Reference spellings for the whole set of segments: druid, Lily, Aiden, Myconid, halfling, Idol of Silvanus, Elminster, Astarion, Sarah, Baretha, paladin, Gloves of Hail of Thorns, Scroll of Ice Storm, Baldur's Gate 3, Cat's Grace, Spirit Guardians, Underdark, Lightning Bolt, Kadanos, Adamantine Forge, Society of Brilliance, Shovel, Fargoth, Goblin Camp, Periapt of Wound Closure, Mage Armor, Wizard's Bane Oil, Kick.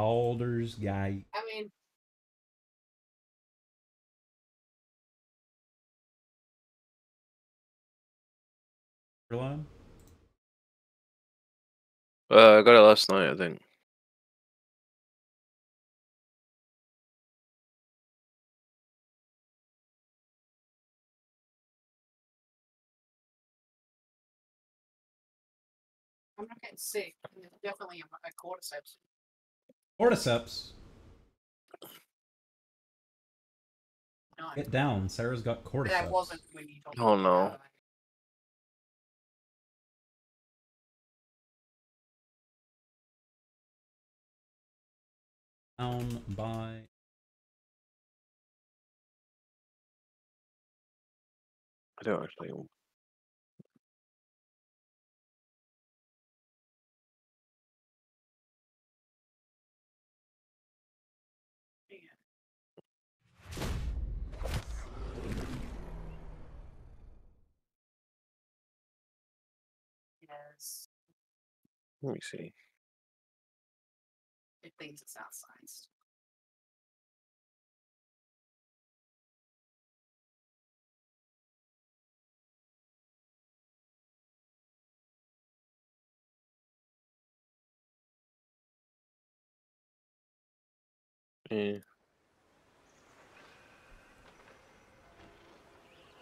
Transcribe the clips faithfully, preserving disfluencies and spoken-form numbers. Baldur's Gate. I mean, Caroline? Uh, I got it last night, I think. I'm not getting sick. Definitely a cordyceps. Cordyceps? No, get down. Sarah's got cordyceps. That wasn't when you told me. Oh, no. Down by... I don't actually... Let me see. It thinks it's outsized. Yeah.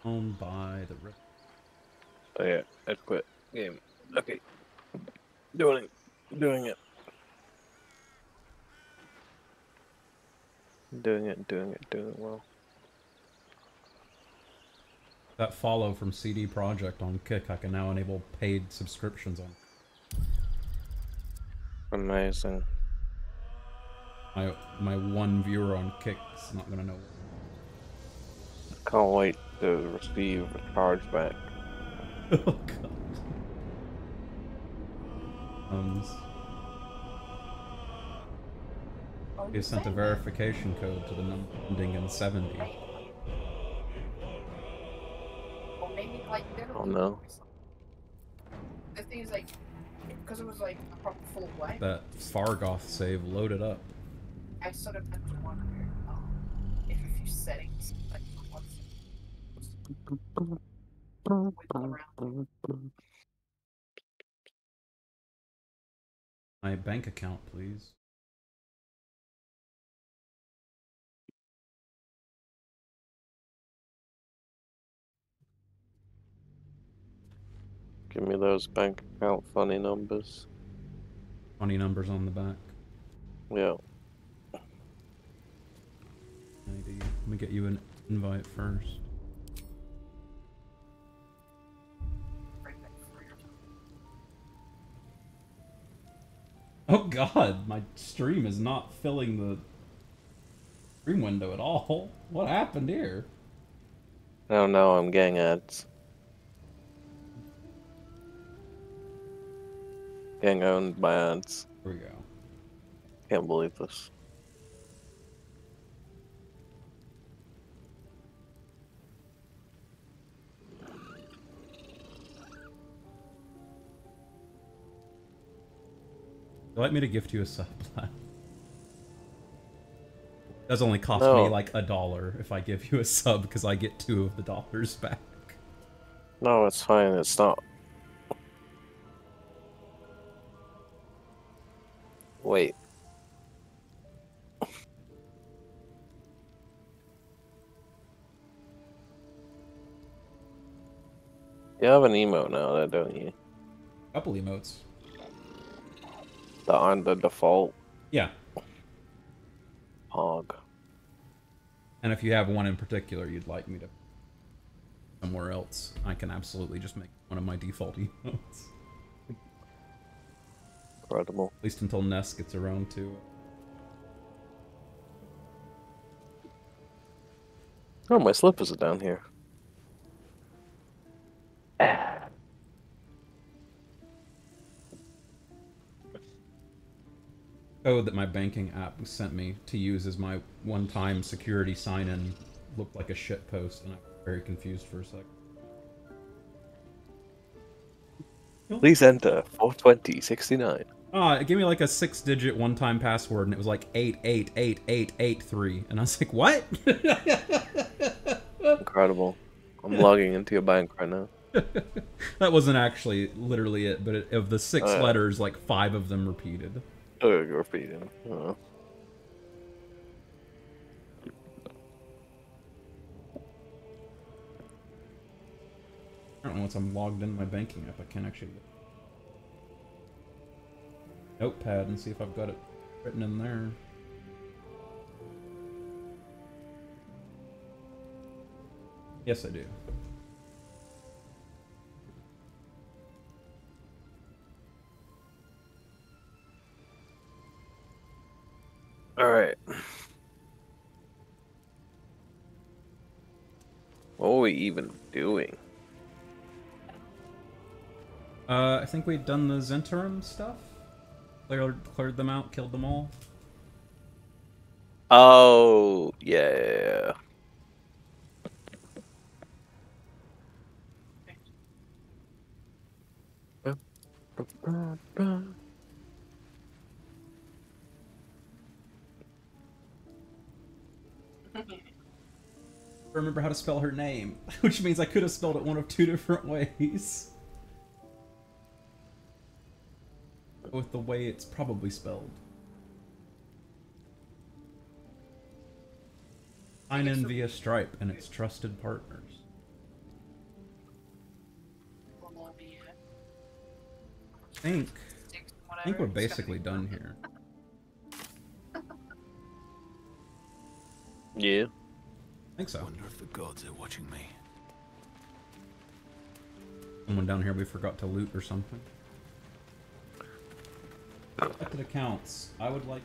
Home by the river. Oh yeah, I'd quit game. Okay. Doing it. Doing it. Doing it, doing it, doing it well. That follow from C D Projekt on Kick, I can now enable paid subscriptions on. Amazing. My, my one viewer on Kick is not gonna know. I can't wait to receive a charge back. Oh god. Um, you sent a verification code to the number ending in seventy. Or maybe like oh no. The thing is like, because it was like a proper full way. That Fargoth save loaded up. I sort of had to wonder if a few settings like what's around. My bank account, please. Give me those bank account funny numbers. Funny numbers on the back. Yeah. Maybe. Let me get you an invite first. Oh god, my stream is not filling the stream window at all. What happened here? Oh no, I'm getting ads. Getting owned by ads. Here we go. Can't believe this. Would you like me to gift you a sub? Does only cost no. me like a dollar if I give you a sub because I get two of the dollars back. No, it's fine. It's not. Wait. You have an emote now, don't you? A couple emotes. On the default, yeah. Pog. And if you have one in particular you'd like me to somewhere else, I can absolutely just make one of my default emotes. Incredible. At least until Ness gets around to. Oh, my slippers are down here. Code that my banking app sent me to use as my one-time security sign-in looked like a shitpost, and I was very confused for a second. Please enter four twenty sixty-nine. ah, it gave me like a six-digit one-time password, and it was like eight eight eight eight eight three, and I was like, what? Incredible. I'm logging into your bank right now. That wasn't actually literally it, but it, of the six uh, letters, like five of them repeated. Oh, you're repeating. Uh. I don't know, once I'm logged in my banking app, I can't actually notepad and see if I've got it written in there. Yes, I do. All right. What were we even doing? Uh, I think we'd done the Zhentarim stuff. Cleared, cleared them out, killed them all. Oh, yeah. Remember how to spell her name, which means I could have spelled it one of two different ways. With the way it's probably spelled. Sign in via Stripe and its trusted partners. I think, I think we're basically done here. Yeah. I think so. I wonder if the gods are watching me. Someone down here we forgot to loot or something. Accepted accounts. I would like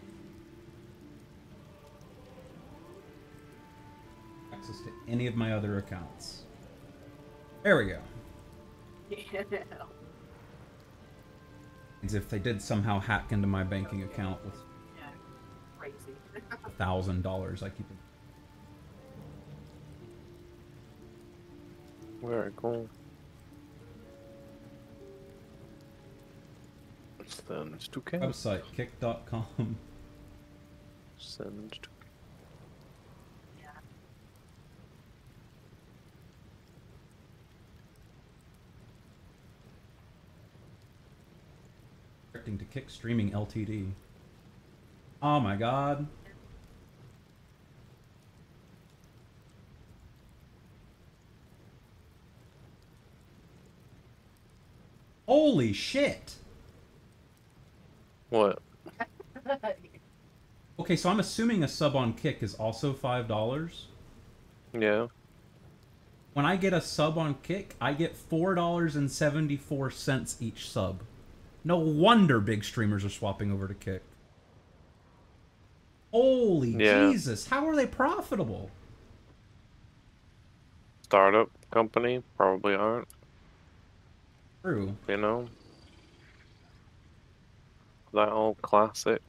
access to any of my other accounts. There we go. Yeah. As if they did somehow hack into my banking account with yeah, crazy a thousand dollars. I keep it. Where are going? Send to Kick. Website kick dot com. Send to Kick. Yeah. Directing to Kick Streaming Limited. Oh my god. Holy shit. What? Okay, so I'm assuming a sub on Kick is also five dollars. Yeah. When I get a sub on Kick, I get four dollars and seventy-four cents each sub. No wonder big streamers are swapping over to Kick. Holy yeah. Jesus, how are they profitable? Startup company probably aren't. True. You know? That old classic.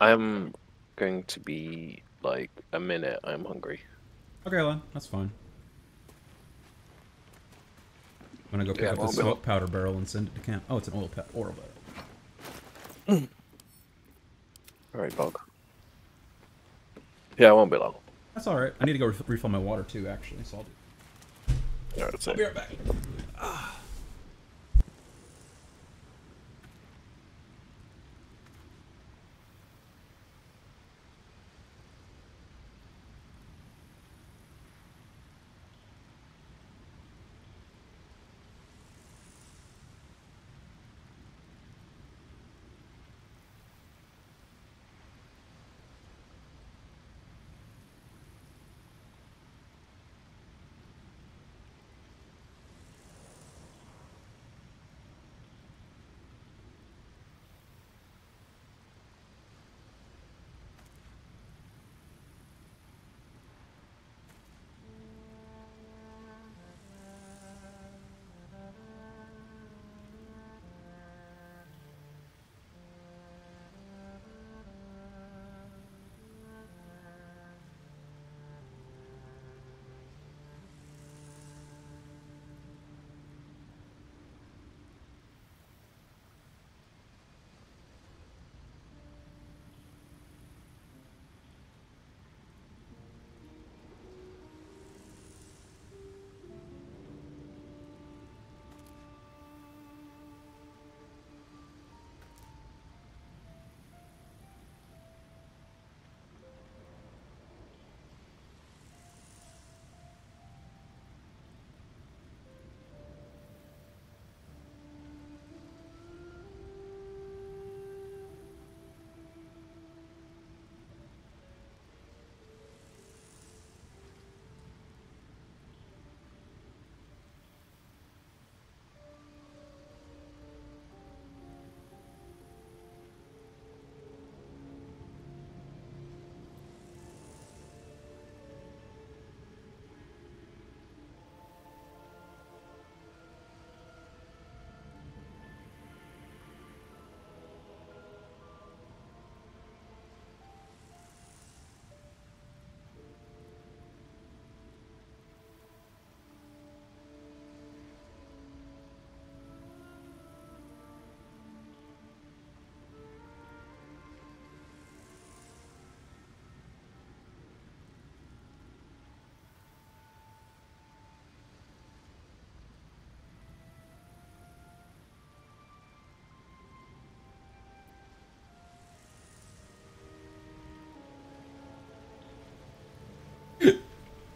I'm going to be like a minute. I'm hungry. Okay, Alan, that's fine. I'm gonna go pick yeah, up the smoke powder barrel and send it to camp. Oh, it's an oil pet oil barrel. All right, Bog. Yeah, it won't be long. That's alright. I need to go ref refill my water too, actually, so I'll do right, I'll it. be right back. Ah.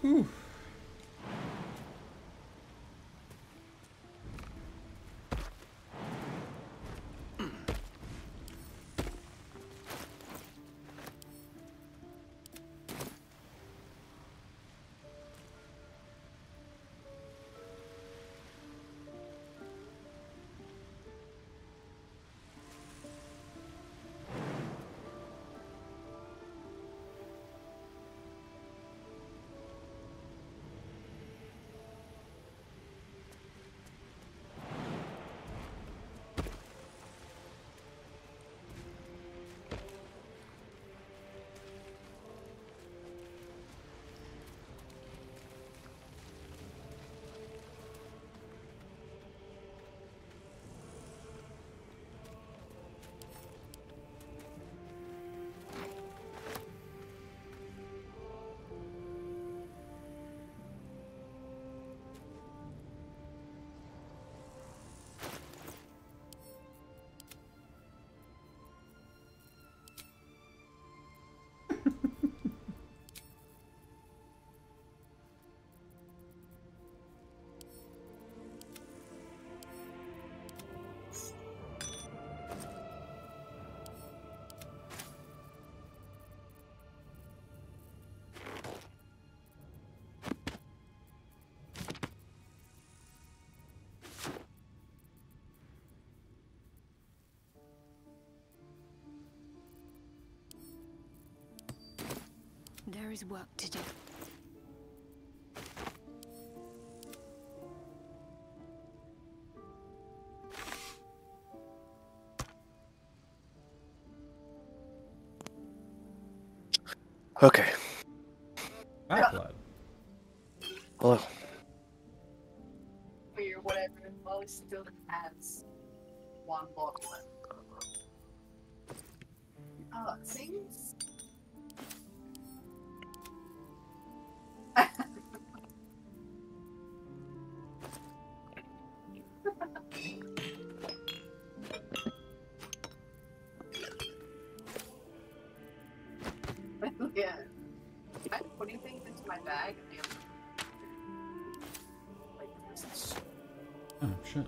Ooh. There is work to do. Okay. Backblood. Hello. Or whatever, Mo still has one bottle. Oh, it seems. Yeah. I'm putting things into my bag and like this is oh shit.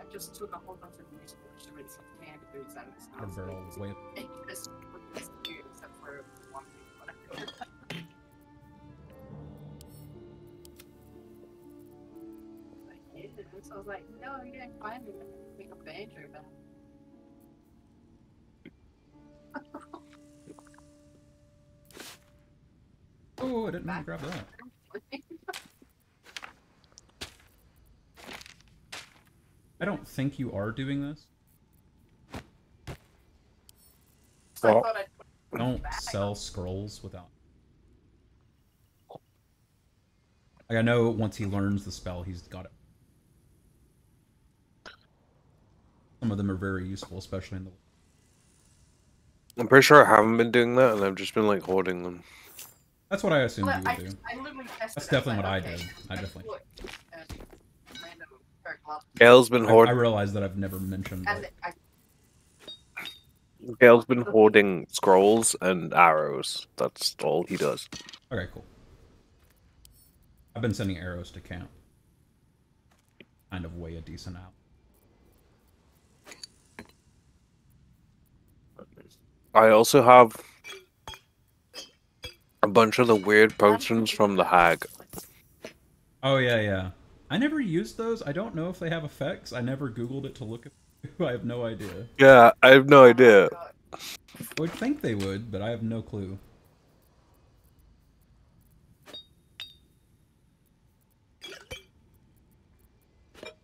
I just took a whole bunch of music instruments and hand to do it out of this house. A barrel whip. And just put this here except for one thing when I go. So I was like, no, you didn't find me. Make a banjo back. Oh, I didn't want to grab that. I don't think you are doing this. So oh. I thought I'd put don't back. Sell scrolls without. Like, I know once he learns the spell, he's got it. Some of them are very useful, especially in the... I'm pretty sure I haven't been doing that, and I've just been, like, hoarding them. That's what I assumed well, you would I, do. I That's definitely what okay. I did. I definitely... Gale's been hoarding... I, I realize that I've never mentioned that. I... Gale's been hoarding scrolls and arrows. That's all he does. Okay, cool. I've been sending arrows to camp. Kind of weigh a decent out. I also have a bunch of the weird potions from the hag. Oh, yeah, yeah. I never used those. I don't know if they have effects. I never Googled it to look at them. I have no idea. Yeah, I have no idea. I would think they would, but I have no clue.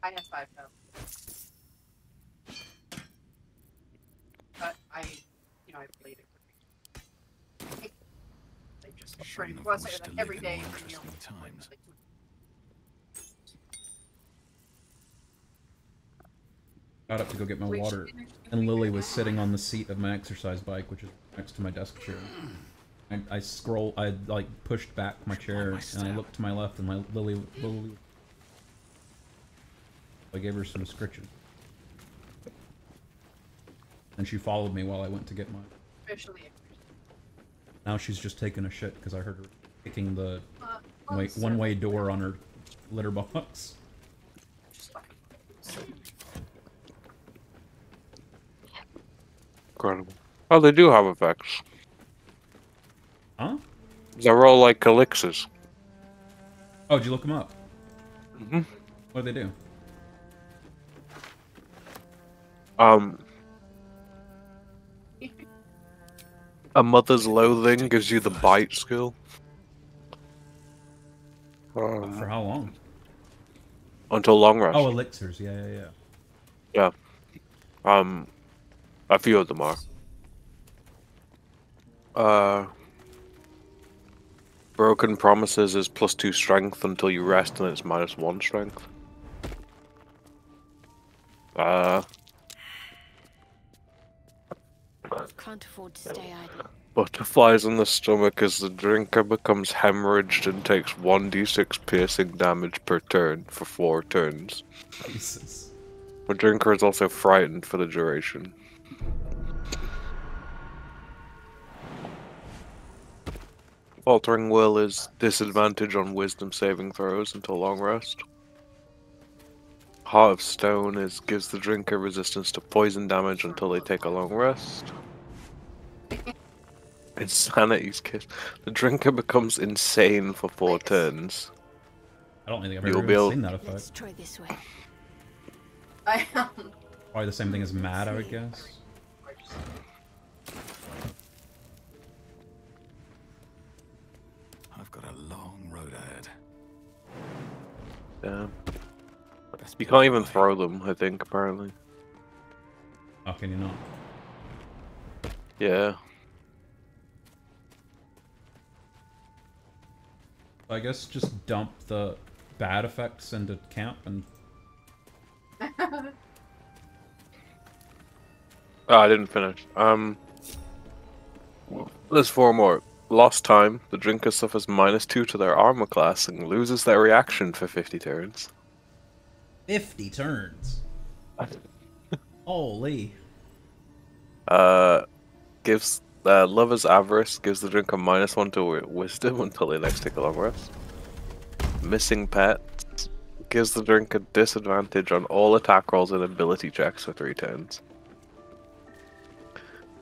I have five potions. But I... I played it. They just shredded. Well, like, like every day. You know, times. Like... Got up to go get my water, and Lily was sitting on the seat of my exercise bike, which is next to my desk chair. I, I scroll. I like pushed back my chair, and I looked to my left, and my Lily. Lily... I gave her some scritching. And she followed me while I went to get mine. Now she's just taking a shit because I heard her kicking the uh, oh, one-way door on her litter box. Incredible. Oh, they do have effects. Huh? They're all like elixirs. Oh, did you look them up? Mm-hmm. What do they do? Um... A mother's loathing gives you the bite skill. Um, For how long? Until long rest. Oh, elixirs, yeah, yeah, yeah. Yeah. Um, a few of them are. Uh... Broken Promises is plus two strength until you rest, and it's minus one strength. Uh... Can't afford to stay idle. Butterflies in the stomach as the drinker becomes hemorrhaged and takes one d six piercing damage per turn for four turns. Jesus. The drinker is also frightened for the duration. Faltering Will is disadvantage on wisdom saving throws until long rest. Heart of Stone is gives the drinker resistance to poison damage until they take a long rest. Insanity's Kiss. The drinker becomes insane for four turns. I don't think I've ever really seen that effect. Let's try this way. I am. Probably the same thing as mad, I would guess. I've got a long road ahead. Damn. You can't even throw them, I think, apparently. How can you not? Yeah. I guess just dump the bad effects into camp and... oh, I didn't finish. Um, there's four more. Lost time. The drinker suffers minus two to their armor class and loses their reaction for fifty turns. Fifty turns. Holy. Uh, gives uh, Lover's Avarice gives the drinker minus one to wisdom until they next take a long rest. Missing Pets gives the drinker disadvantage on all attack rolls and ability checks for three turns.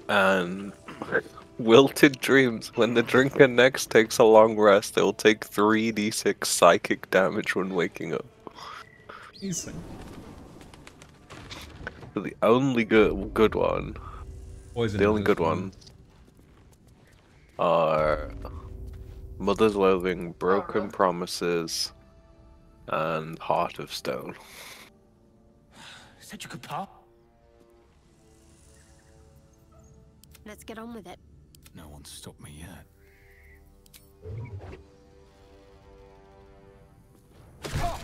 And Wilted Dreams, when the drinker next takes a long rest, they'll take three d six psychic damage when waking up. The only good good one, Poison the only good one, are Mother's Loathing, Broken Promises, and Heart of Stone. Said you could pop. Let's get on with it. No one stopped me yet. Oh!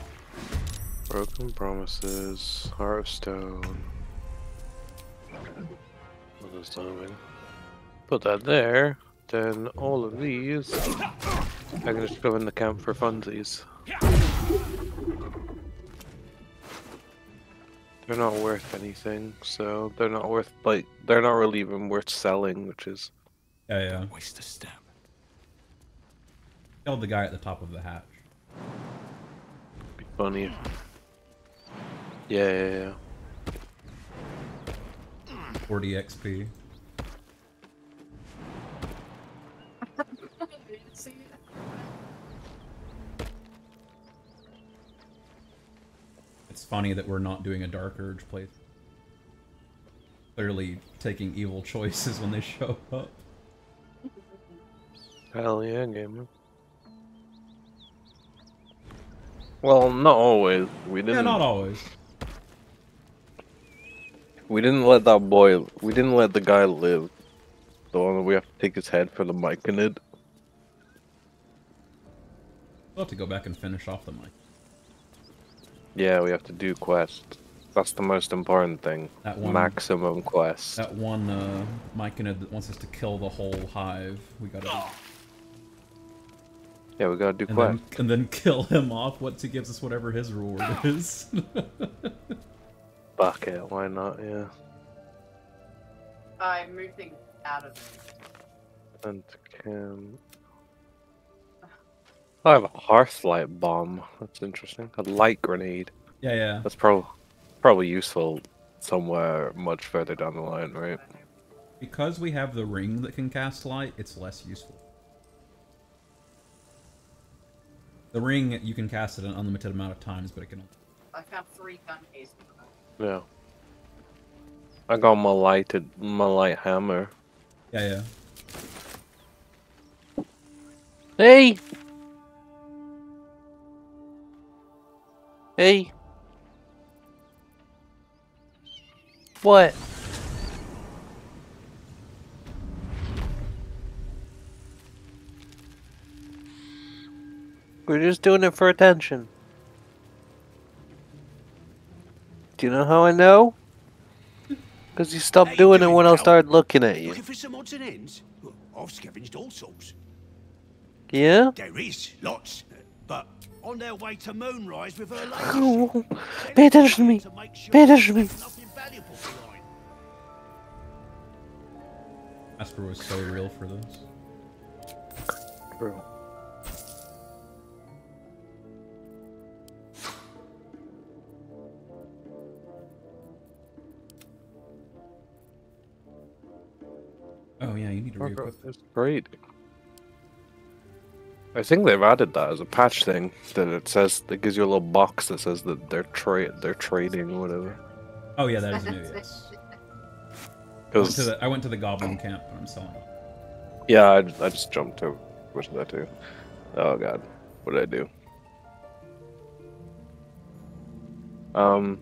Broken Promises, Heart of Stone. Put that there, then all of these I can just go in the camp for funsies. They're not worth anything, so they're not worth, like, they're not really even worth selling, which is... Yeah, yeah. Don't waste a step. Kill the guy at the top of the hatch. Be funny. Yeah, yeah, yeah. forty X P. It's funny that we're not doing a Dark Urge play. Clearly taking evil choices when they show up. Hell yeah, gamer. Well, not always. We didn't. Yeah, not always. We didn't let that boy, we didn't let the guy live. The one that we have to take his head for the Myconid. We'll have to go back and finish off the mic. Yeah, we have to do quests. That's the most important thing. That one, maximum quest. That one uh, Myconid that wants us to kill the whole hive. We gotta do. Yeah, we gotta do and quests. Then, and then kill him off once he gives us whatever his reward is. Fuck it, why not, yeah. I moved things out of it. And can... I have a Hearthlight Bomb. That's interesting. A Light Grenade. Yeah, yeah. That's pro probably useful somewhere much further down the line, right? Because we have the ring that can cast light, it's less useful. The ring, you can cast it an unlimited amount of times, but it can... I found three gunpieces. Yeah. I got my lighted, my light hammer. Yeah, yeah. Hey! Hey! What? We're just doing it for attention. Do you know how I know? Because you stopped doing, doing it when now? I started looking at you. Looking for some odds and ends? I've scavenged all sorts. Yeah? There is, lots. But on their way to Moonrise with her ladies, oh, pay attention to me. Sure pay attention to me. Asper was so real for this. True. Oh yeah, you need to re-equip. That's great. I think they've added that as a patch thing. That it says it gives you a little box that says that they're trade they're trading or whatever. Oh yeah, that is new. Yes. I went, to the, I went to the Goblin camp. I'm selling it. Yeah, I, I just jumped over to that too. Oh god, what did I do? Um.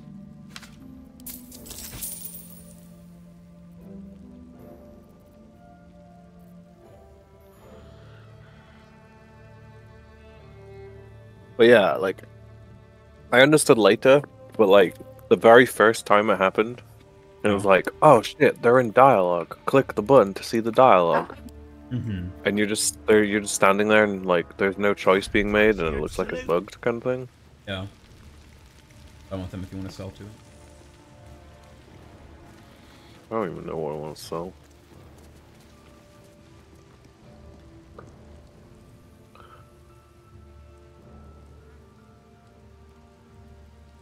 But yeah, like, I understood later, but like, the very first time it happened, it was like, oh shit, they're in dialogue. Click the button to see the dialogue. Mm-hmm. And you're just, there, you're just standing there and like, there's no choice being made and it looks like it's bugged kind of thing. Yeah. I want them if you want to sell to it. I don't even know what I want to sell.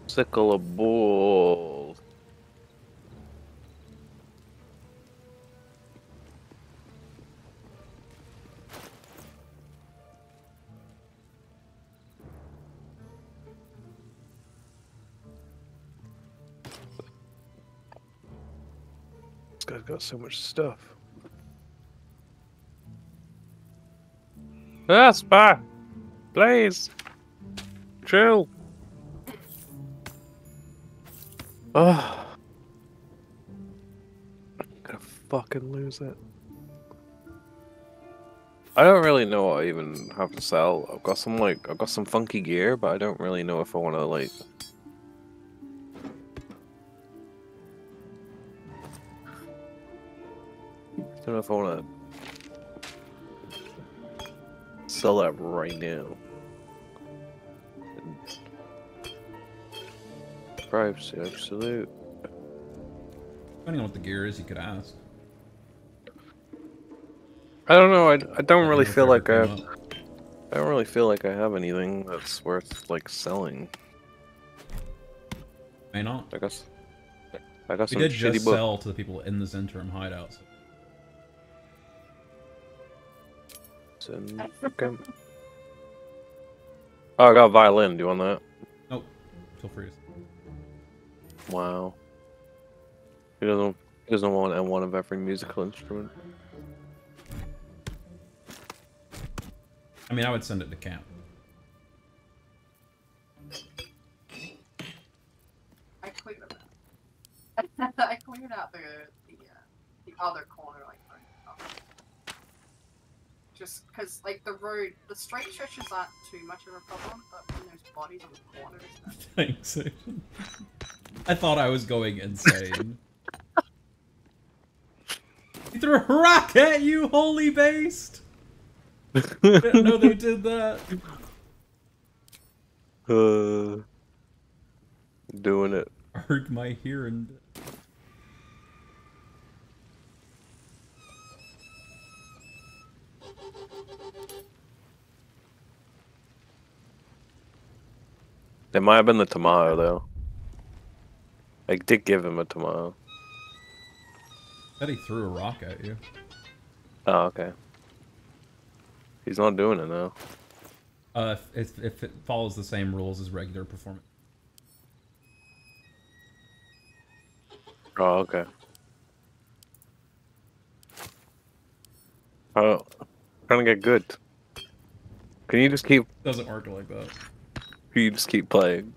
Sickle of Bull. This guy's got so much stuff. Yes, bye. Please. Chill. Oh, I'm gonna fucking lose it. I don't really know what I even have to sell. I've got some like I've got some funky gear, but I don't really know if I want to like. I don't know if I want to sell that right now. Privacy, absolute. Depending on what the gear is, you could ask. I don't know. I, I don't really feel like I. Have, I don't really feel like I have anything that's worth like selling. May not. I guess. I got some shitty books. We did just sell to the people in this interim hideout. So. Okay. Oh, I got a violin. Do you want that? Nope. Feel free. Wow. He doesn't he doesn't want one of every musical instrument. I mean, I would send it to camp. I cleared out I cleared out the the, uh, the other corner like right just because like the road the straight stretches aren't too much of a problem, but when there's bodies on the corners that's... Thanks. I thought I was going insane. He threw a rock at you, holy based! I didn't know they did that. Uh, doing it. Arg my hearing. It might have been the tomato, though. I did give him a tomato. I bet he threw a rock at you. Oh, okay. He's not doing it now. Uh, if, if it follows the same rules as regular performance. Oh, okay. Oh, I'm trying to get good. Can you just keep... Doesn't work like that. Can you just keep playing?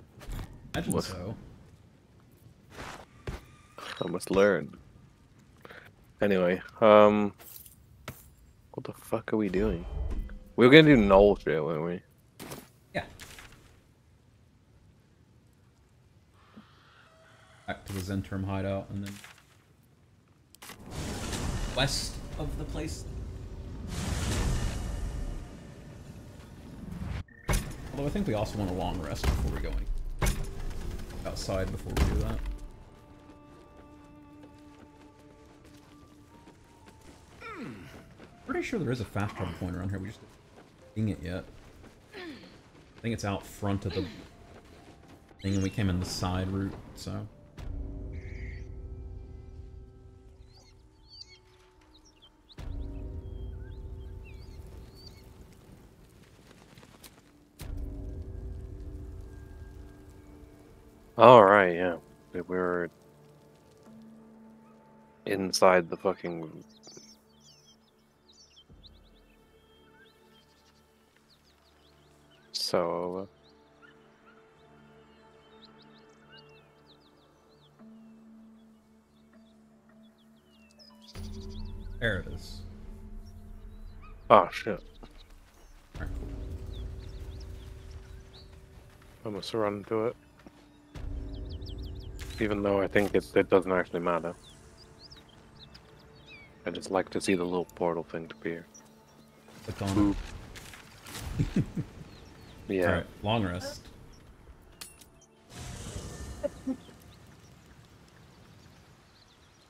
Imagine What's... so. I must learn. Anyway, um... what the fuck are we doing? We were gonna do null shit, weren't we? Yeah. Back to the Zhentarim hideout, and then... west of the place. Although I think we also want a long rest before we go any... outside before we do that. Pretty sure there is a fast travel point around here. We just didn't get it yet. I think it's out front of the thing, and we came in the side route. So all right, yeah, we were inside the fucking. So, there it is. Oh, shit. Right. I must run to it. Even though I think it's, it doesn't actually matter. I just like to see the little portal thing appear. Click on it. Yeah. All right, long rest.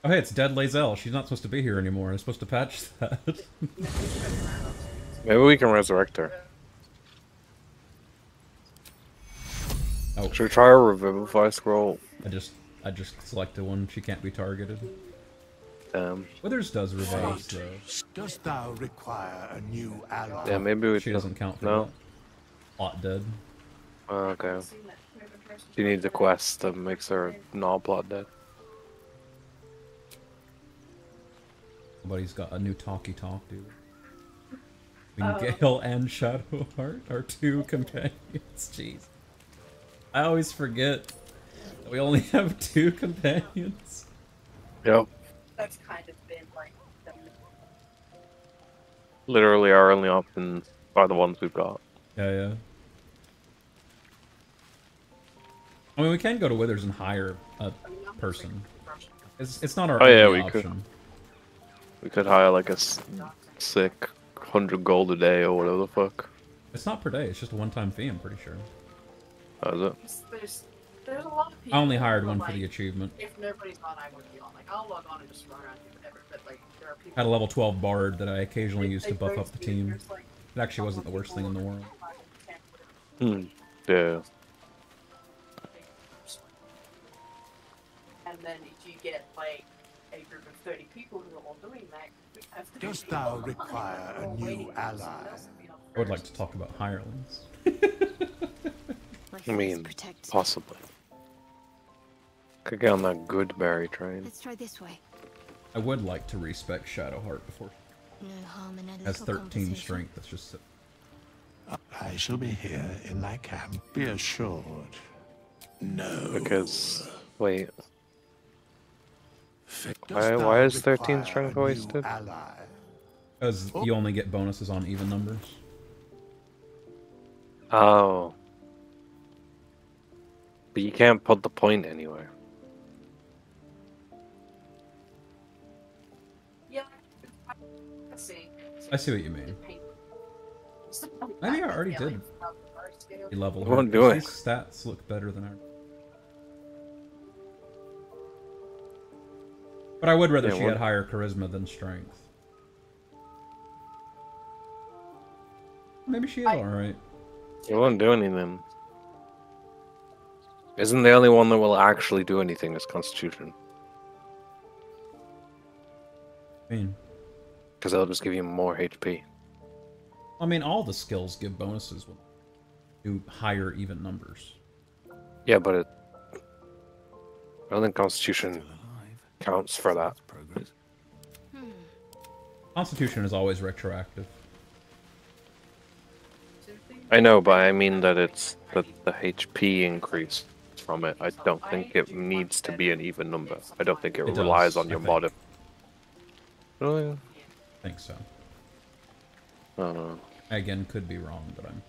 Oh, hey, it's dead Lae'zel. She's not supposed to be here anymore. I'm supposed to patch that. Maybe we can resurrect her. Oh. Should we try her revivify scroll? I just, I just selected one. She can't be targeted. Um, Withers does revive, though. Dost thou require a new ally? Yeah, maybe we. She doesn't count for no. That. Plot dead. Oh, okay. She needs a quest that makes her not plot dead. Somebody's got a new talkie talk, dude. Uh, Gale and Shadowheart are two companions. Jeez. I always forget that we only have two companions. Yep. That's kind of been like the... literally our only options are the ones we've got. Yeah, yeah. I mean, we can go to Withers and hire a person. It's, it's not our oh, only yeah, we option. Could, we could hire like a sick hundred gold a day or whatever the fuck. It's not per day. It's just a one-time fee. I'm pretty sure. How's it? There's, there's a lot of people I only hired one like, for the achievement. If nobody's on, I would be on. Like, I'll log on and just run around and do whatever. But like, there are people. I had a level twelve bard that I occasionally used to buff up the team. Like, it actually wasn't the worst thing in the world. Hmm. Yeah. And then if you get like a group of thirty people who are all doing that, dost thou require a new ally? I would like to talk about hirelings. I mean, possibly. Could get on that good berry train. Let's try this way. I would like to respec Shadowheart before. No harm in a has thirteen strength. That's just. It. I shall be here in thy camp, be assured. No. Because, wait. Why, why is thirteen strength wasted? Because you only get bonuses on even numbers. Oh. But you can't put the point anywhere. Yeah, I see. I see what you mean. Maybe I already did. Level. I won't do it. These stats look better than ours. But I would rather yeah, she what? had higher charisma than strength. Maybe she is I... alright. It won't do anything. Isn't the only one that will actually do anything is Constitution. I mean, because they'll just give you more H P. I mean, all the skills give bonuses when you do higher even numbers. Yeah, but it, I don't think Constitution counts for that. Constitution is always retroactive. I know, but I mean that it's that the H P increase from it. I don't think it needs to be an even number. I don't think it, it relies does, on your mod. Really? I think so. I don't know. I again could be wrong, but I'm...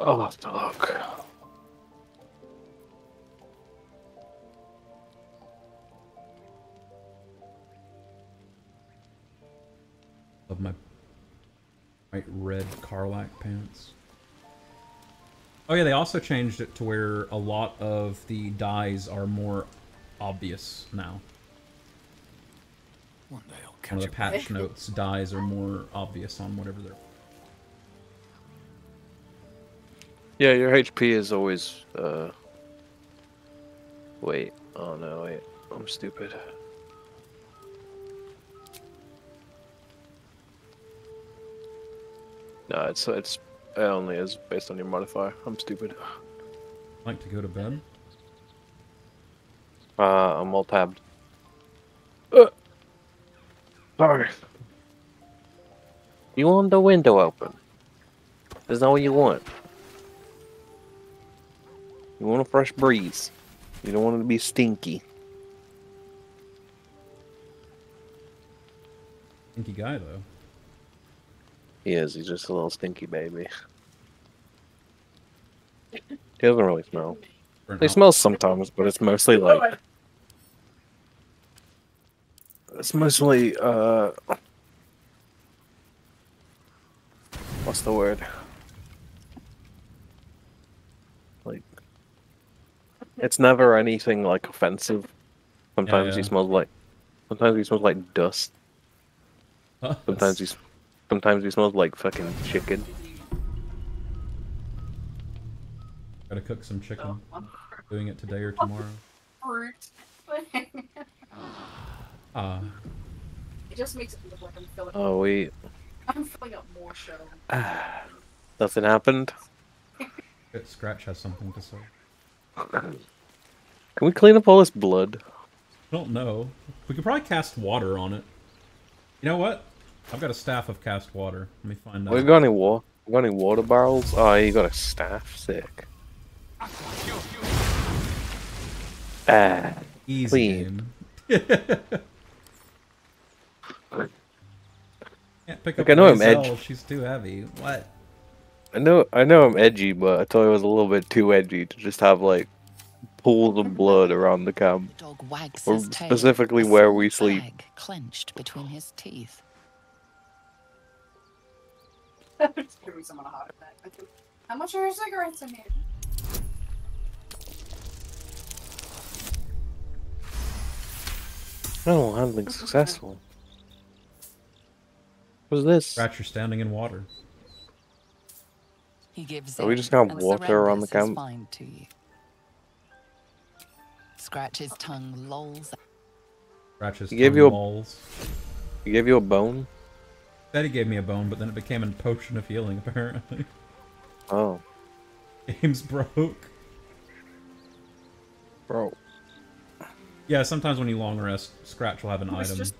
I'll have to look. Love my bright red Carlac pants. Oh yeah, they also changed it to where a lot of the dyes are more obvious now. One day I'll catch One of the patch you. notes, dyes are more obvious on whatever they're... Yeah, your H P is always, uh... Wait, oh no, wait, I'm stupid. No, it's, it's, it only is based on your modifier. I'm stupid. Like to go to bed? Uh, I'm all tabbed. Uh. Sorry. You want the window open? Is that what you want? You want a fresh breeze. You don't want it to be stinky. Stinky guy, though. He is. He's just a little stinky baby. He doesn't really smell. He smells sometimes, but it's mostly like... It's mostly, uh... what's the word? Like... It's never anything, like, offensive. Sometimes yeah, yeah. he smells like... Sometimes he smells like dust. Huh? Sometimes he, sometimes he smells like fucking chicken. Gotta cook some chicken. Doing it today or tomorrow. Fruit. Uh, it just makes it look like I'm filling oh, up. Oh wait. I'm filling up more show. Nothing happened. Scratch has something to say. Can we clean up all this blood? I don't know. We could probably cast water on it. You know what? I've got a staff of cast water. Let me find out. We got any water? We got any water barrels? Oh, you got a staff, sick. Ah, easy. Clean. Can't pick up okay, I know I'm edgy. She's too heavy. What? I know, I know I'm edgy, but I thought I was a little bit too edgy to just have like pools of blood around the camp, the dog wags or his specifically tail. Where we sleep. Bag clenched between his teeth. How much are your cigarettes in here? No, handling successful. What's this? Scratch, you're standing in water. He gives Are we just gonna water around the camp? To you. Scratch's tongue lolls. Scratch's he tongue lolls. A... He gave you a bone? He said he gave me a bone, but then it became a potion of healing, apparently. Oh. Game's broke. Bro. Yeah, sometimes when you long rest, Scratch will have an it's item. Just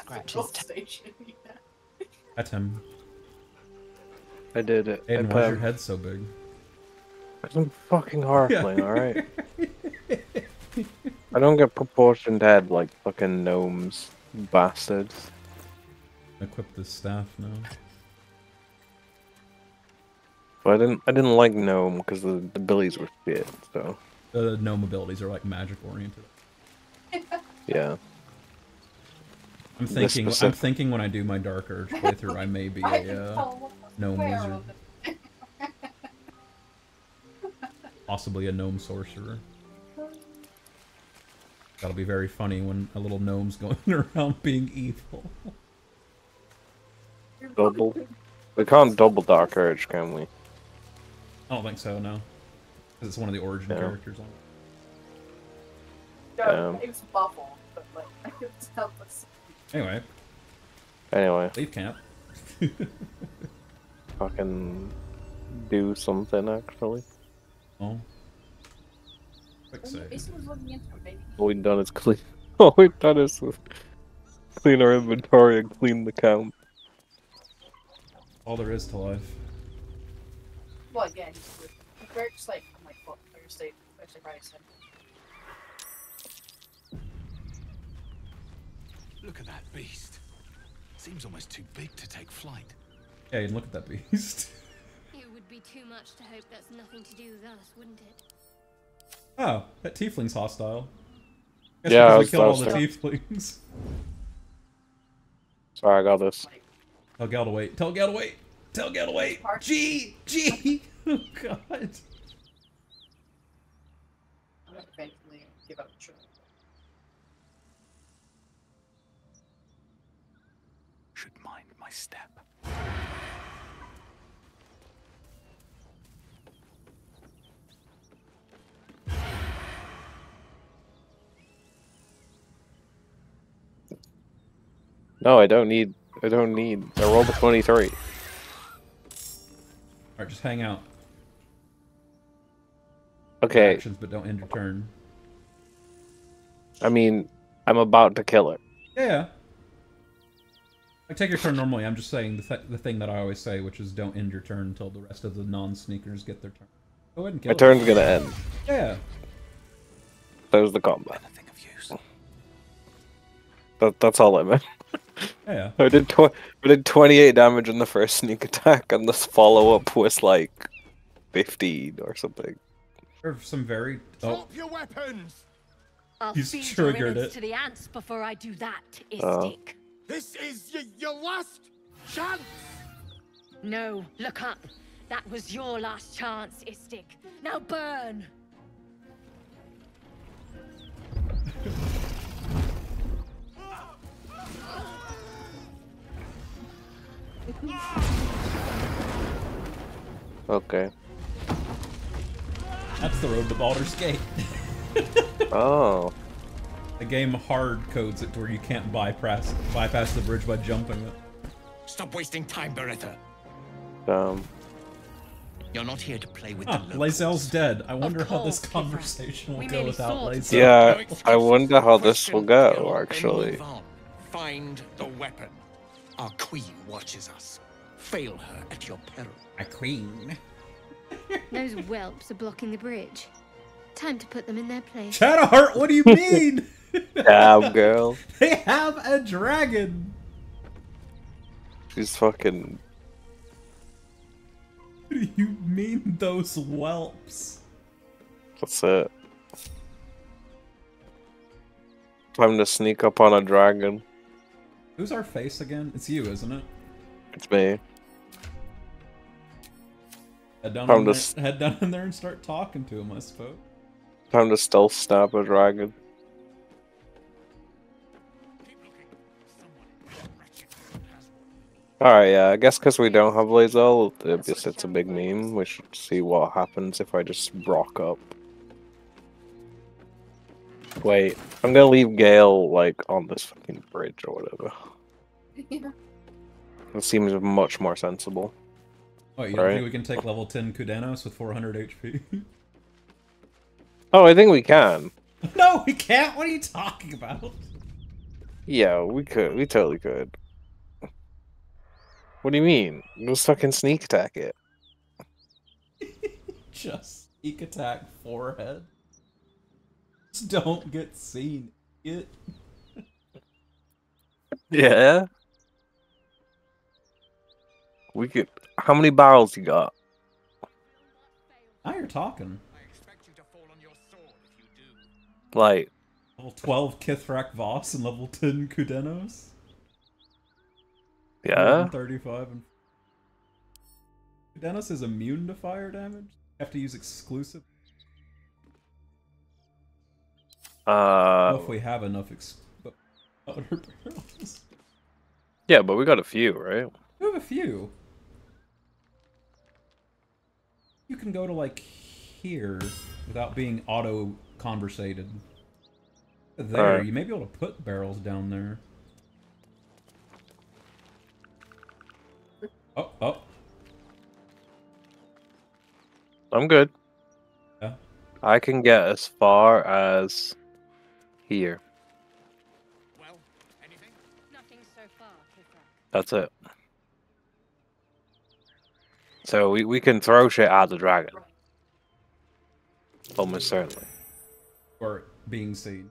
Scratch station. Yeah. That's him. I did it. Aiden, why's your head so big? I'm fucking harfling, yeah. Alright? I don't get proportioned head like fucking gnomes, bastards. Equip this staff now. But I didn't, I didn't like gnome because the, the abilities were shit, so. The gnome abilities are like magic oriented. Yeah. I'm thinking. I'm thinking when I do my Dark Urge playthrough, I may be a uh, gnome wizard, possibly a gnome sorcerer. That'll be very funny when a little gnome's going around being evil. Double. We can't double Dark Urge, can we? I don't think so, no. Because it's one of the origin no. characters on it. No, um, it was Bubble, but like, it was helpless. Anyway. Anyway. Leave camp. Fucking do something, actually. Oh. Quick save. All we've done is clean. All we've done is clean our inventory and clean the count. All there is to life. Well, again, we're just like, I'm like, what? Thursday, Thursday, Friday, Sunday. Look at that beast. Seems almost too big to take flight. Yeah, and look at that beast. It would be too much to hope that's nothing to do with us, wouldn't it? Oh, that tiefling's hostile. Guess yeah, I was, we killed all the tieflings. Sorry, I got this. Tell Gale to wait. Tell Gale to wait. Tell Gale to wait. G! G! Oh, God. I'm going to thankfully give up the trip. Should mind my step. No, I don't need. I don't need. I rolled a twenty-three. All right, just hang out. Okay. Actions, but don't end your turn. I mean, I'm about to kill it. Yeah. I take your turn normally, I'm just saying the, th the thing that I always say, which is don't end your turn until the rest of the non-sneakers get their turn. Go ahead and kill My it. turn's gonna end. Yeah. That was the combat. Anything of use. That, that's all I meant. Yeah. I did, tw I did twenty-eight damage on the first sneak attack, and this follow-up was like fifteen or something. Or some very... Oh. Drop your weapons! I'll He's feed triggered it. to the ants before I do that, Istik. Uh. This is y your last chance! No, look up. That was your last chance, Istik. Now burn! Okay. That's the road to Baldur's Gate. Oh. The game hard codes it to where you can't bypass bypass the bridge by jumping it. Stop wasting time, Baretha. Um. You're not here to play with. Huh, the Lae'zel's dead. I wonder course, how this conversation will go without Lae'zel. Yeah, I wonder how this will go. Actually. Find the weapon. Our queen watches us. Fail her at your peril. A queen. Those whelps are blocking the bridge. Time to put them in their place. Shadowheart, what do you mean? Damn, girl. They have a dragon. She's fucking... What do you mean, those whelps? That's it. Time to sneak up on a dragon. Who's our face again? It's you, isn't it? It's me. Head down, in there, head down in there and start talking to him, I suppose. Time to stealth stab a dragon. Alright, yeah, I guess because we don't have Lae'zel, it just, it's a big meme. We should see what happens if I just rock up. Wait, I'm gonna leave Gale, like, on this fucking bridge or whatever. Yeah. It seems much more sensible. Oh, you right? think we can take level ten Kadanos with four hundred H P? Oh, I think we can. No, we can't. What are you talking about? Yeah, we could. We totally could. What do you mean? Let's fucking sneak attack it. Just sneak attack forehead. Just don't get seen. It. Yeah. We could. How many barrels you got? Now you're talking. Like level twelve Kithrak Voss and level ten Kudenos. Yeah. thirty-five and Kudenos is immune to fire damage. You have to use exclusive. Uh. I don't know if we have enough ex powder barrels. Yeah, but we got a few, right? We have a few. you can go to like here without being auto-conversated. There, right. You may be able to put barrels down there. Oh, oh. I'm good. Yeah. I can get as far as here. Well, anything? Nothing so far, that's it. So we, we can throw shit at the dragon. Almost certainly. Or being seen.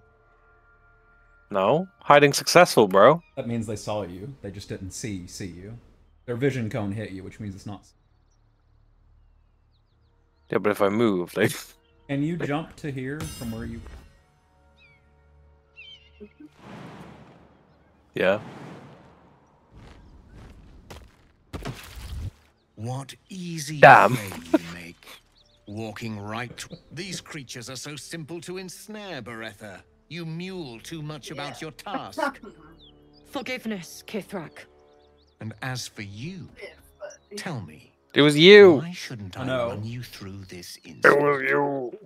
No. Hiding successful, bro. That means they saw you. They just didn't see see you. Their vision cone hit you, which means it's not. Yeah, but if I move, they... Can you jump to here from where you... Yeah. What easy Damn. Play you make. Walking right... These creatures are so simple to ensnare, Baretha. You mule too much about your task. Forgiveness, Kithrak. And as for you, tell me... It was you! Why shouldn't I no. run you through this insult? It was you!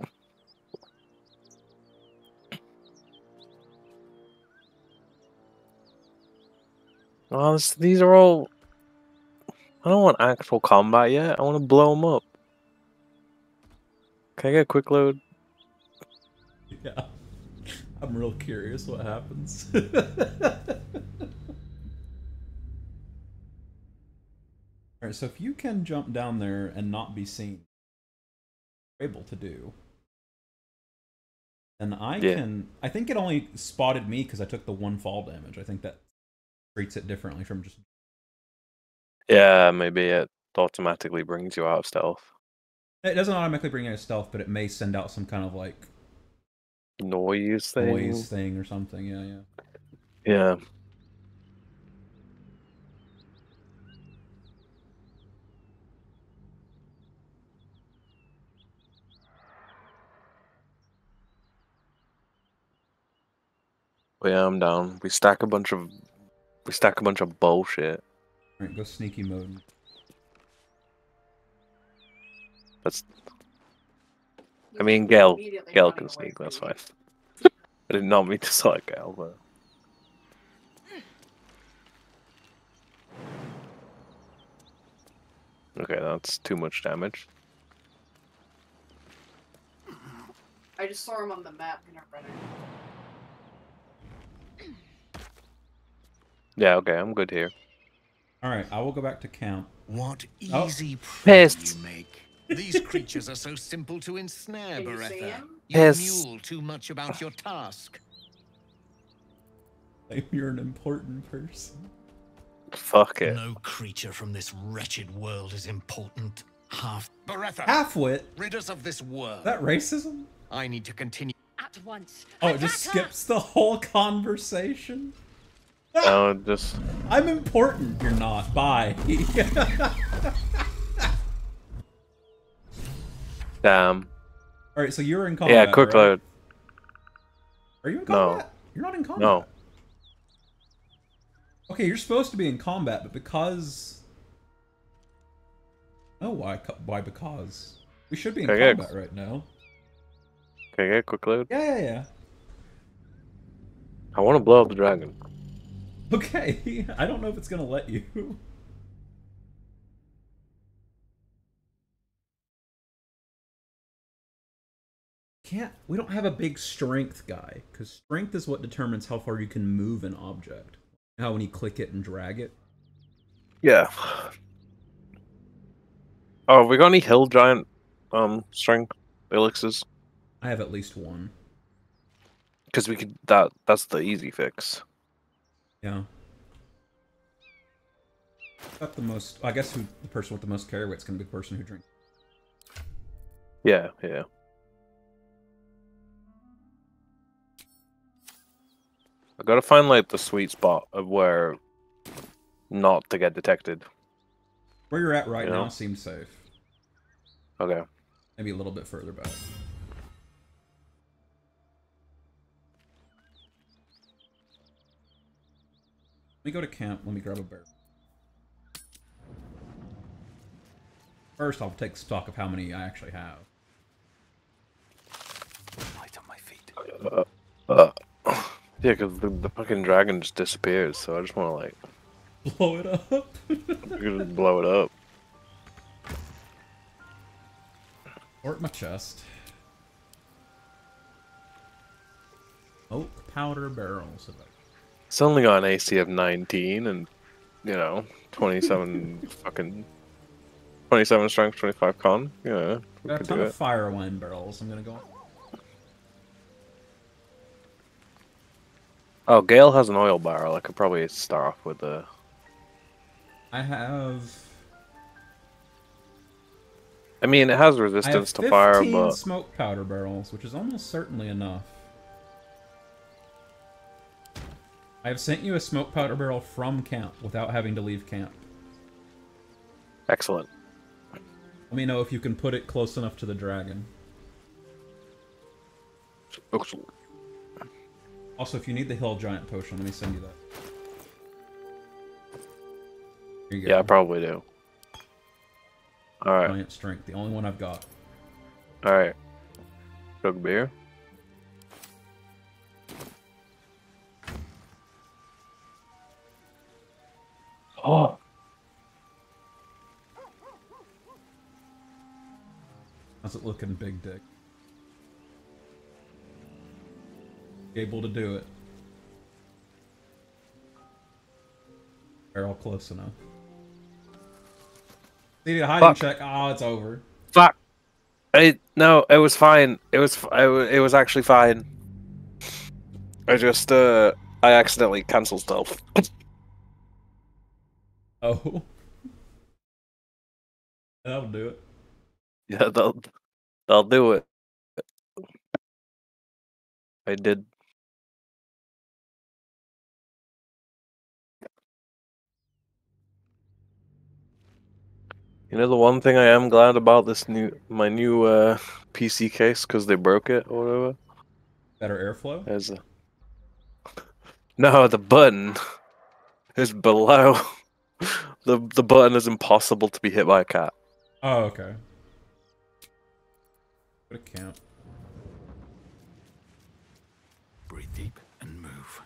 Well, this, these are all... I don't want actual combat yet. I want to blow them up. Can I get a quick load? Yeah. I'm real curious what happens. Alright, so if you can jump down there and not be seen, you're able to do. And I yeah. can... I think it only spotted me because I took the one fall damage. I think that treats it differently from just... Yeah, maybe it automatically brings you out of stealth. It doesn't automatically bring you out of stealth, but it may send out some kind of, like... Noise thing? Noise thing or something, yeah, yeah. Yeah. Yeah, I'm down. We stack a bunch of, we stack a bunch of bullshit. Alright, go sneaky mode. That's. I mean, Gale, Gale can sneak. That's fine. I did not mean to start Gale, but. Okay, that's too much damage. I just saw him on the map and I ran out. Yeah, okay, I'm good here. Alright, I will go back to camp. What easy oh. pissed you make. These creatures are so simple to ensnare, Baretha. You, you mule too much about your task. You're an important person. Fuck it. No creature from this wretched world is important. Half Baretha. Halfwit. Rid us of this world. Is that racism? I need to continue. At once. Oh, it just skips the whole conversation. No, just... I'm important. You're not. Bye. Damn. Alright, so you're in combat, Yeah, quick right? load. Are you in combat? No. You're not in combat. No. Okay, you're supposed to be in combat, but because... Oh, why? Why because? We should be in okay, combat right now. Can I get a quick load? Yeah, yeah, yeah. I want to blow up the dragon. Okay, I don't know if it's gonna let you. Can't, we don't have a big strength guy, because strength is what determines how far you can move an object. How when you click it and drag it. Yeah. Oh, have we got any hill giant um strength elixirs? I have at least one. Because we could that that's the easy fix. Yeah. Got the most. I guess who, the person with the most carry weight's gonna be the person who drinks. Yeah, yeah. I gotta find like the sweet spot of where not to get detected. Where you're at right you now know? seems safe. Okay. Maybe a little bit further back. Let me go to camp. Let me grab a bear. First, I'll take stock of how many I actually have. Light on my feet. Uh, uh, yeah, because the, the fucking dragon just disappears, so I just want to, like... Blow it up? Just blow it up. Fort my chest. Oak powder barrels. It's only on A C of nineteen and, you know, twenty-seven fucking... twenty-seven strength, twenty-five con. Yeah, we got a ton of fire wine barrels. I'm gonna go. Oh, Gale has an oil barrel. I could probably start off with the. I have. I mean, it has resistance to fire, but smoke powder barrels, which is almost certainly enough. I have sent you a smoke powder barrel from camp without having to leave camp. Excellent. Let me know if you can put it close enough to the dragon. Excellent. Also, if you need the hill giant potion, let me send you that. Here you go. Yeah, I probably do. Alright. Giant strength, the only one I've got. Alright. Chug beer. Oh! How's it looking, big dick? Able to do it. Barrel close enough. Needed a hiding Fuck. check. Oh, it's over. Fuck. It, no, it was fine. It was it was actually fine. I just uh, I accidentally cancelled stealth. Oh. That'll do it. Yeah, they'll, they'll do it. I did. You know the one thing I am glad about this new, my new uh, P C case, because they broke it or whatever? Better airflow? As a... No, the button is below. the The button is impossible to be hit by a cat. Oh, okay. What a count. Breathe deep and move.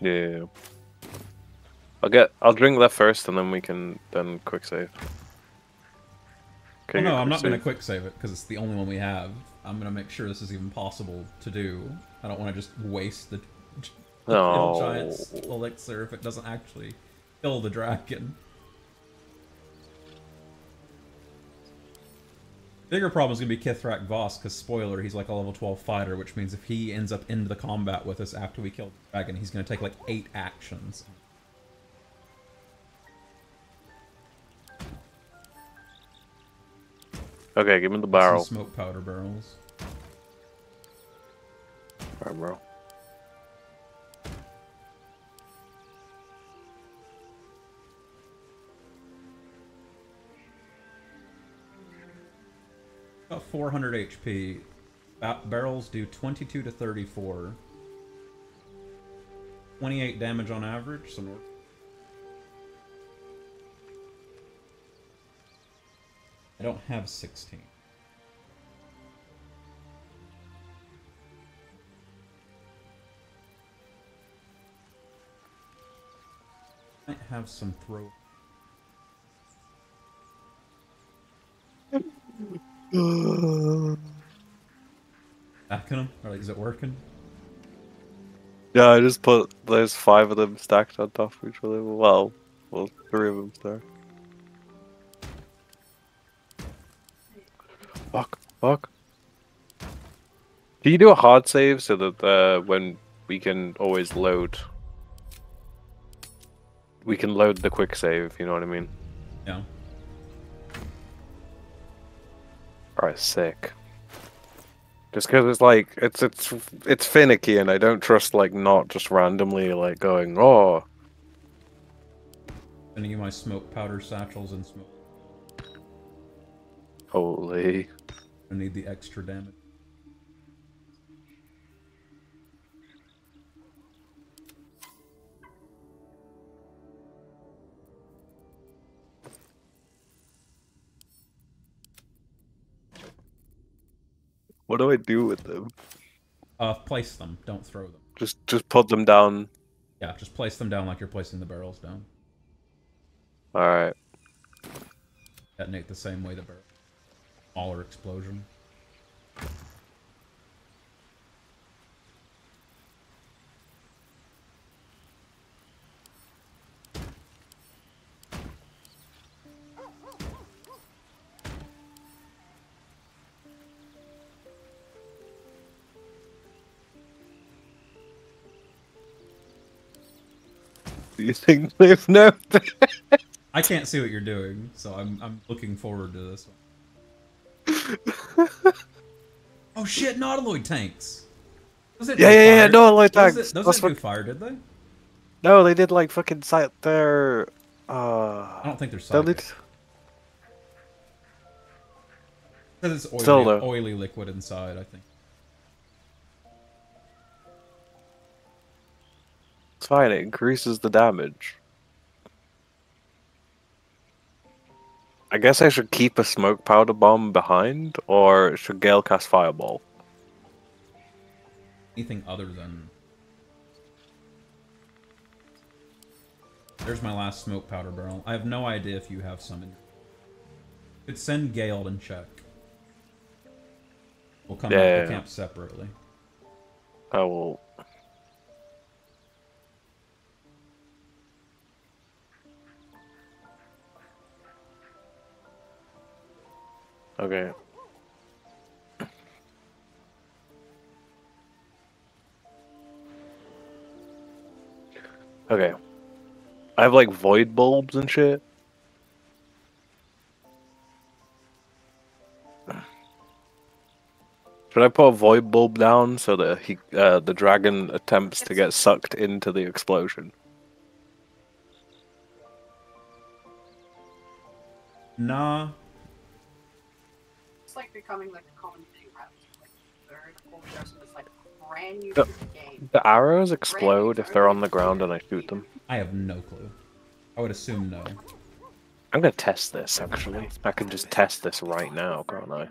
Yeah. I'll get I'll drink that first and then we can then quick save. Okay, oh, no, I'm not save. gonna quick save it because it's the only one we have. I'm gonna make sure this is even possible to do. I don't wanna just waste the, the no. giant's elixir if it doesn't actually kill the dragon. Bigger problem is going to be Kithrak Voss, because spoiler, he's like a level twelve fighter, which means if he ends up into the combat with us after we kill the dragon, he's going to take like eight actions. Okay, give him the barrel. Some smoke powder barrels. Fire barrel. About four hundred H P. About barrels do twenty-two to thirty-four. twenty-eight damage on average. So I don't have sixteen. I might have some throw. Stacking them? Or like, is it working? Yeah, I just put those five of them stacked on top of each other. Well, well, three of them stacked. Fuck, fuck. Can you do a hard save so that uh, when we can always load, we can load the quick save? You know what I mean? Yeah. Alright, sick. Just because it's like it's it's it's finicky, and I don't trust like not just randomly like going oh. Sending you my smoke powder satchels and smoke. Holy! I need the extra damage. What do I do with them? Uh, place them. Don't throw them. Just, just put them down. Yeah, just place them down like you're placing the barrels down. All right. Detonate the same way the barrel. Smaller explosion. Do you think they've noticed? I can't see what you're doing, so I'm I'm looking forward to this one. Oh shit, Nautiloid tanks! Those yeah, yeah, yeah, Nautiloid tanks! Those, those didn't do what... fire, did they? No, they did like fucking sight their... Uh... I don't think they're psychic. Because it's oily, oily liquid inside, I think. It's fine, it increases the damage. I guess I should keep a smoke powder bomb behind, or should Gale cast Fireball? Anything other than... There's my last smoke powder barrel. I have no idea if you have some in... Could send Gale and check. We'll come yeah, back to yeah, camp yeah. separately. I will... Okay. Okay. I have like void bulbs and shit. Should I put a void bulb down so that he, uh, the dragon attempts to get sucked into the explosion? Nah. Like becoming like a common thing, right? Like third or fourth person is like a brand new the, game. The arrows explode if they're on the ground and I shoot them. I have no clue. I would assume no. I'm gonna test this actually. I can just test this right now, can't I?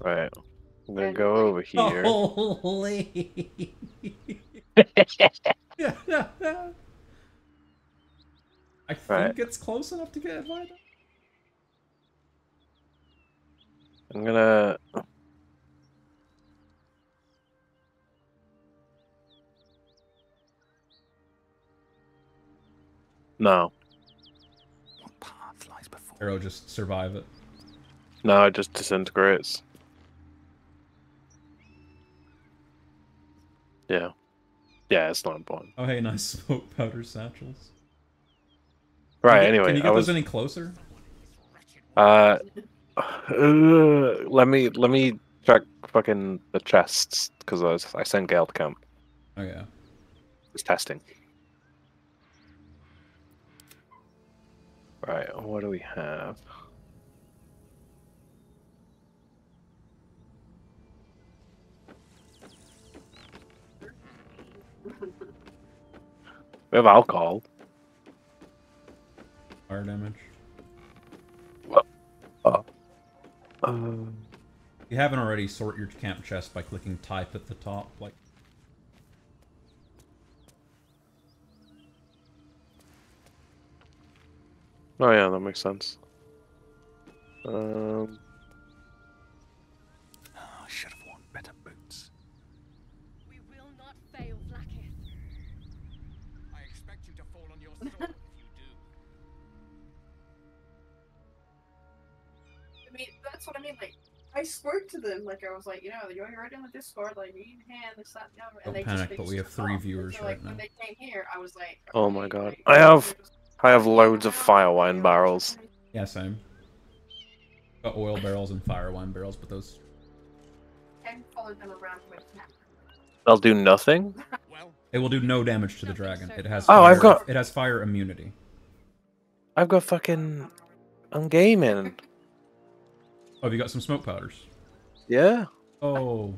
Right. I'm gonna go over here. Holy. I think right. it's close enough to get invited. I'm gonna... No. What path lies before? Arrow just survive it. No, it just disintegrates. Yeah. Yeah, it's not important. Oh hey, nice smoke powder satchels. Right, can you get, anyway. Can you get I those was... any closer? Uh... Uh, let me let me check fucking the chests because I was, I sent Gale to camp. Oh yeah, it's testing. Right, what do we have? We have alcohol. Fire damage. Well, uh. Um, if you haven't already, sort your camp chest by clicking type at the top. Like, oh yeah, that makes sense. Um, oh, I should have worn better boots. We will not fail, Blackith. I expect you to fall on your sword. I mean, that's what I mean, like, I spoke to them, like, I was like, you know, you're already on the Discord, like, you need hand, this, that, and the other, and they panic, just... But we have three viewers so, like, right now. When they came here, I was like... Okay, oh my god. Like, I have... I have loads of fire wine barrels. Yeah, same. Got oil barrels and fire wine barrels, but those... And follow them around with camp. They'll do nothing? It will do no damage to the dragon. It has fire, oh, I've got... It has fire immunity. I've got fucking... I'm gaming. Oh, have you got some smoke powders? Yeah. Oh.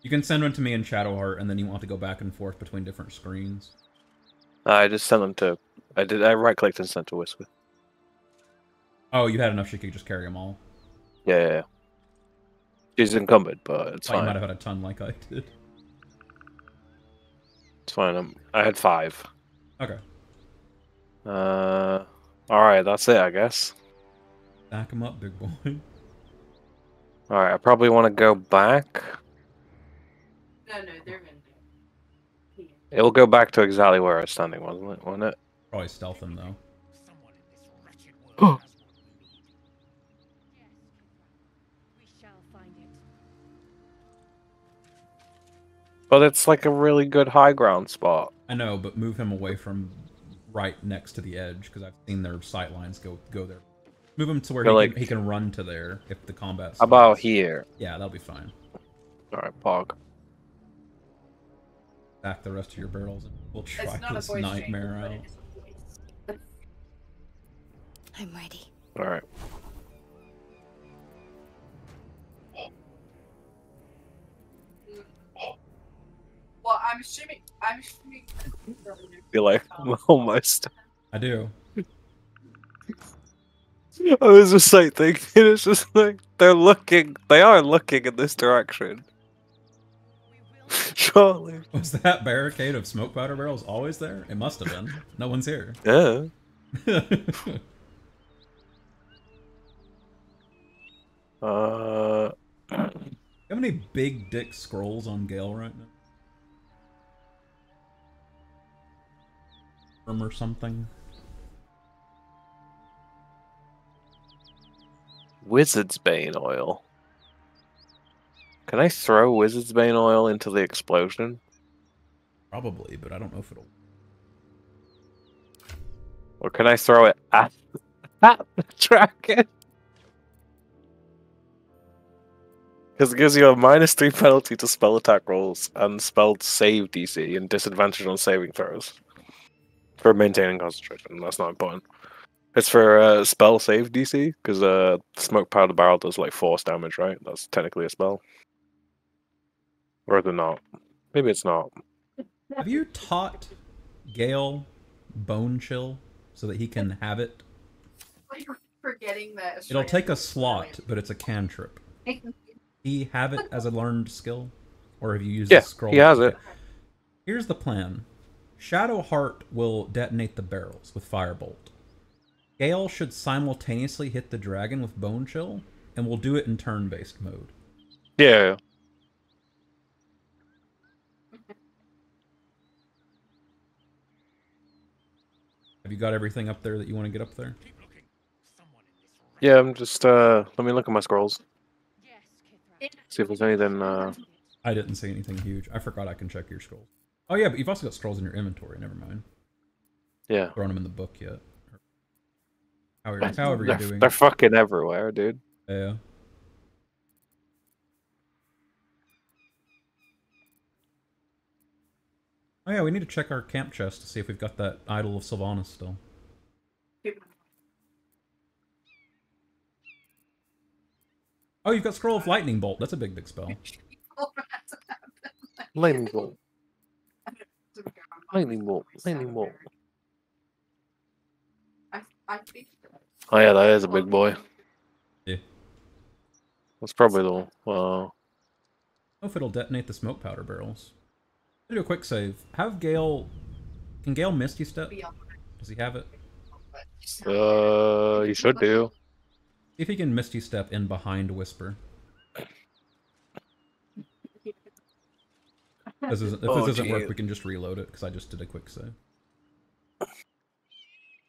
You can send one to me in Shadowheart, and then you want to go back and forth between different screens. I just sent them to... I did. I right-clicked and sent to Whisper. Oh, you had enough. She could just carry them all. Yeah, yeah, yeah. She's encumbered, but it's I fine. I might have had a ton like I did. It's fine. I'm, I had five. Okay. Uh, all right. That's it, I guess. Back him up, big boy. All right. I probably want to go back. No, no, they're in there. Yeah. It'll go back to exactly where I was standing, wasn't it? Wasn't it? Probably stealth him though. Oh. But it's like a really good high ground spot. I know, but move him away from right next to the edge, because I've seen their sight lines go go there. Move him to where he, like, can, he can run to there if the combat. How about here? Yeah, that'll be fine. All right, Pog. Back the rest of your barrels, and we'll try this nightmare out. I'm ready. All right. Well, I'm assuming. I'm assuming. Be like, almost. I do. I was just like thinking. It's just like they're looking. They are looking in this direction. Surely. Was that barricade of smoke powder barrels always there? It must have been. No one's here. Yeah. Uh, you have any big dick scrolls on Gale right now? Or something. Wizard's Bane oil. Can I throw Wizard's Bane oil into the explosion? Probably, but I don't know if it'll. Or can I throw it at, at the dragon? Because it gives you a minus three penalty to spell attack rolls and spell save D C and disadvantage on saving throws. For maintaining concentration, that's not important. It's for uh, spell save D C, because uh, smoke powder barrel does like force damage, right? That's technically a spell. Or is it not? Maybe it's not. Have you taught Gale Bonechill so that he can have it? I'm forgetting that. It'll take a slot, but it's a cantrip. He have it as a learned skill? Or have you used yeah, the scroll? He has it. Here's the plan. Shadowheart will detonate the barrels with Firebolt. Gale should simultaneously hit the dragon with Bonechill, and we'll do it in turn-based mode. Yeah. Have you got everything up there that you want to get up there? Yeah, I'm just, uh, let me look at my scrolls. See if there's anything, uh... I didn't see anything huge. I forgot I can check your scrolls. Oh yeah, but you've also got scrolls in your inventory, never mind. Yeah. Throwing them in the book yet. However, however you're doing. They're fucking everywhere, dude. Yeah. Oh yeah, we need to check our camp chest to see if we've got that Idol of Silvanus still. Oh, you've got Scroll of Lightning Bolt. That's a big, big spell. Lightning Bolt. Lightning Bolt. Lightning Bolt. Oh yeah, that is a big boy. Yeah. That's probably the well. I don't know if it'll detonate the smoke powder barrels. I'll do a quick save. Have Gale. Can Gale Misty Step? Does he have it? Uh, he should do. See if he can Misty Step in behind Whisper. This isn't, if oh, this doesn't geez. work, we can just reload it, because I just did a quick save.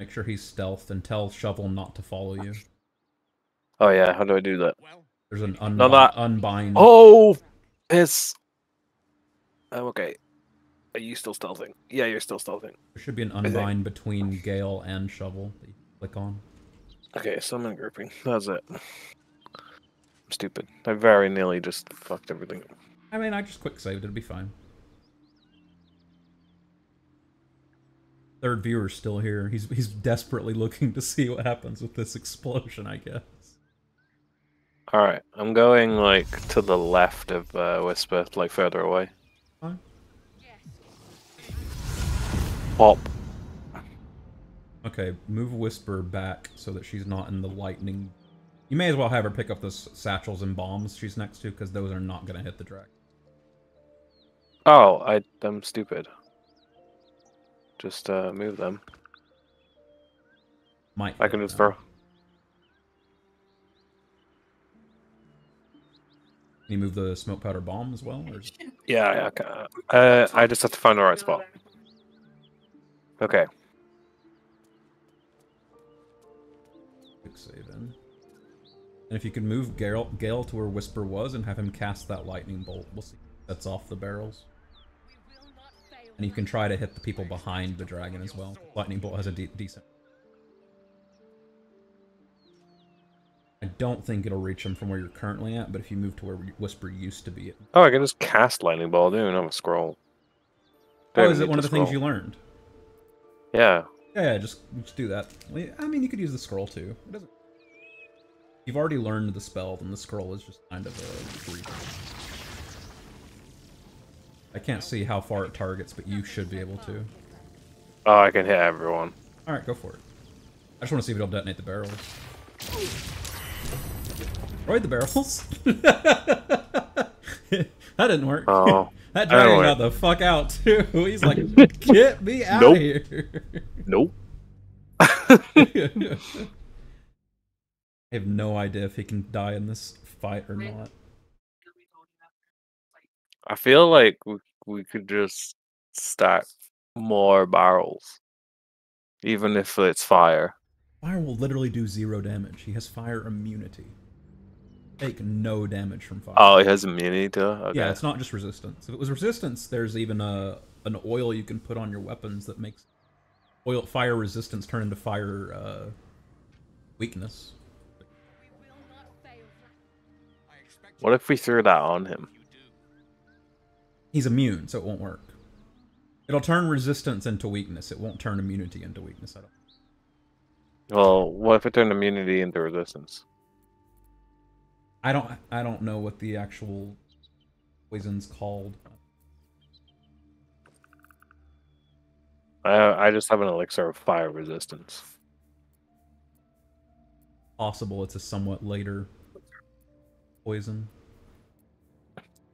Make sure he's stealthed and tell Shovel not to follow you. Oh yeah, how do I do that? There's an unbind. No, that... unbind. Oh! Piss! I'm okay. Are you still stealthing? Yeah, you're still stealthing. There should be an unbind between Gale and Shovel that you click on. Okay, summon grouping. That's it. I'm stupid. I very nearly just fucked everything up. I mean, I just quick saved. It'll be fine. Third viewer's still here. He's he's desperately looking to see what happens with this explosion, I guess. All right, I'm going like to the left of uh, Whisper, like further away. Huh? Pop. Okay, move Whisper back so that she's not in the lightning. You may as well have her pick up those satchels and bombs she's next to, because those are not going to hit the dragon. Oh, I, I'm stupid. Just uh, move them. Might I can just throw. Can you move the smoke powder bomb as well? Or just... Yeah, yeah. Uh, I just have to find the right spot. Okay. Quick save in. And if you could move Gale, Gale to where Whisper was and have him cast that lightning bolt, we'll see. That's off the barrels. And you can try to hit the people behind the dragon as well. Lightning bolt has a de decent. I don't think it'll reach him from where you're currently at, but if you move to where Whisper used to be... It... Oh, I can just cast Lightning Ball, dude, and I'm a scroll. Dude, oh, is it one of the scroll. Things you learned? Yeah. Yeah, yeah, just, just do that. I mean, you could use the scroll, too. It doesn't... You've already learned the spell, then the scroll is just kind of a creep. I can't see how far it targets, but you should be able to. Oh, I can hit everyone. Alright, go for it. I just want to see if it'll detonate the barrels. Destroyed the barrels. That didn't work. Oh, that dragon got the fuck out too. He's like, get me out nope. of here. Nope. I have no idea if he can die in this fight or not. I feel like we, we could just stack more barrels, even if it's fire. Fire will literally do zero damage. He has fire immunity. Take no damage from fire. Oh, it has immunity to it? Okay. Yeah, it's not just resistance. If it was resistance, there's even a an oil you can put on your weapons that makes oil fire resistance turn into fire uh, weakness. What if we threw that on him? He's immune, so it won't work. It'll turn resistance into weakness. It won't turn immunity into weakness at all. Well, what if it turned immunity into resistance? I don't I don't know what the actual poison's called. I I just have an elixir of fire resistance. Possible it's a somewhat later poison.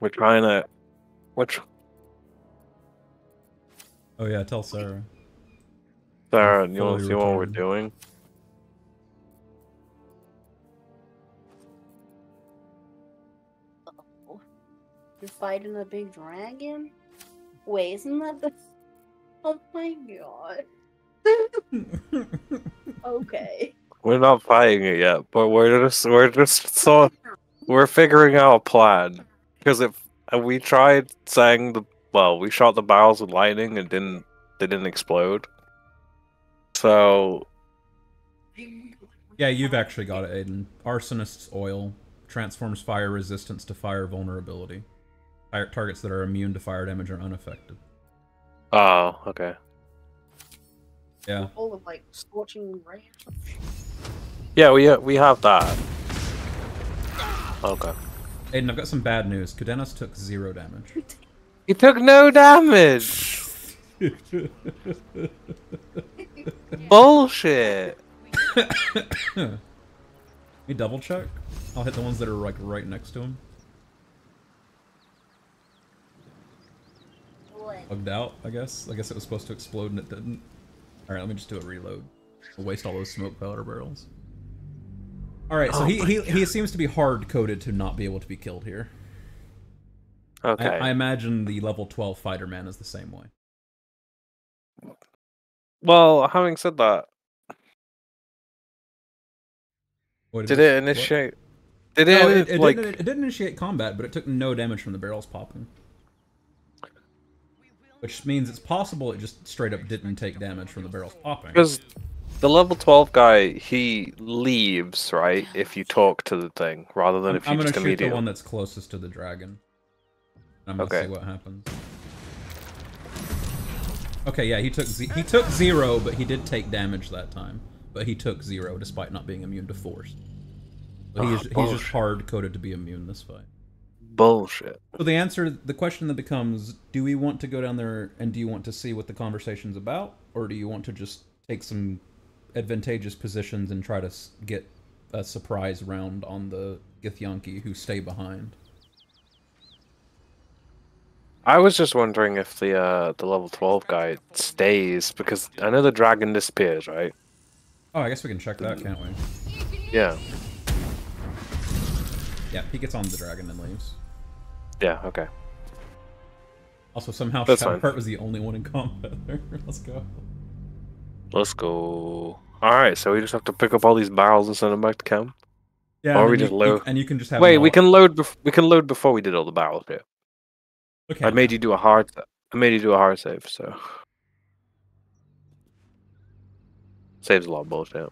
We're trying to which Oh yeah, tell Sarah. Sarah, you wanna see what we're doing? You're fighting a big dragon? Wait, isn't that the... Oh my god. Okay. We're not fighting it yet, but we're just... We're just... So, we're figuring out a plan. Because if we tried saying the... Well, we shot the barrels with lightning and didn't... They didn't explode. So... Yeah, you've actually got it, Aiden. Arsonist's oil transforms fire resistance to fire vulnerability. Fire targets that are immune to fire damage are unaffected. Oh, okay. Yeah. All of like scorching rain. Yeah, we we have that. Okay. Aiden, I've got some bad news. Kadanos took zero damage. He took no damage. Bullshit. You double check. I'll hit the ones that are like right next to him. Bugged out, I guess. I guess it was supposed to explode and it didn't. Alright, let me just do a reload. I'll waste all those smoke powder barrels. Alright, so oh he, he, he seems to be hard-coded to not be able to be killed here. Okay. I, I imagine the level twelve fighter man is the same way. Well, having said that... What did, did it initiate... What? Did it, no, it, it, like... didn't, it didn't initiate combat, but it took no damage from the barrels popping. Which means it's possible it just straight up didn't take damage from the barrels popping. Because the level twelve guy, he leaves, right? If you talk to the thing, rather than if you just immediately... I'm gonna shoot the one that's closest to the dragon. I'm gonna okay. see what happens. Okay, yeah, he took z he took zero, but he did take damage that time. But he took zero despite not being immune to force. So he's, oh, he's just hard-coded to be immune this fight. Bullshit. So the answer, the question that becomes, do we want to go down there and do you want to see what the conversation's about? Or do you want to just take some advantageous positions and try to get a surprise round on the Githyanki who stay behind. I was just wondering if the uh, the level twelve guy stays, because I know the dragon disappears, right? Oh, I guess we can check that, can't we? Yeah. Yeah, he gets on the dragon and leaves. Yeah, okay. Also, somehow Shadowheart was the only one in combat there. Let's go. Let's go. Alright, so we just have to pick up all these barrels and send them back to camp? Yeah, or we just load? And you can just have Wait, we can load we can load before we did all the barrels here. Okay. I made you do a hard I made you do a hard save, so saves a lot of bullshit.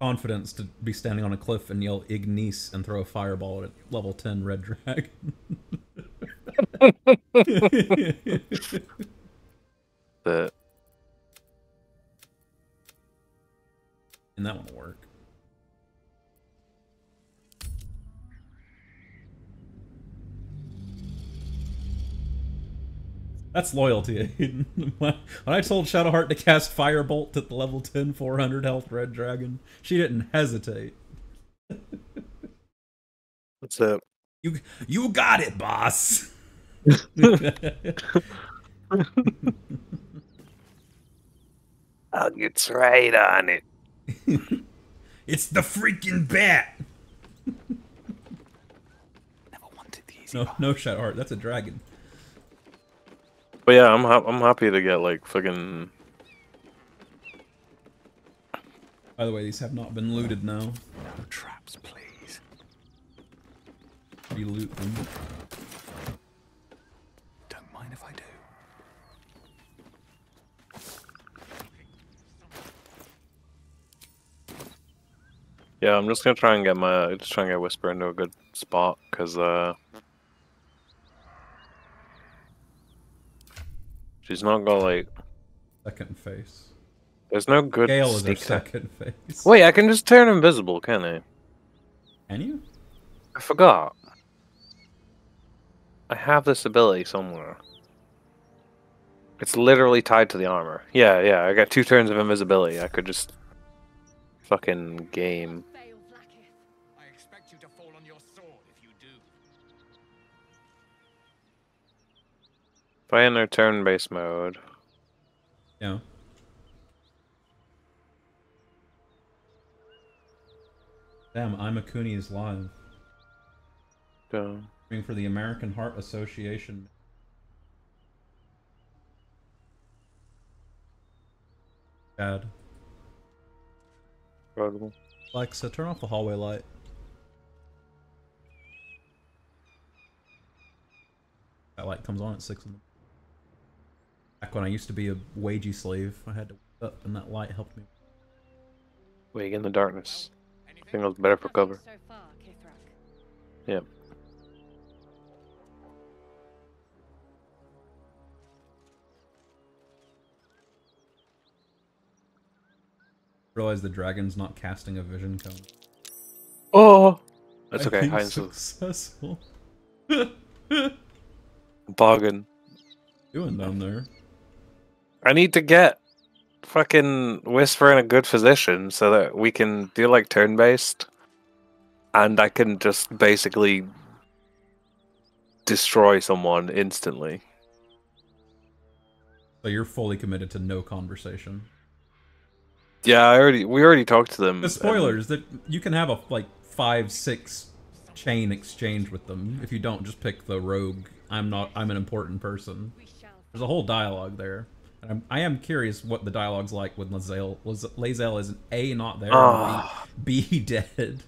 Confidence to be standing on a cliff and yell Ignis and throw a fireball at level ten red dragon. But... and that won't work. That's loyalty, Aiden. When I told Shadowheart to cast Firebolt at the level ten, four hundred health red dragon, she didn't hesitate. What's up? You, you got it, boss! I'll get right on it. It's the freaking bat! Never wanted these. No, no, Shadowheart, that's a dragon. But yeah, I'm ha I'm happy to get like fucking. By the way, these have not been looted now. No traps, please. Reloot them. Don't mind if I do. Yeah, I'm just gonna try and get my just try and get Whisper into a good spot, cause uh. She's not got like second face. There's no good. Gale is her second face. Wait, I can just turn invisible, can't I? Can you? I forgot. I have this ability somewhere. It's literally tied to the armor. Yeah, yeah. I got two turns of invisibility. I could just fucking game. I expect you to fall on your sword if you do. If I enter turn-based mode... Yeah. Damn, Imakuni is live. Yeah. For the American Heart Association. Bad. Incredible. Alexa, turn off the hallway light. That light comes on at six in the... Back when I used to be a wagey slave, I had to wake up, and that light helped me. Wake in the darkness. I think it was better for cover. Yeah. Realize the dragon's not casting a vision cone. Oh, that's okay. High successful. Bargain. Doing down there. I need to get fucking Whisper in a good position so that we can do like turn based, and I can just basically destroy someone instantly. So you're fully committed to no conversation. Yeah, I already we already talked to them. The spoilers that you can have a like five six chain exchange with them if you don't just pick the rogue. I'm not. I'm an important person. There's a whole dialogue there. And I'm, I am curious what the dialogue's like when Lae'zel. Lae'zel is A, not there. Oh. B, B, dead.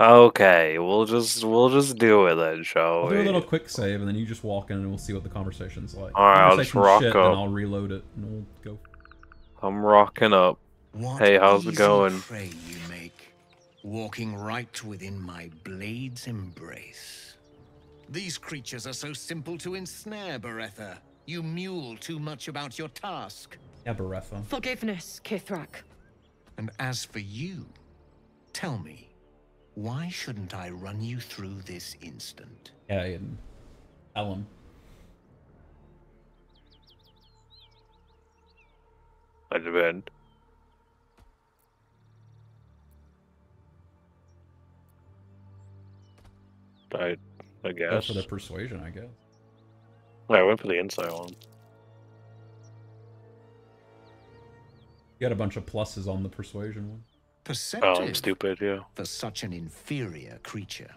Okay, we'll just we'll just do it then, shall we? We'll do a little quick save, and then you just walk in, and we'll see what the conversation's like. All right, I'll just rock shit, up, and I'll reload it, and we'll go. I'm rocking up. What hey, how's it going? Prey you make, walking right within my blade's embrace. These creatures are so simple to ensnare, Baretha. You mule too much about your task. Yeah, Baretha. Forgiveness, Kithrak. And as for you, tell me, why shouldn't I run you through this instant? Yeah, and Alan. I'd have earned. I, I guess. That's for the persuasion, I guess. Yeah, I went for the insight on. You had a bunch of pluses on the persuasion one. Perceptive. Oh, I'm stupid, yeah. For such an inferior creature.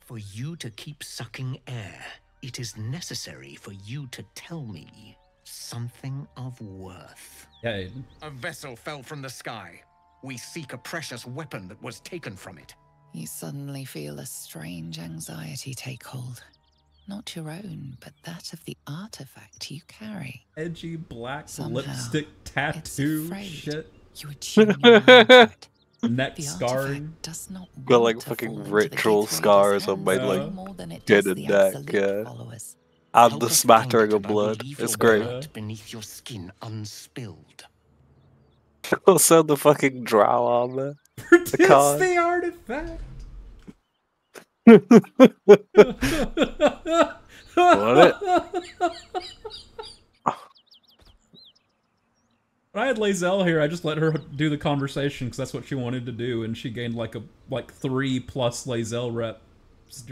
For you to keep sucking air, it is necessary for you to tell me something of worth. Yeah, Aiden. A vessel fell from the sky. We seek a precious weapon that was taken from it. You suddenly feel a strange anxiety take hold. Not your own, but that of the artifact you carry. Edgy black somehow, lipstick tattoo shit. You neck scarring. Does not got like fucking ritual scars on my no. like dead and neck. Yeah. And the smattering of blood. It's great. Beneath your skin unspilled. Also the fucking drow armor. Protects the, the artifact. What? When I had Lae'zel here, I just let her do the conversation because that's what she wanted to do, and she gained like a like three plus Lae'zel rep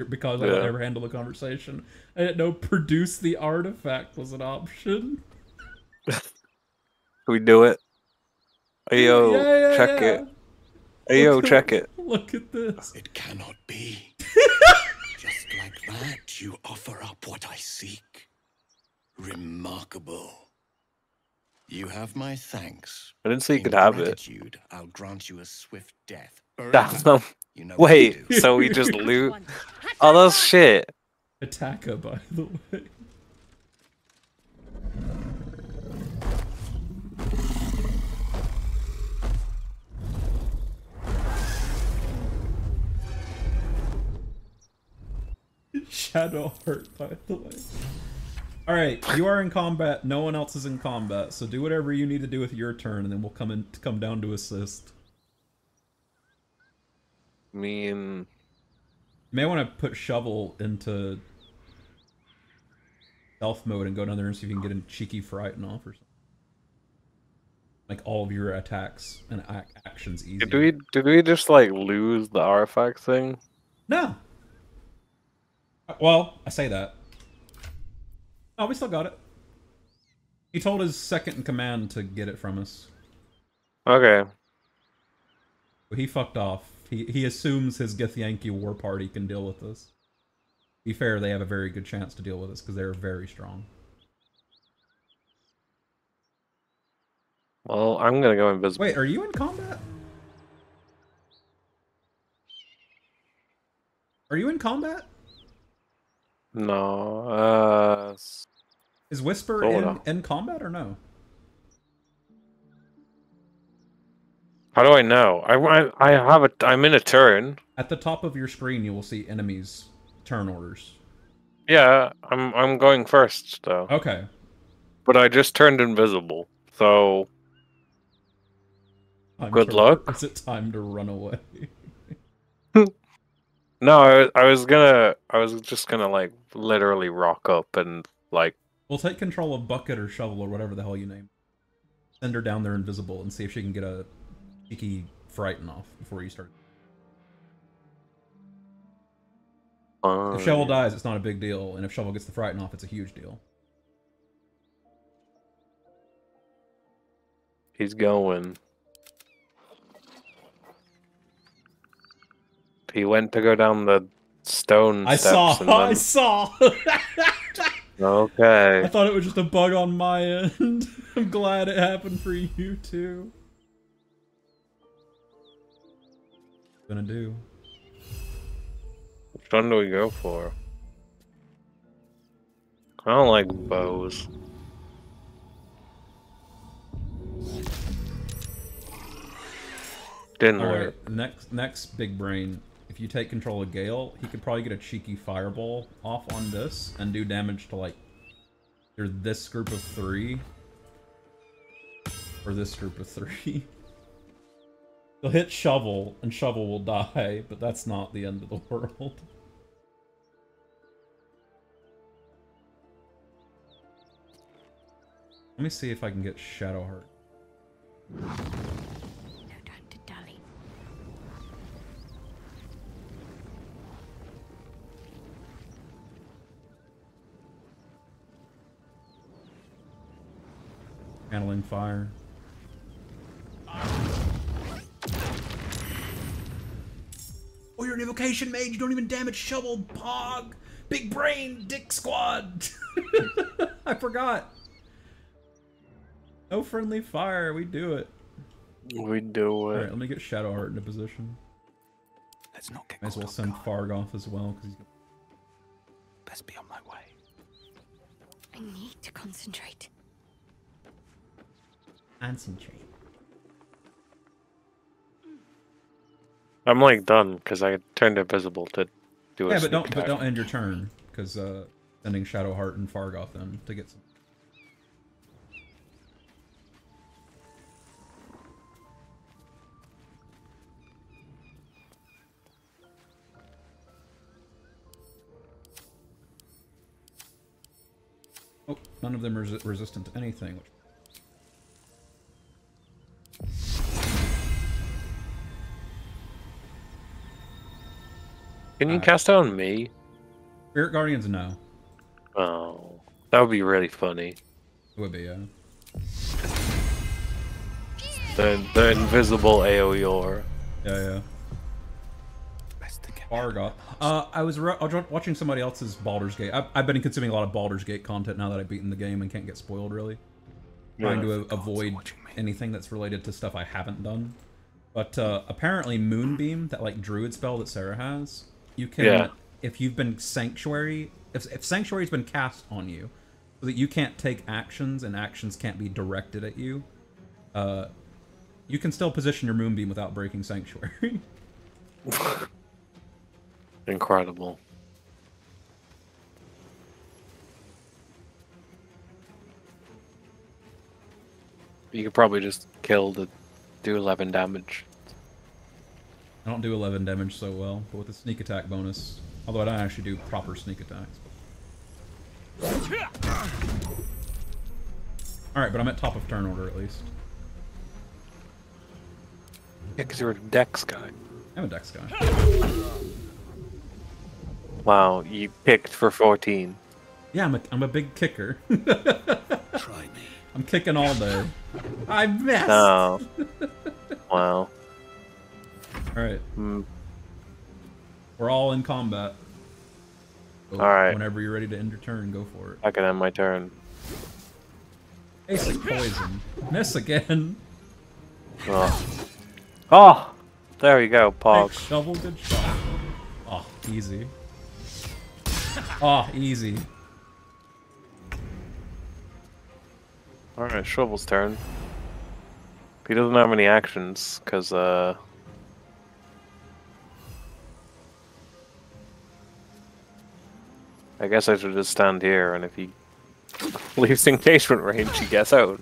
because yeah. I let her handle the conversation. I didn't know produce the artifact was an option. We do it. Ayo, yeah, yeah, check yeah. it. Ayo, check it. Look at this. It cannot be. Just like that, you offer up what I seek. Remarkable. You have my thanks. I didn't say you could have it. I'll grant you a swift death. That's not... you know Wait, so we just loot? Oh, that's shit. Attacker, by the way. Shadowheart, by the way. Alright, you are in combat, no one else is in combat, so do whatever you need to do with your turn, and then we'll come in to come down to assist. I mean... You may want to put Shovel into stealth mode and go down there and see if you can get a cheeky fright and off or something. Like, all of your attacks and actions easier. Did we, did we just, like, lose the artifact thing? No! Well, I say that. Oh, we still got it. He told his second in command to get it from us. Okay. But he fucked off. He he assumes his Githyanki war party can deal with this. To be fair, they have a very good chance to deal with us because they're very strong. Well, I'm gonna go invisible. Wait, are you in combat? Are you in combat? No, uh... Is Whisper in, in combat or no? How do I know? I, I, I have a... I'm in a turn. At the top of your screen you will see enemies' turn orders. Yeah, I'm, I'm going first, though. Okay. But I just turned invisible, so... Time Good to, luck. Is it time to run away? No, I, I was gonna... I was just gonna, like, literally rock up and, like... We'll take control of Bucket or Shovel or whatever the hell you name. Send her down there invisible and see if she can get a cheeky frighten off before you start. Um... If Shovel dies, it's not a big deal, and if Shovel gets the frighten off, it's a huge deal. He's going... He went to go down the stone I steps saw, and then... I saw! Okay. I thought it was just a bug on my end. I'm glad it happened for you too. What's gonna do? Which one do we go for? I don't like bows. Didn't All work. Right, next, next big brain. If you take control of Gale, he could probably get a cheeky fireball off on this and do damage to, like, either this group of three or this group of three. He'll hit Shovel, and Shovel will die, but that's not the end of the world. Let me see if I can get Shadowheart. No time to dally. Paneling fire. Oh, you're an evocation mage. You don't even damage shovel, pog. Big brain, dick squad. I forgot. No friendly fire. We do it. We do it. All right, let me get Shadowheart into position. Let's not get. Might as well send Fargoth as well, because he's. Best be on my way. I need to concentrate. Concentrate. I'm like done because I turned invisible to do it. Yeah, but don't attack. But don't end your turn because uh, sending Shadowheart and Fargoth in to get some. Oh, none of them are res resistant to anything. Which... Can you uh, cast out on me? Spirit Guardians, no. Oh, that would be really funny. It would be, yeah. The, the invisible AoE aura. Yeah, yeah. Fargoth. Uh, I was re I was watching somebody else's Baldur's Gate. I've, I've been consuming a lot of Baldur's Gate content now that I've beaten the game and can't get spoiled, really. Yeah, trying to avoid anything that's related to stuff I haven't done. But uh, apparently Moonbeam, that like druid spell that Sarah has, you can, yeah. if you've been Sanctuary, if, if Sanctuary's been cast on you, so that you can't take actions and actions can't be directed at you, uh, you can still position your Moonbeam without breaking Sanctuary. Incredible. You could probably just kill the... do eleven damage. I don't do eleven damage so well, but with the sneak attack bonus. Although I don't actually do proper sneak attacks. Alright, but I'm at top of turn order at least. Yeah, because you're a dex guy. I'm a dex guy. Wow, you picked for fourteen. Yeah, I'm a, I'm a big kicker. Try me. I'm kicking all day. I missed! Oh. Wow. Alright. Mm. We're all in combat. So alright. Whenever you're ready to end your turn, go for it. I can end my turn. Basic poison. Miss again. Oh. Oh! There we go, pog. Thanks, shovel, good shot. Oh, easy. Oh, easy. Alright, Shovel's turn. He doesn't have any actions, because, uh... I guess I should just stand here, and if he leaves engagement range, he gets out.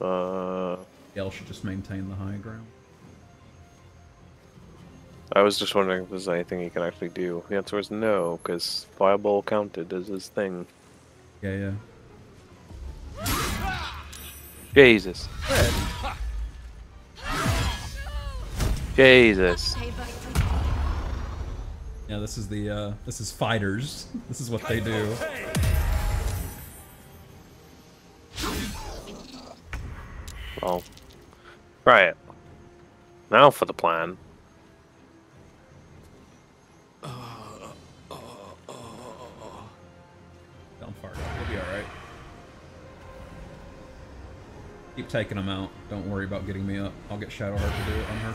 Uh... Gale should just maintain the high ground. I was just wondering if there's anything he can actually do. The answer is no, because Fireball counted as his thing. Yeah, yeah. Jesus. Good. Jesus. Yeah, this is the, uh, this is fighters. This is what they do. Well, try it. Now for the plan. Keep taking them out. Don't worry about getting me up. I'll get Shadowheart to do it on her.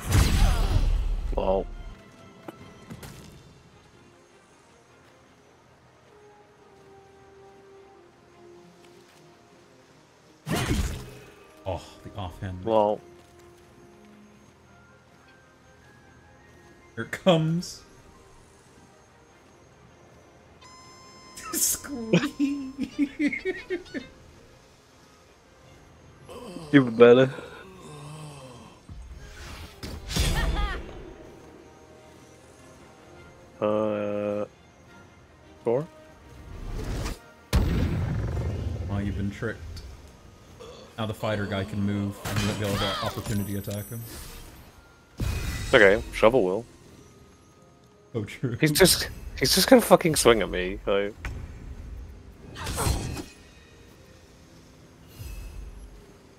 Well. Oh, the offhand. Well. Here it comes. Squeeze. Even better. Uh, Now the fighter guy can move, and he won't be able to opportunity attack him. It's okay, Shovel will. Oh, true. He's just, he's just gonna fucking swing at me, like...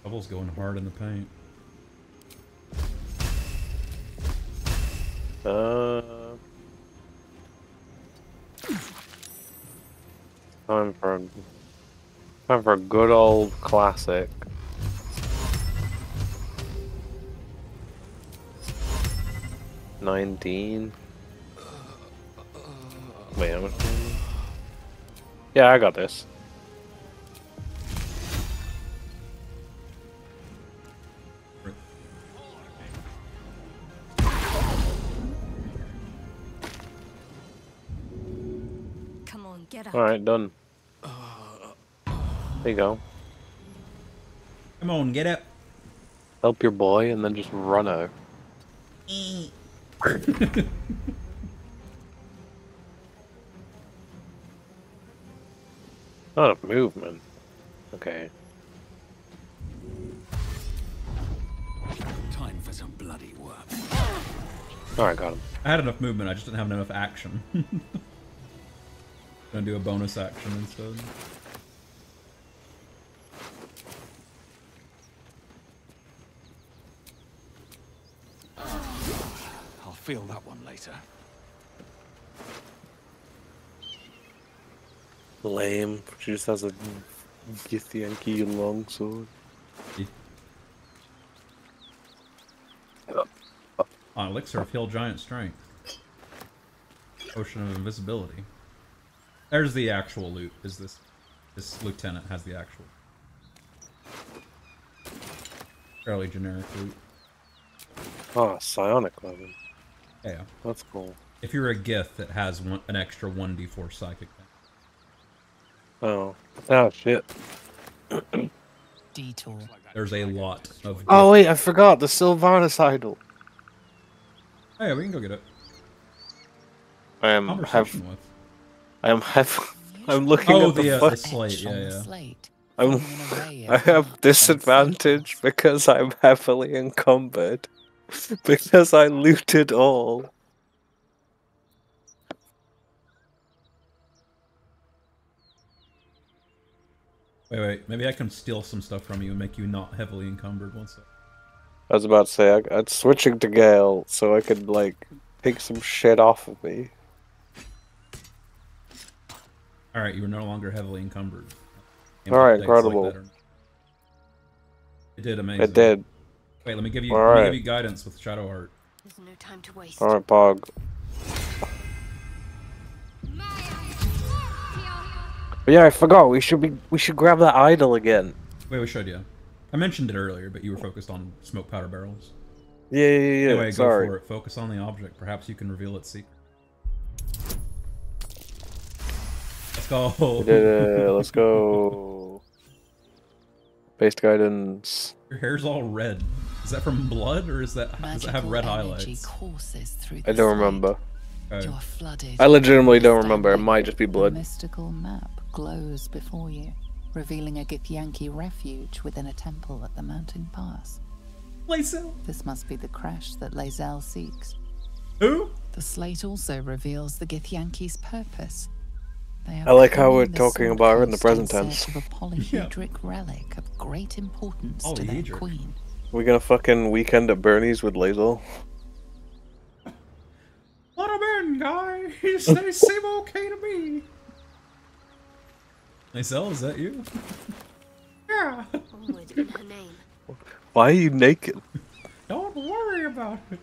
Shovel's going hard in the paint. Uh... Time for, a, time for a good old classic. nineteen. Wait, how much? Yeah, I got this. Alright, done. There you go. Come on, get up. Help your boy and then just run out. Not a movement. Okay. Time for some bloody work. Alright, got him. I had enough movement, I just didn't have enough action. Gonna do a bonus action instead. I'll feel that one later. Lame. She just has a Githyanki longsword. Yeah. Oh, elixir of hill giant strength. Potion of invisibility. There's the actual loot. Is this this lieutenant has the actual fairly generic loot? Ah, oh, psionic weapon. Yeah, that's cool. If you're a Gith, it has one, an extra one d four psychic. Oh, oh shit! Detour. There's a lot of. Oh Gith. Wait, I forgot the Silvanus idol. Hey, we can go get it. I am um, have. With. I'm have, I'm looking oh, at the, the, uh, the slate. Yeah, yeah. I'm, I have disadvantage because I'm heavily encumbered because I looted all. Wait, wait. Maybe I can steal some stuff from you and make you not heavily encumbered. One sec. I was about to say I, I'm switching to Gale so I could like pick some shit off of me. Alright, you are no longer heavily encumbered. Alright, incredible. Like it did amazing. It did. Wait, let me give you, let me give you guidance with Shadowheart. There's no time to waste. Alright, Pog. But yeah, I forgot. We should be we should grab that idol again. Wait, we should, yeah. I mentioned it earlier, but you were focused on smoke powder barrels. Yeah, yeah, yeah. Anyway, sorry. Go for it. Focus on the object. Perhaps you can reveal its secret. Let's go. We did it. Let's go. Based guidance. Your hair's all red. Is that from blood or is that does it have red highlights? I don't remember. Okay. You're flooded. I legitimately don't remember. It might just be blood. A mystical map glows before you, revealing a Githyanki refuge within a temple at the Mountain Pass. Lae'zel. This must be the crash that Lae'zel seeks. Who? The slate also reveals the Githyanki's purpose. I like how we're talking about her in the present tense. Of a polyhedric yeah. relic of great importance oh, to their queen. We're gonna fucking weekend at Bernie's with Lae'zel. What a man, guys! They seem okay to me. Lae'zel, is that you? Yeah. Onward in her name. Why are you naked? Don't worry about it.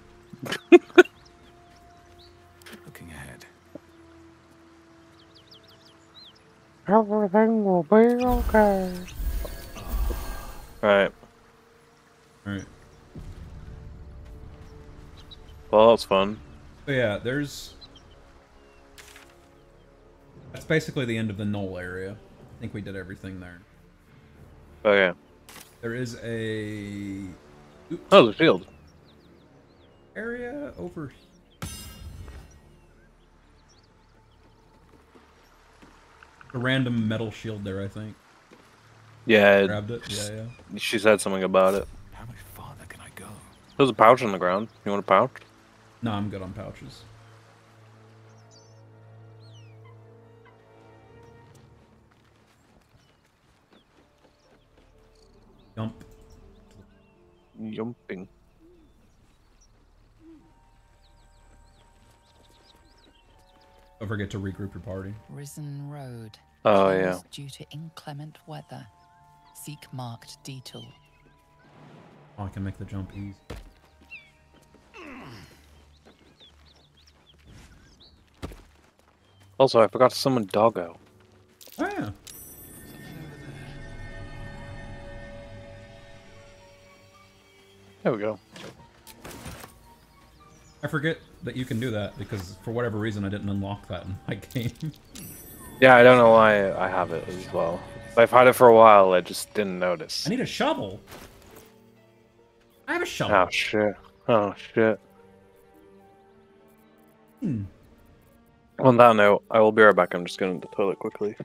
Looking ahead. Everything will be okay. Alright. Alright. Well, that was fun. So yeah, there's... That's basically the end of the knoll area. I think we did everything there. Oh yeah. There is a... Oops. Oh, the field. Area over here. A random metal shield there, I think. Yeah, grabbed it. Yeah, yeah. She said something about it. How much farther can I go? There's a pouch on the ground. You want a pouch? No, I'm good on pouches. Jump. Jumping. Don't forget to regroup your party. Risen Road. Oh, yeah. Due to inclement weather. Seek marked detour. Oh, I can make the jump easy. Also, I forgot to summon Doggo. Oh, yeah. There we go. I forget that you can do that because for whatever reason I didn't unlock that in my game. Yeah, I don't know why I have it as well. I've had it for a while, I just didn't notice. I need a shovel. I have a shovel. Oh shit. Oh shit. Hmm. On that note, I will be right back. I'm just going to the toilet quickly.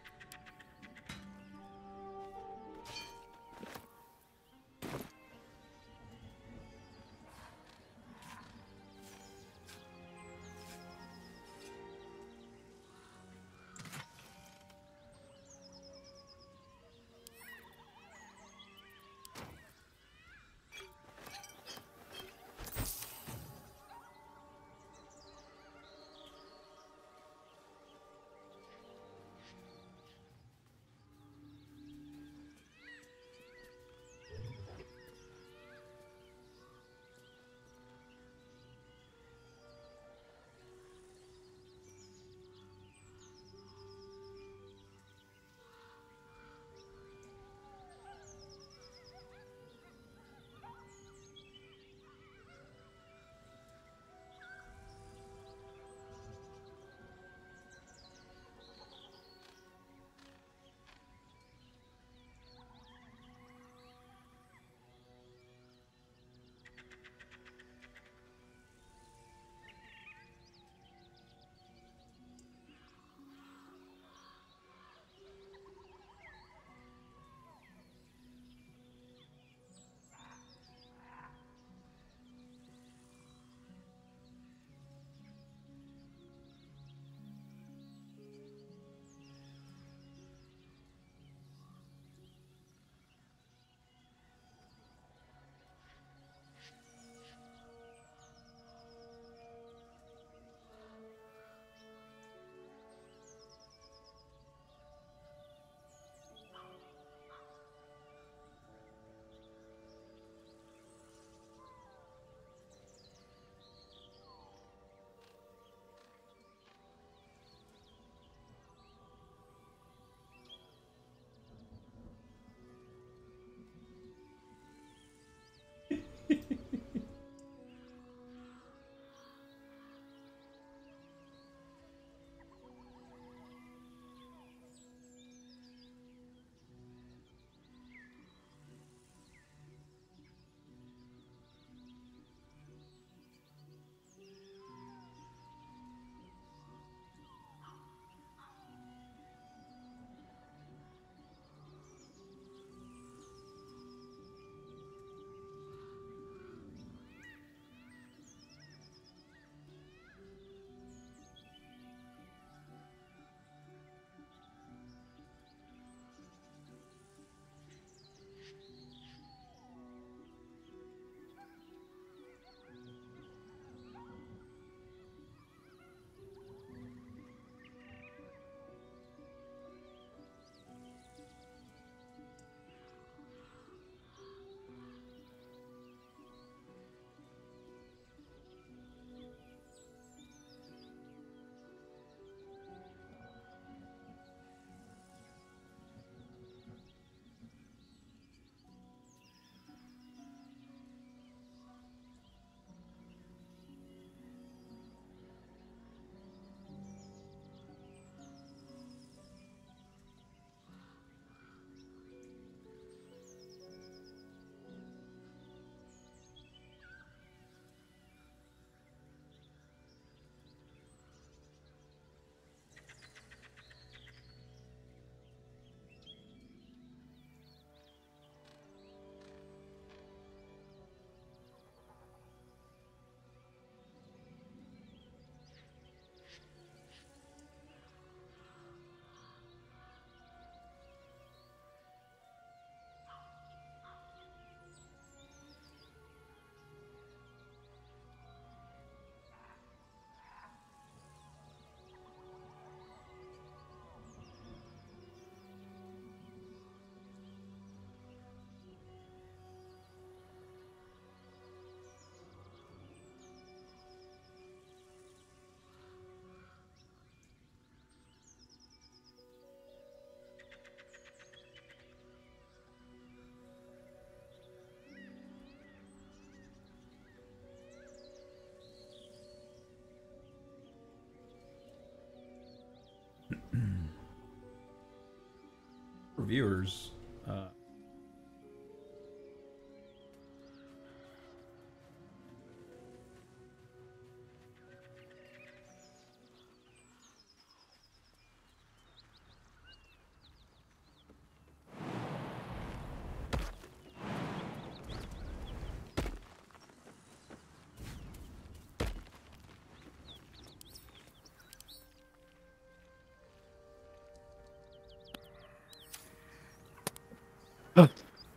viewers. Uh,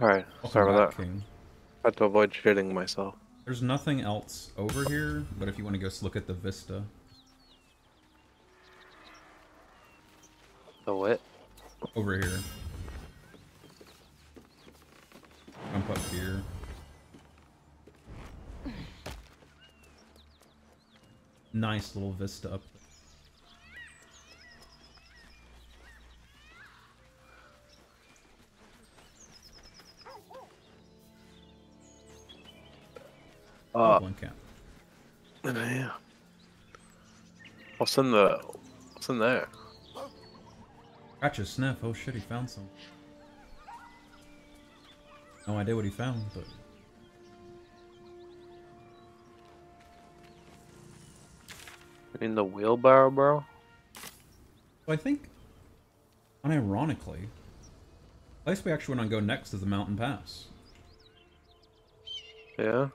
Alright, sorry about that. I had to avoid shitting myself. There's nothing else over here, but if you want to go look at the vista. The what? Over here. Jump up here. Nice little vista up there. Uh, one count. Yeah. What's in the? What's in there? Gotcha, sniff. Oh shit, he found some. No idea what he found, but. In the wheelbarrow, bro. So I think, unironically, the place we actually want to go next is the Mountain Pass. Yeah.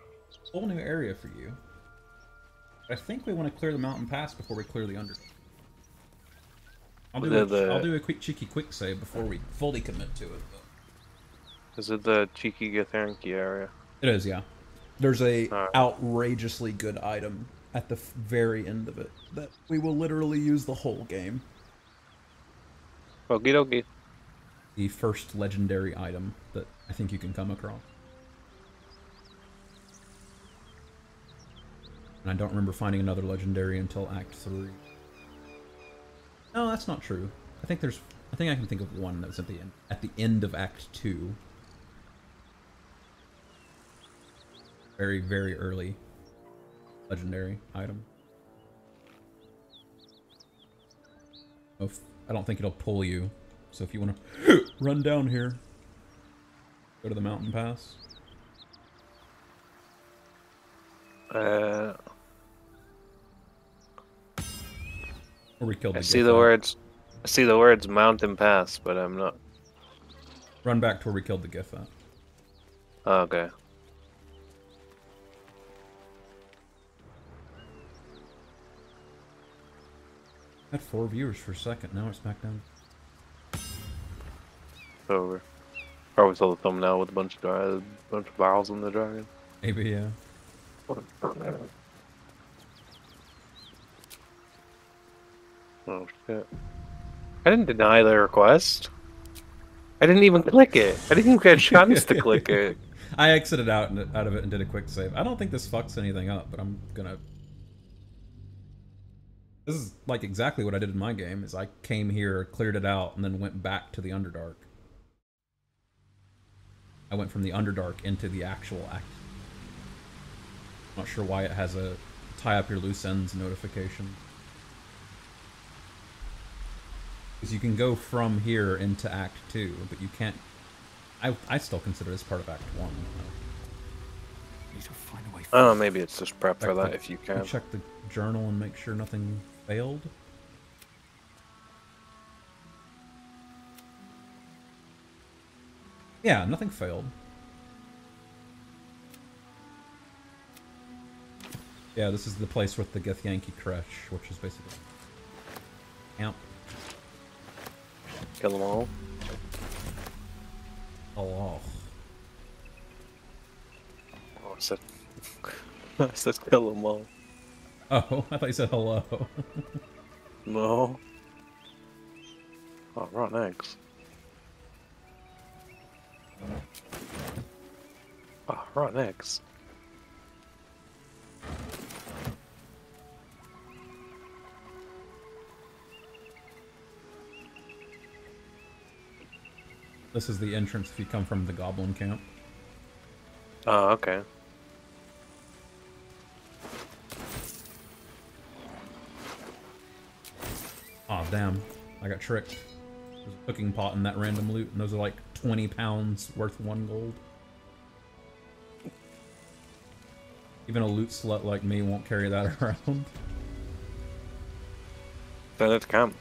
Whole new area for you. I think we want to clear the Mountain Pass before we clear the Underdark. I'll do a, the... I'll do a quick cheeky quick save before we fully commit to it. But... Is it the cheeky Githyanki area? It is, yeah. There's a right. outrageously good item at the very end of it that we will literally use the whole game. Okie dokie. The first legendary item that I think you can come across. And I don't remember finding another legendary until Act three. No, that's not true. I think there's... I think I can think of one that was at the end, at the end of Act two. Very, very early legendary item. I don't think it'll pull you. So if you want to run down here, go to the Mountain Pass. Uh... We I see the words. I see the words Mountain Pass, but I'm not. Run back to where we killed the Gith at. Oh, okay. Had four viewers for a second. Now it's back down. Over. Probably saw the thumbnail with a bunch of a bunch of barrels in the dragon. Maybe, yeah. Oh shit. I didn't deny the request. I didn't even click it. I didn't even get a chance to click it. I exited out and, out of it and did a quick save. I don't think this fucks anything up, but I'm gonna... This is like exactly what I did in my game, is I came here, cleared it out, and then went back to the Underdark. I went from the Underdark into the actual act. I'm not sure why it has a tie up your loose ends notification. You can go from here into Act two, but you can't... I, I still consider this part of Act one. You need to find a way forward. Oh, maybe it's just prep check for that the, if you can. Check the journal and make sure nothing failed. Yeah, nothing failed. Yeah, this is the place with the Githyanki crash, which is basically... Camp. Kill them all. Allah. Oh, I said, I said kill them all. Oh, I thought you said hello. No. Oh, rotten eggs. Oh, rotten eggs. This is the entrance if you come from the goblin camp. Oh, okay. Aw, oh, damn. I got tricked. There's a cooking pot in that random loot, and those are like twenty pounds worth one gold. Even a loot slut like me won't carry that around. Send it to camp.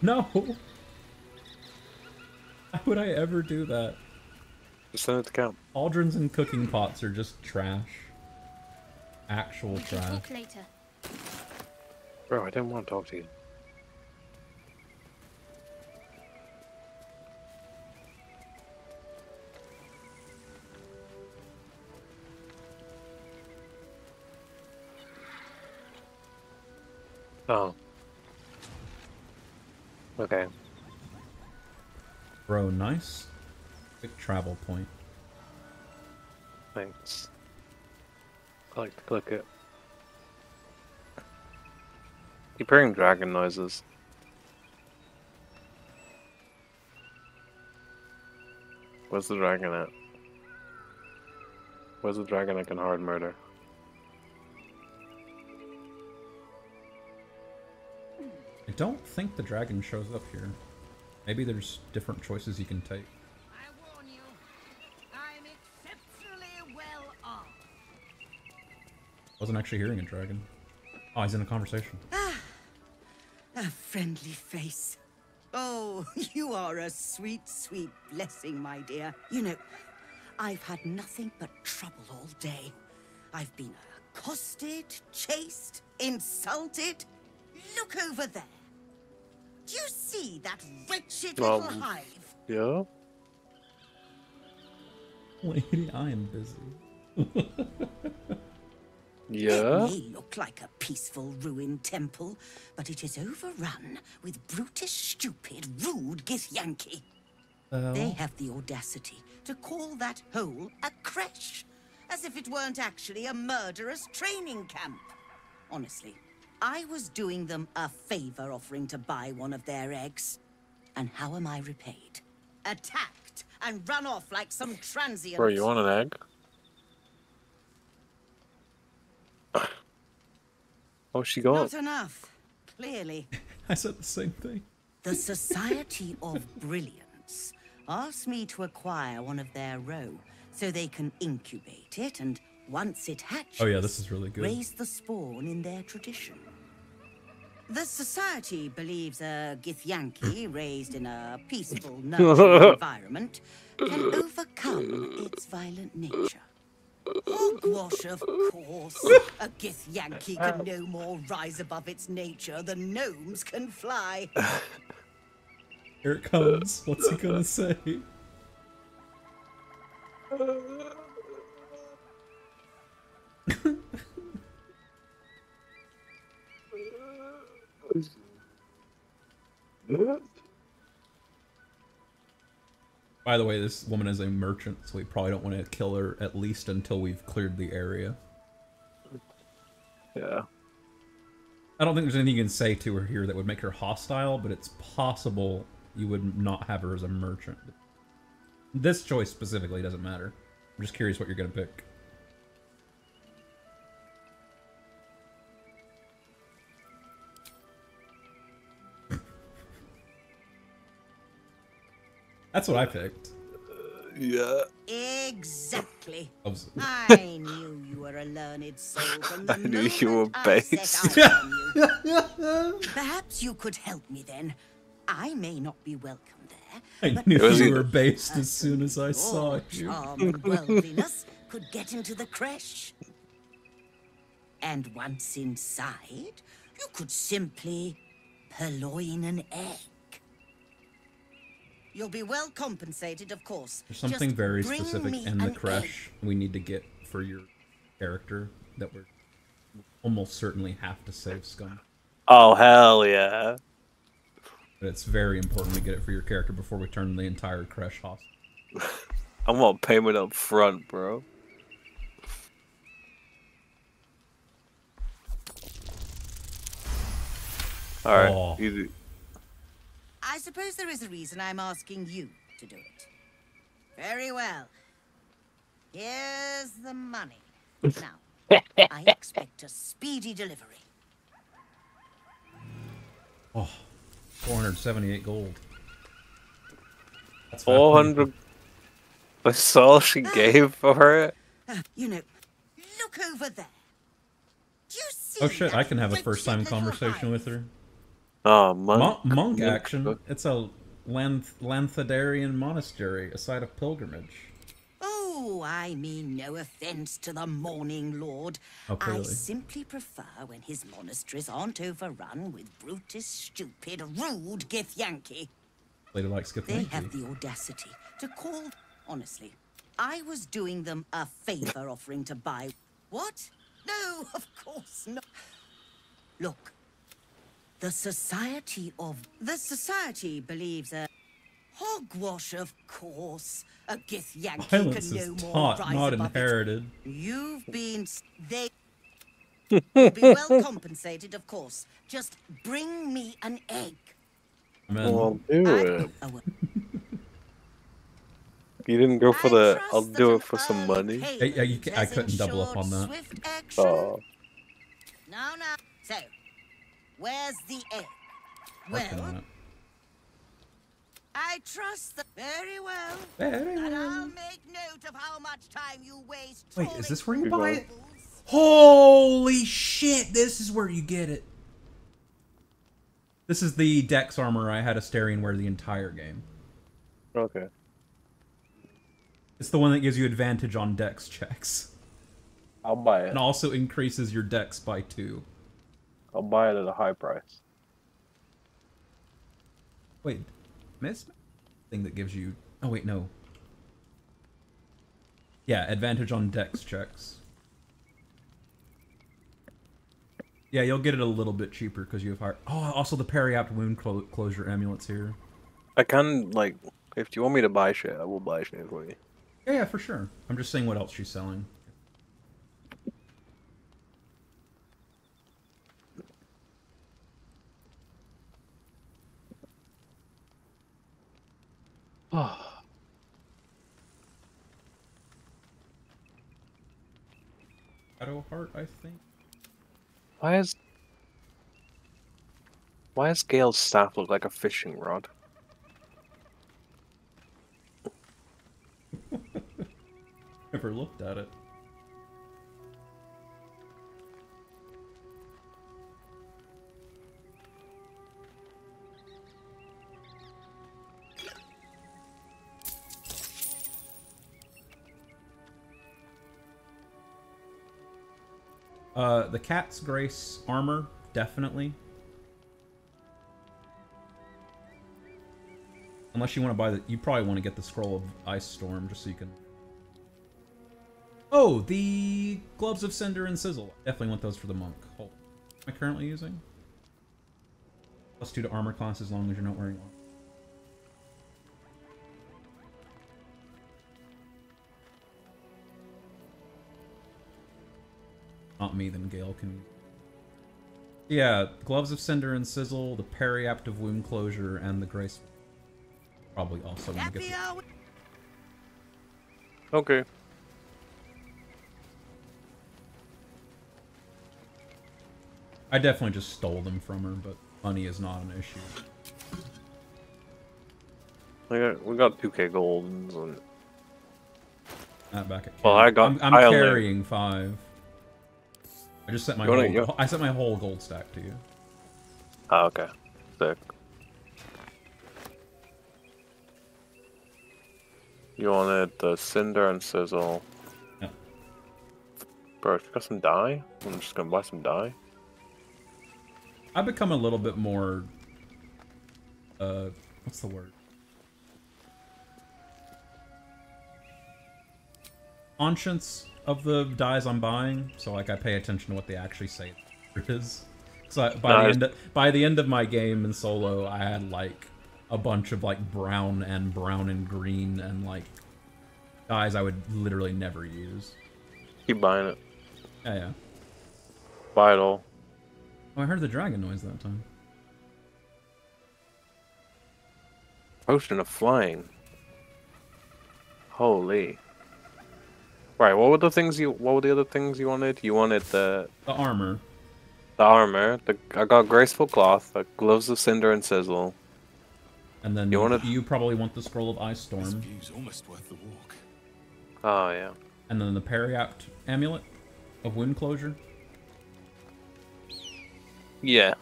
No! How would I ever do that? Just send it to camp. Aldrins and cooking pots are just trash. Actual we trash. Talk later. Bro, I didn't want to talk to you. Oh. Okay. Bro, nice. Big travel point. Thanks. I like to click it. Keep hearing dragon noises. Where's the dragon at? Where's the dragon I can hard murder? I don't think the dragon shows up here. Maybe there's different choices you can take. I warn you, I'm exceptionally well off. Wasn't actually hearing a dragon. Oh, he's in a conversation. Ah, a friendly face. Oh, you are a sweet, sweet blessing, my dear. You know, I've had nothing but trouble all day. I've been accosted, chased, insulted. Look over there. Do you see that wretched um, little hive? Yeah. Lady, I am busy. Yeah. It may look like a peaceful ruined temple, but it is overrun with brutish, stupid, rude Githyanki. Oh. They have the audacity to call that hole a creche, as if it weren't actually a murderous training camp. Honestly. I was doing them a favor offering to buy one of their eggs. And how am I repaid? Attacked and run off like some transient. Bro, you want an egg? Oh, she gone. Not enough, clearly. I said the same thing. The Society of Brilliance asked me to acquire one of their roe so they can incubate it and, once it hatches, oh yeah, this is really good, raise the spawn in their tradition. The Society believes a Githyanki raised in a peaceful, nurturing environment can overcome its violent nature. Hogwash, of course. A Githyanki can no more rise above its nature than gnomes can fly. Here it comes. What's he gonna say? By the way, this woman is a merchant, so we probably don't want to kill her, at least until we've cleared the area. Yeah. I don't think there's anything you can say to her here that would make her hostile, but it's possible you would not have her as a merchant. This choice specifically doesn't matter. I'm just curious what you're going to pick. That's what I picked. Uh, yeah. Exactly. I knew you were a learned soul from the I knew you were based. You. Perhaps you could help me then. I may not be welcome there. I but knew you were based as soon as I saw you. Charm and worldliness could get into the creche. And once inside, you could simply purloin an egg. You'll be well compensated, of course. There's something just very specific in the creche we need to get for your character that we're almost certainly have to save Scum. Oh, hell yeah. But it's very important to get it for your character before we turn the entire creche hostile. I want payment up front, bro. Alright, oh. Easy. I suppose there is a reason I'm asking you to do it. Very well. Here's the money. Now, I expect a speedy delivery. Oh, four hundred seventy-eight gold. That's four hundred. That's all she gave for it. Uh, you know, look over there. Do you see? Oh shit! I can have a first-time conversation with her. Oh, monk. Mon monk action. It's a Lanth Lanthadarian monastery, a site of pilgrimage. Oh, I mean no offense to the Morning Lord. Oh, I simply prefer when his monasteries aren't overrun with Brutus, stupid, rude Githyanki. Lady likes Githyanki. They have the audacity to call. Honestly, I was doing them a favor offering to buy. What? No, of course not. Look, the Society of... The Society believes a... Hogwash, of course. A Githyanki can no more taught, rise not inherited. It. You've been... They... You'll be well compensated, of course. Just bring me an egg. Well, do it. You didn't go for the, I'll do it for some money. I, I, I couldn't double up on that. Oh. No, no. So, where's the egg? Well, I trust the very well. Very well. And I'll make note of how much time you waste. Wait, is this where you buy it? Holy shit, this is where you get it. This is the Dex armor I had Astarion wear the entire game. Okay. It's the one that gives you advantage on dex checks. I'll buy it. And also increases your dex by two. I'll buy it at a high price. Wait, miss? Thing that gives you... Oh wait, no. Yeah, advantage on dex checks. Yeah, you'll get it a little bit cheaper because you have higher... Oh, also the Periapt Wound clo Closure Amulet's here. I can, like... If you want me to buy shit, I will buy shit for you. Yeah, yeah, for sure. I'm just seeing what else she's selling. Oh. Shadowheart, I think. Why is... Why does Gale's staff look like a fishing rod? Never looked at it. Uh, the Cat's Grace armor, definitely. Unless you want to buy the... You probably want to get the Scroll of Ice Storm just so you can... Oh, the Gloves of Cinder and Sizzle. Definitely want those for the monk. Hold. Am I currently using? Plus two to armor class as long as you're not wearing one. Not me, then Gale can... Yeah, Gloves of Cinder and Sizzle, the Periapt of Wound Closure, and the Grace... Probably also want to get the... Okay. I definitely just stole them from her, but money is not an issue. We got, we got two K golds and... Not back at well, I got. I'm, I'm I carrying only... five. I just sent my whole, to, I sent my whole gold stack to you. Oh, okay. Sick. You wanted the Cinder and Sizzle. Yeah. Bro, if you got some dye, I'm just gonna buy some dye. I've become a little bit more, uh, what's the word? Conscious of the dyes I'm buying, so like I pay attention to what they actually say it is. So by, nice. the end of, by the end of my game in solo, I had like a bunch of like brown and brown and green and like dyes I would literally never use. Keep buying it. Yeah, yeah. Buy it all. Oh, I heard the dragon noise that time. Potion of flying. Holy. Right, what were the things you what were the other things you wanted? You wanted the The armor. The armor. The I got graceful cloth, the Gloves of Cinder and Sizzle. And then you, wanna... you probably want the Scroll of Ice Storm. This view's almost worth the walk. Oh, yeah. And then the Periapt Amulet of Wound Closure. Yeah.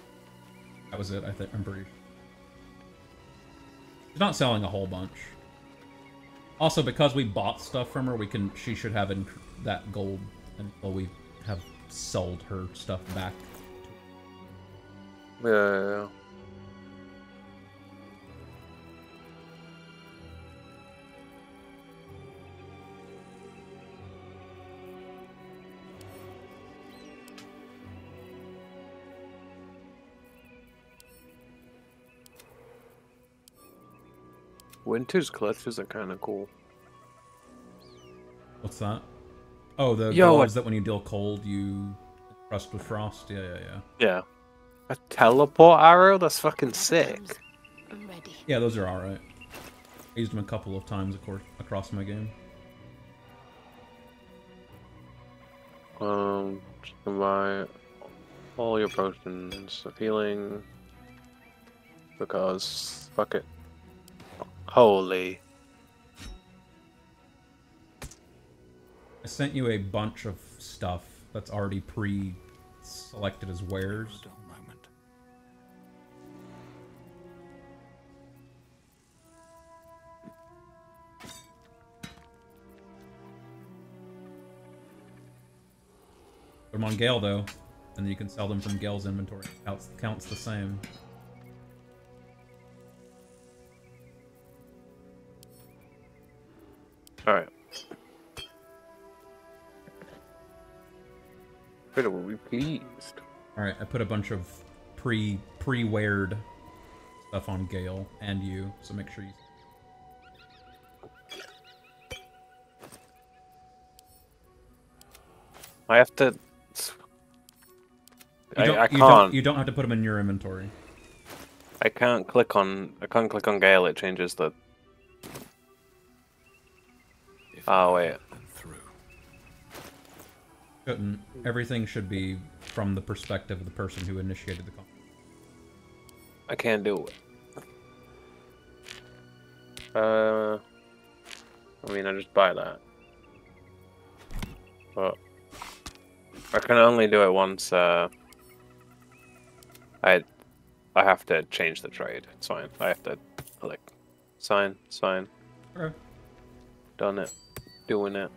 That was it, I think. I'm pretty. She's not selling a whole bunch. Also, because we bought stuff from her, we can. She should have in that gold until we have sold her stuff back. Yeah. yeah, yeah. Winter's clutches are kind of cool. What's that? Oh, the gloves that when you deal cold, you thrust with frost. Yeah, yeah, yeah. Yeah. A teleport arrow? That's fucking sick. I'm ready. Yeah, those are alright. I used them a couple of times, of course, across my game. Um, buy all your potions of healing. Because, fuck it. Holy. I sent you a bunch of stuff that's already pre-selected as wares. Put them on Gale, though, and you can sell them from Gale's inventory. Counts, counts the same. Alright. Peter will be pleased. Alright, I put a bunch of pre pre wared stuff on Gale and you, so make sure you. I have to. I, you don't, I can't. You don't, you don't have to put them in your inventory. I can't click on. I can't click on Gale. It changes the. Oh, wait. Couldn't. Everything should be from the perspective of the person who initiated the conflict. I can't do it. Uh... I mean, I just buy that. But... I can only do it once, uh... I... I have to change the trade. It's fine. I have to click. Sign. Sign. Okay. Done it. Doing it.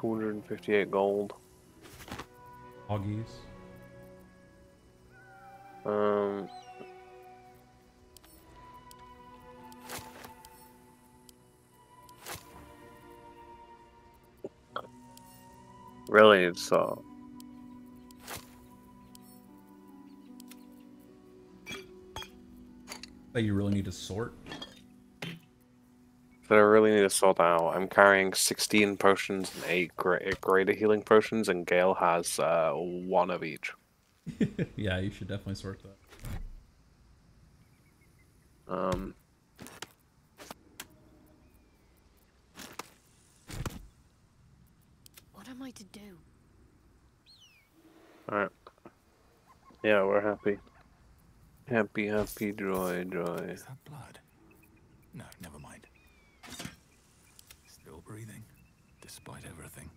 two hundred fifty-eight gold. Hoggies. Um. Really, it's uh. That you really need to sort. That I really need to sort out. I'm carrying sixteen potions and eight greater healing potions, and Gale has uh, one of each. Yeah, you should definitely sort that. Um. What am I to do? All right. Yeah, we're happy. Happy, happy, joy, joy. Is that blood? No, never mind. Breathing, despite everything.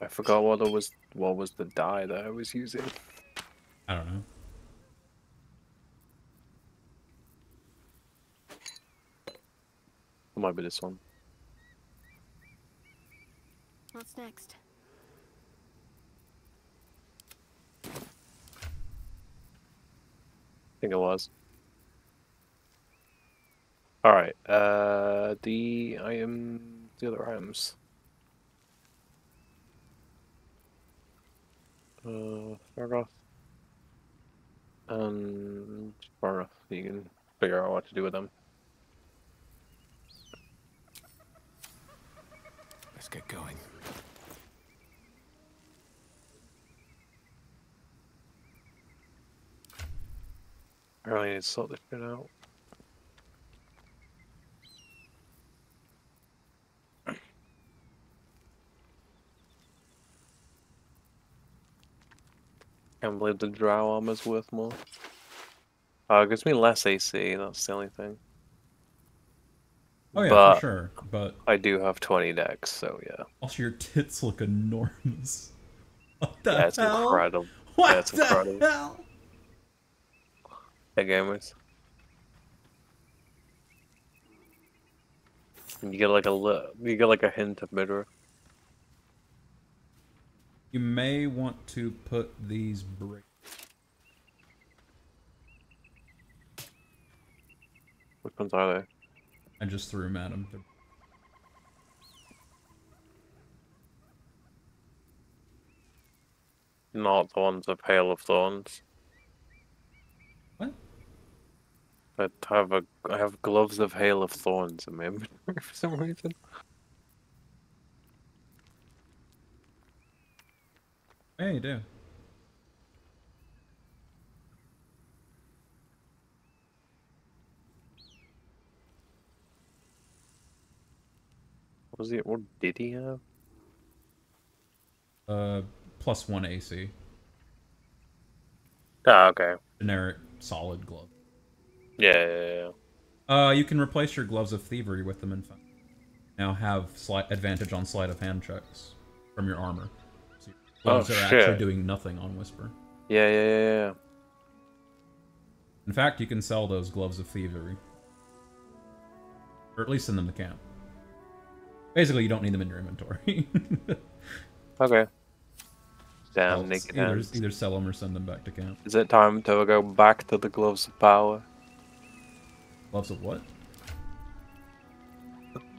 I forgot what it was. What was the dye that I was using? I don't know. Might be this one. What's next? I think it was. All right. Uh, the item, the other items. Uh, Fargoth. Um, Fargoth. You can figure out what to do with them. Let's get going. I really need to sort this shit out. Can't believe the drow armor's worth more. Oh, it gives me less A C, that's the only thing. Oh yeah, but for sure, but... I do have twenty decks, so yeah. Also, your tits look enormous. What the That's yeah, incredible. What That's yeah, incredible. Hell? Hey, gamers. You get like a you get like a hint of mirror. You may want to put these bricks. Which ones are they? I just threw them at him. Not the ones with Hail of Thorns. What? I have a I have gloves of Hail of Thorns in my inventory for some reason. Yeah, you do. Was it, what did he have? Uh, plus one A C. Ah, okay. Generic solid glove. Yeah, yeah, yeah. Uh, you can replace your gloves of thievery with them in fact. Now have slight advantage on sleight of hand checks from your armor. So your gloves oh, are shit. actually doing nothing on Whisper. Yeah, yeah, yeah, yeah. In fact, you can sell those gloves of thievery. Or at least send them to camp. Basically, you don't need them in your inventory. Okay. Damn, naked hands. Either sell them or send them back to camp. Is it time to go back to the Gloves of Power? Gloves of what?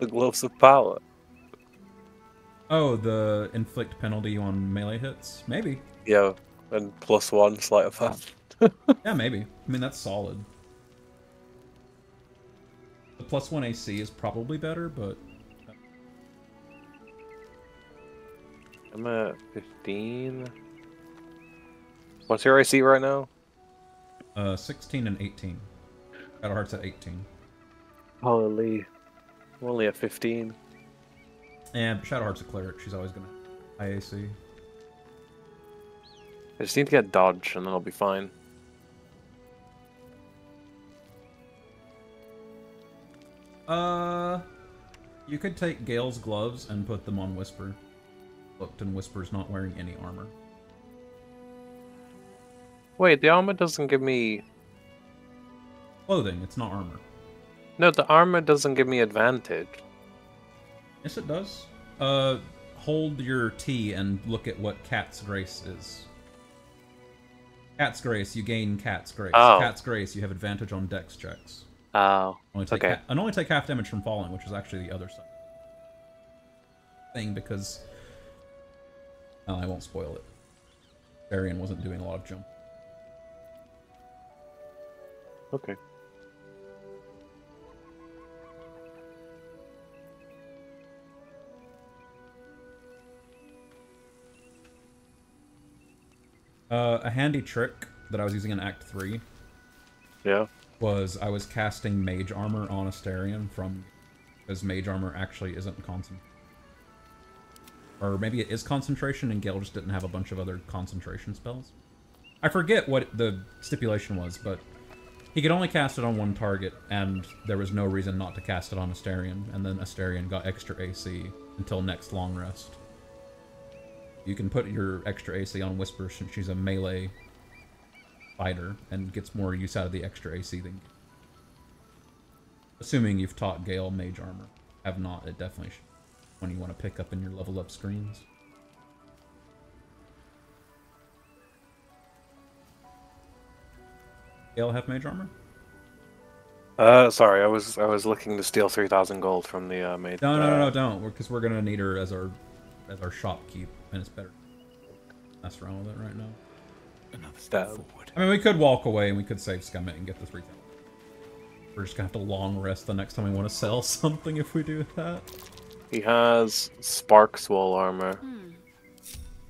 The Gloves of Power. Oh, the inflict penalty on melee hits? Maybe. Yeah, and plus one sleight of hand. Yeah, maybe. I mean, that's solid. The plus one A C is probably better, but... I'm at fifteen. What's your I C right now? Uh, sixteen and eighteen. Shadowheart's at eighteen. Holy. I'm only at fifteen. And Shadowheart's a cleric. She's always going to high A C. I just need to get dodge and then I'll be fine. Uh, you could take Gale's gloves and put them on Whisper. Looked and Whisper's not wearing any armor. Wait, the armor doesn't give me... Clothing, it's not armor. No, the armor doesn't give me advantage. Yes, it does. Uh, hold your T and look at what Cat's Grace is. Cat's Grace, you gain Cat's Grace. Oh. Cat's Grace, you have advantage on dex checks. Oh, only take okay. And only take half damage from falling, which is actually the other side. Thing, because... No, I won't spoil it. Arian wasn't doing a lot of jump. Okay. Uh, a handy trick that I was using in Act three yeah. was I was casting Mage Armor on Astarion from... because Mage Armor actually isn't constant. Or maybe it is concentration, and Gale just didn't have a bunch of other concentration spells. I forget what the stipulation was, but he could only cast it on one target, and there was no reason not to cast it on Astarion, and then Astarion got extra A C until next long rest. You can put your extra A C on Whisper since she's a melee fighter, and gets more use out of the extra A C than... Assuming you've taught Gale Mage Armor. Have not, it definitely should. One you want to pick up in your level up screens. Gale have Mage Armor? Uh, sorry, I was I was looking to steal three thousand gold from the uh, mage. No, no, no, no, don't, because we're, we're gonna need her as our as our shopkeep, and it's better. That's wrong with it right now. Another step forward. I mean, we could walk away and we could save Scummit and get the three thousand. We're just gonna have to long rest the next time we want to sell something if we do that. He has Sparkswall armor. Hmm.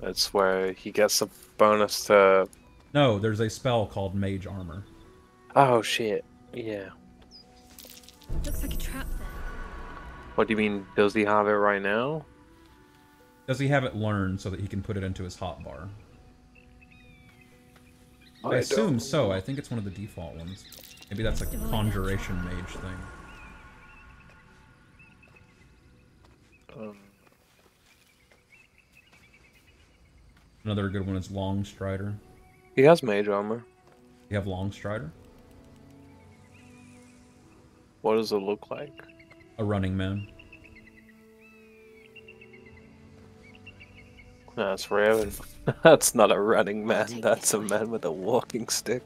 That's where he gets a bonus to... No, there's a spell called Mage Armor. Oh shit, yeah. Looks like a trap there. What do you mean, does he have it right now? Does he have it learned so that he can put it into his hotbar? I, I assume so. I think it's one of the default ones. Maybe that's a conjuration mage thing. Um. Another good one is Longstrider. He has mage armor. You have Longstrider? What does it look like? A running man. That's rare. That's not a running man. That's a man with a walking stick.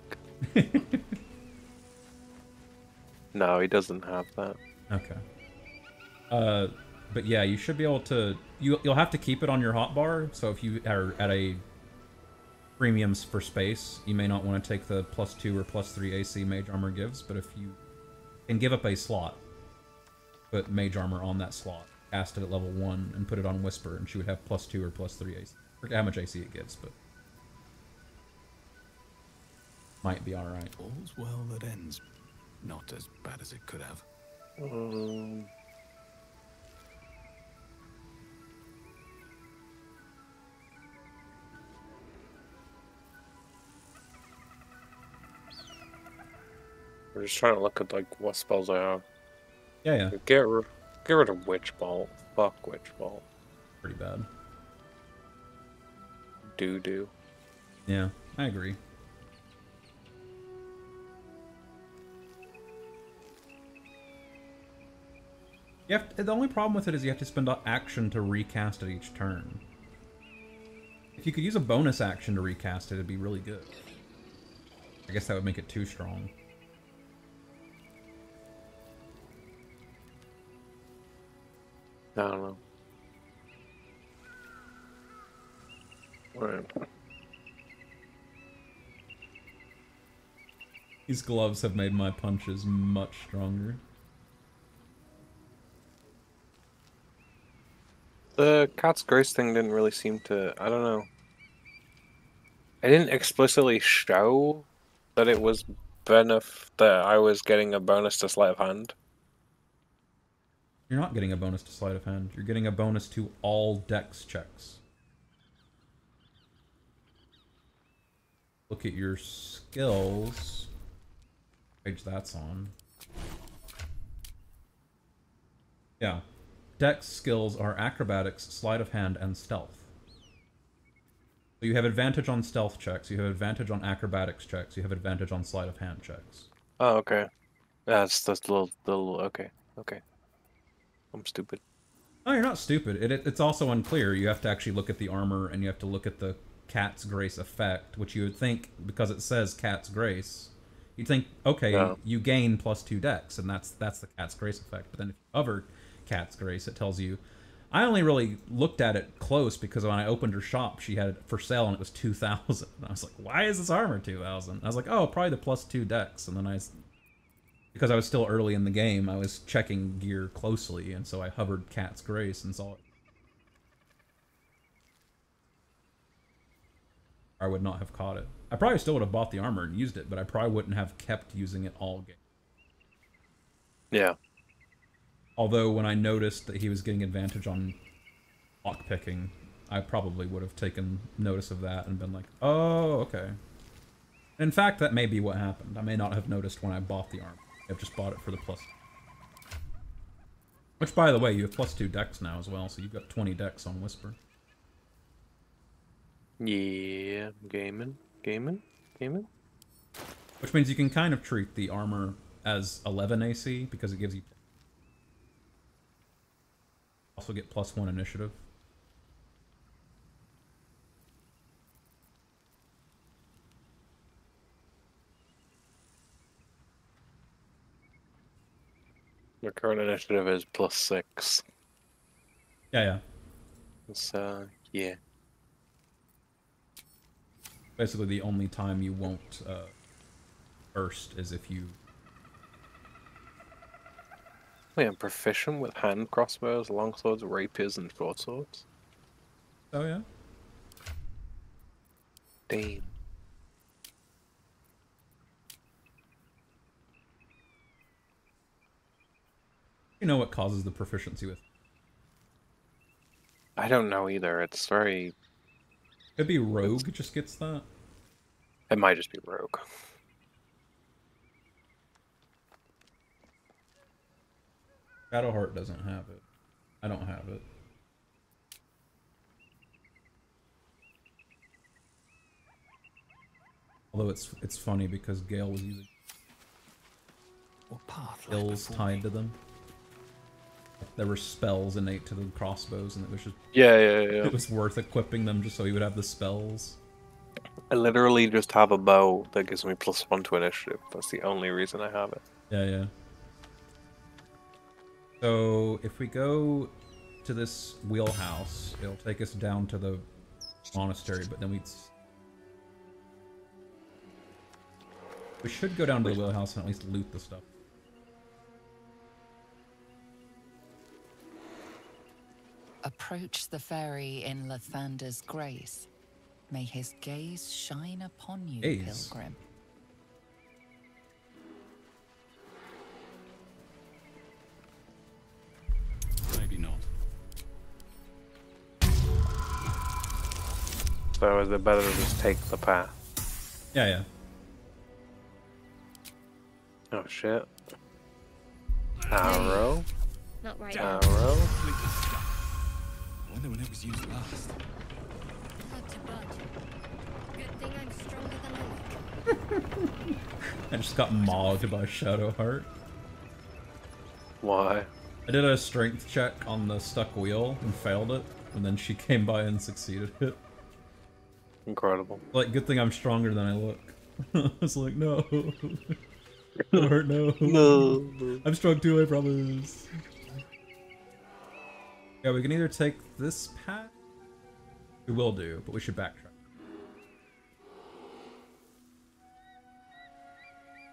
No, he doesn't have that. Okay. Uh, but yeah, you should be able to. You you'll have to keep it on your hotbar. So if you are at a premiums for space, you may not want to take the plus two or plus three A C Mage Armor gives. But if you can give up a slot, put Mage Armor on that slot, cast it at level one, and put it on Whisper, and she would have plus two or plus three A C. I forget how much A C it gives, but might be all right. All's well that ends. Not as bad as it could have. Um, we're just trying to look at like what spells I have. Yeah, yeah. Get rid, get rid of Witch Bolt. Fuck Witch Bolt. Pretty bad. Do do. Yeah, I agree. You have to, the only problem with it is you have to spend an action to recast it each turn. If you could use a bonus action to recast it, it'd be really good. I guess that would make it too strong. I don't know. All right. These gloves have made my punches much stronger. The Cat's Grace thing didn't really seem to... I don't know. I didn't explicitly show that it was benef- that I was getting a bonus to sleight of hand. You're not getting a bonus to sleight of hand. You're getting a bonus to all dex checks. Look at your skills. Page that's on. Yeah. Dex skills are acrobatics, sleight of hand, and stealth. So you have advantage on stealth checks, you have advantage on acrobatics checks, you have advantage on sleight of hand checks. Oh, okay. That's that's a little, little okay, okay. I'm stupid. No, you're not stupid. It, it, it's also unclear. You have to actually look at the armor, and you have to look at the Cat's Grace effect, which you would think, because it says Cat's Grace, you'd think, okay, no. You gain plus two dex, and that's that's the Cat's Grace effect. But then if you hover Cat's Grace, it tells you. I only really looked at it close because when I opened her shop, she had it for sale and it was two thousand. I was like, why is this armor two thousand? I was like, oh, probably the plus two dex. And then I, because I was still early in the game, I was checking gear closely, and so I hovered Cat's Grace and saw it. I would not have caught it. I probably still would have bought the armor and used it, but I probably wouldn't have kept using it all game. Yeah. Although, when I noticed that he was getting advantage on lockpicking, I probably would have taken notice of that and been like, oh, okay. In fact, that may be what happened. I may not have noticed when I bought the armor. I've just bought it for the plus. Which, by the way, you have plus two dex now as well, so you've got twenty dex on Whisper. Yeah, gaming, gaming, gaming. Which means you can kind of treat the armor as eleven A C, because it gives you... Also get plus one initiative. Your current initiative is plus six. Yeah, yeah. It's, uh, yeah. Basically, the only time you won't uh, burst is if you... I am proficient with hand crossbows, longswords, rapiers, and short swords. Oh, yeah? Damn. you know what causes the proficiency with? I don't know either. It's very... It'd be Rogue it's... just gets that. It might just be Rogue. Shadowheart doesn't have it. I don't have it. Although it's it's funny because Gale was using skills tied to them. There were spells innate to the crossbows, and it was just yeah, yeah, yeah. It was worth equipping them just so he would have the spells. I literally just have a bow that gives me plus one to initiative. That's the only reason I have it. Yeah, yeah. So if we go to this wheelhouse, it'll take us down to the monastery, but then we'd. We should go down to the wheelhouse and at least loot the stuff. Approach the fairy in Lathander's grace. May his gaze shine upon you, gaze. Pilgrim. Maybe not. So is it better to just take the path? Yeah, yeah. Oh shit. Arrow. Not right. Arrow. I wonder when it was used last. Hard to budge. Good thing I'm stronger than I. I just got mogged by Shadowheart. Why? I did a strength check on the stuck wheel and failed it, and then she came by and succeeded it. Incredible. Like, good thing I'm stronger than I look. I was like, no. No, hurt, no. No. I'm strong too, I promise. Yeah, we can either take this path. We will do, but we should backtrack.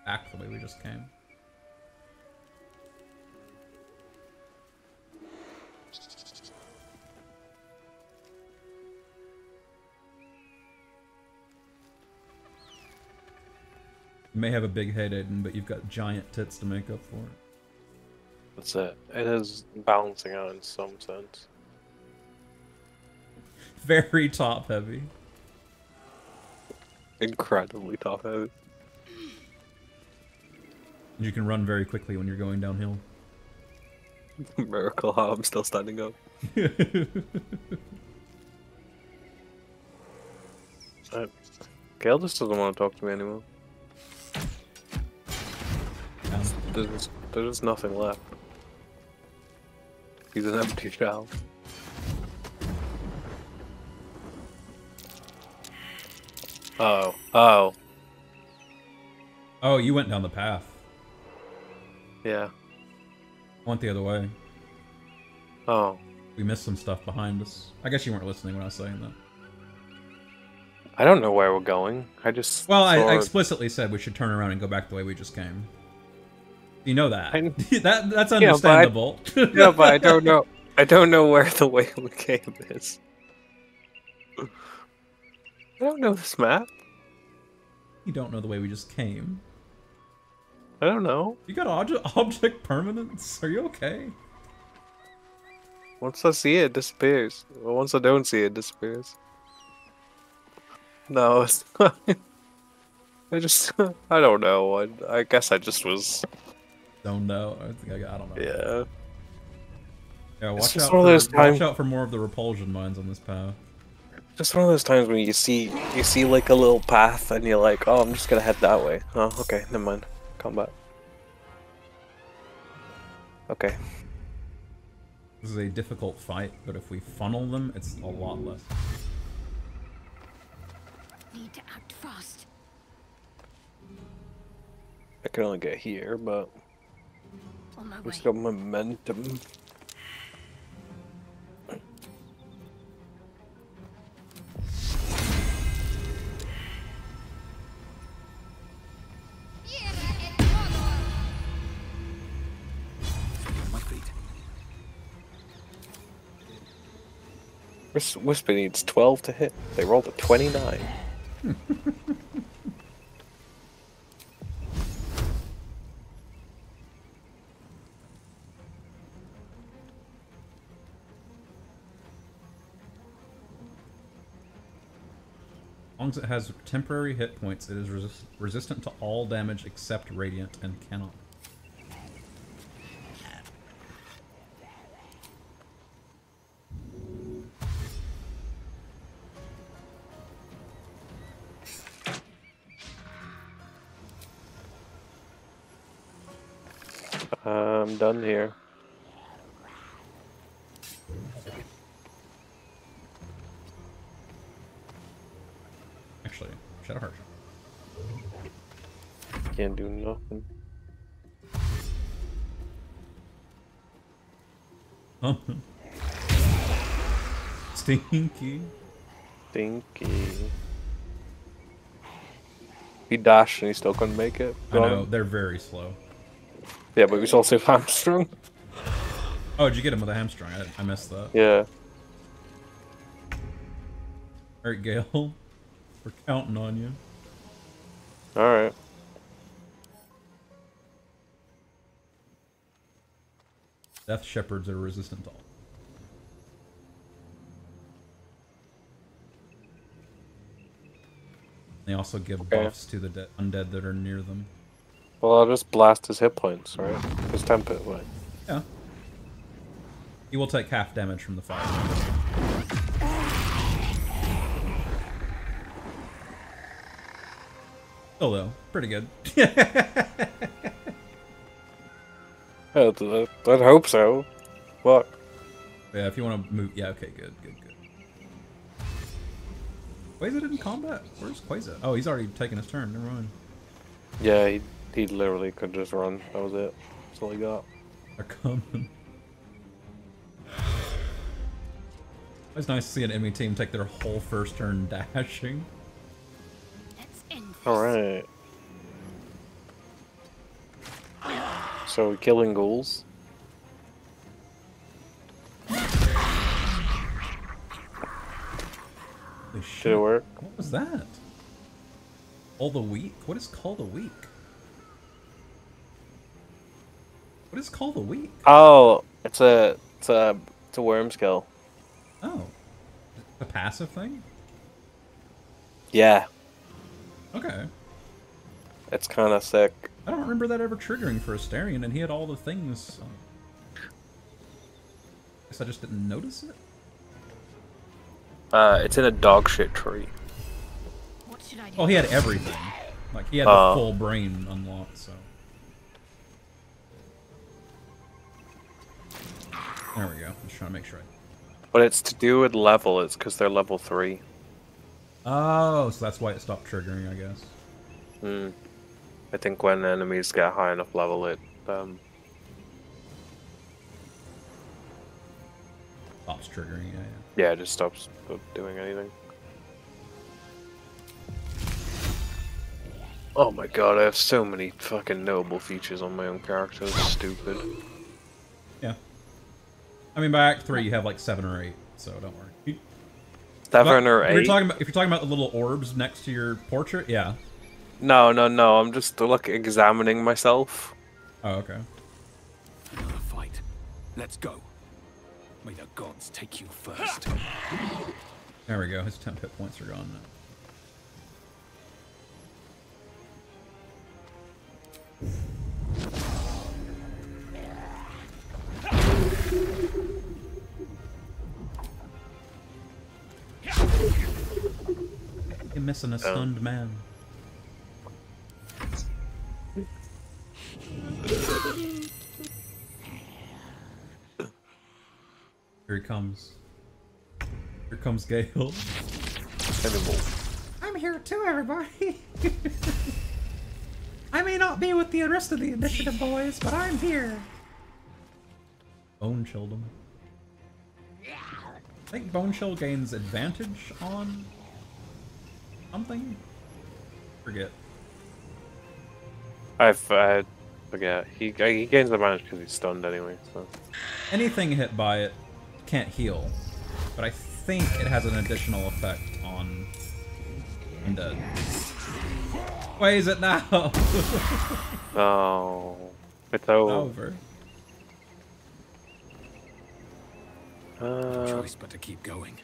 Back the way we just came. You may have a big head, Aiden, but you've got giant tits to make up for it. That's it. It is balancing out in some sense. Very top-heavy. Incredibly top-heavy. You can run very quickly when you're going downhill. Miracle how I'm still standing up. uh, Gale just doesn't want to talk to me anymore. There's, there's nothing left. He's an empty shell. Oh, oh. Oh, you went down the path. Yeah. I went the other way. Oh. We missed some stuff behind us. I guess you weren't listening when I was saying that. I don't know where we're going. I just. Well, I, I explicitly said we should turn around and go back the way we just came. You know that. I, that that's understandable. Yeah, but I, no, but I don't know. I don't know where the way we came is. I don't know this map. You don't know the way we just came. I don't know. You got object, object permanence? Are you okay? Once I see it, it disappears. Well, once I don't see it, it disappears. No, it's not. I just. I don't know. I, I guess I just was. Don't know. I think I, I don't know. Yeah. Yeah. Watch out, for, time... watch out for more of the repulsion mines on this path. Just one of those times when you see you see like a little path and you're like, oh, I'm just gonna head that way. Oh, okay, never mind. Come back. Okay. This is a difficult fight, but if we funnel them, it's a lot less. Need to act fast. I can only get here, but. We still got momentum. Whisper needs twelve to hit. They rolled a twenty-nine. long as it has temporary hit points, it is resist resistant to all damage except radiant and cannot. Uh, I'm done here. Actually, Shadowheart. Can't do nothing. Oh. Stinky. Stinky. He dashed and he still couldn't make it. I know, they're very slow. Yeah, but he's also hamstrung. Oh, did you get him with a hamstrung? I, I missed that. Yeah. Alright, Gale. We're counting on you. Alright. Death Shepherds are resistant to all. They also give okay. buffs to the de undead that are near them. Well, I'll just blast his hit points, right? His temp hit point. Yeah. He will take half damage from the fire. Still though, pretty good. yeah, I'd, I'd hope so. What? Yeah, if you want to move. Yeah, okay, good, good, good. Quasar didn't combat? Where's Quasar? Oh, he's already taken his turn. Never mind. Yeah, he. He literally could just run. That was it. That's all he got. They're coming. It's nice to see an enemy team take their whole first turn dashing. Alright. So we're killing ghouls. Holy shit. Did it work? What was that? All the week? What is called a week? What is called a week? Oh, it's a it's a it's a worm skill. Oh, a passive thing. Yeah. Okay. It's kind of sick. I don't remember that ever triggering for Astarion, and he had all the things. So I guess I just didn't notice it. Uh, it's in a dog shit tree. What should I do? Oh, he had everything. Like he had uh, the full brain unlocked, so. There we go. I'm just trying to make sure. I... But it's to do with level. It's because they're level three. Oh, so that's why it stopped triggering, I guess. Hmm. I think when enemies get high enough level, it um stops triggering. Yeah. Yeah, yeah it just stops doing anything. Oh my god! I have so many fucking notable features on my own character. It's stupid. Yeah. I mean, by Act Three, you have like seven or eight, so don't worry. Seven but, or eight. You're talking about, if you're talking about the little orbs next to your portrait, yeah. No, no, no. I'm just like examining myself. Oh, okay. Another fight. Let's go. May the gods take you first. There we go. His temp hit points are gone now. You're missing a stunned um. man. Here he comes. Here comes Gale. Terrible. I'm here too, everybody. I may not be with the rest of the initiative boys, but I'm here. Bonechill them. I think Bonechill gains advantage on. Something? Forget. I forget. He, he gains the advantage because he's stunned anyway. So. Anything hit by it can't heal, but I think it has an additional effect on undead. Why is it now? Oh, it's over. over. Uh... No choice but to keep going.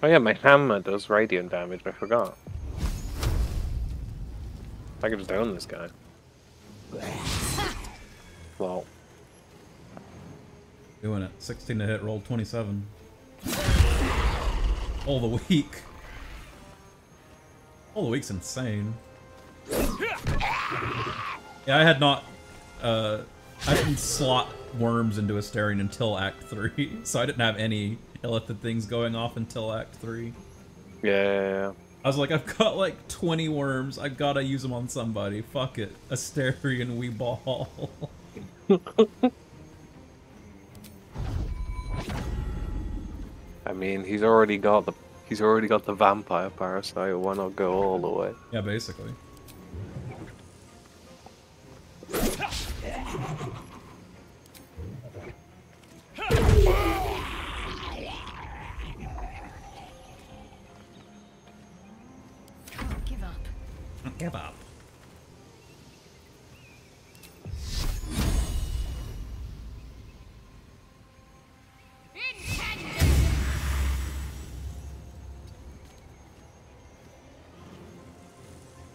Oh yeah, my hammer does radiant damage, I forgot. I could just own this guy. Well. Doing it. sixteen to hit, roll twenty-seven. All the week. All the week's insane. Yeah, I had not, uh, I didn't slot worms into Astarion until Act three, so I didn't have any illithid things going off until Act three. Yeah, yeah, yeah. I was like, I've got like twenty worms, I've gotta use them on somebody, fuck it. Astarion, we ball. I mean, he's already got the he's already got the vampire parasite. Why not go all the way? Yeah, basically. Can't give up. Can't give up.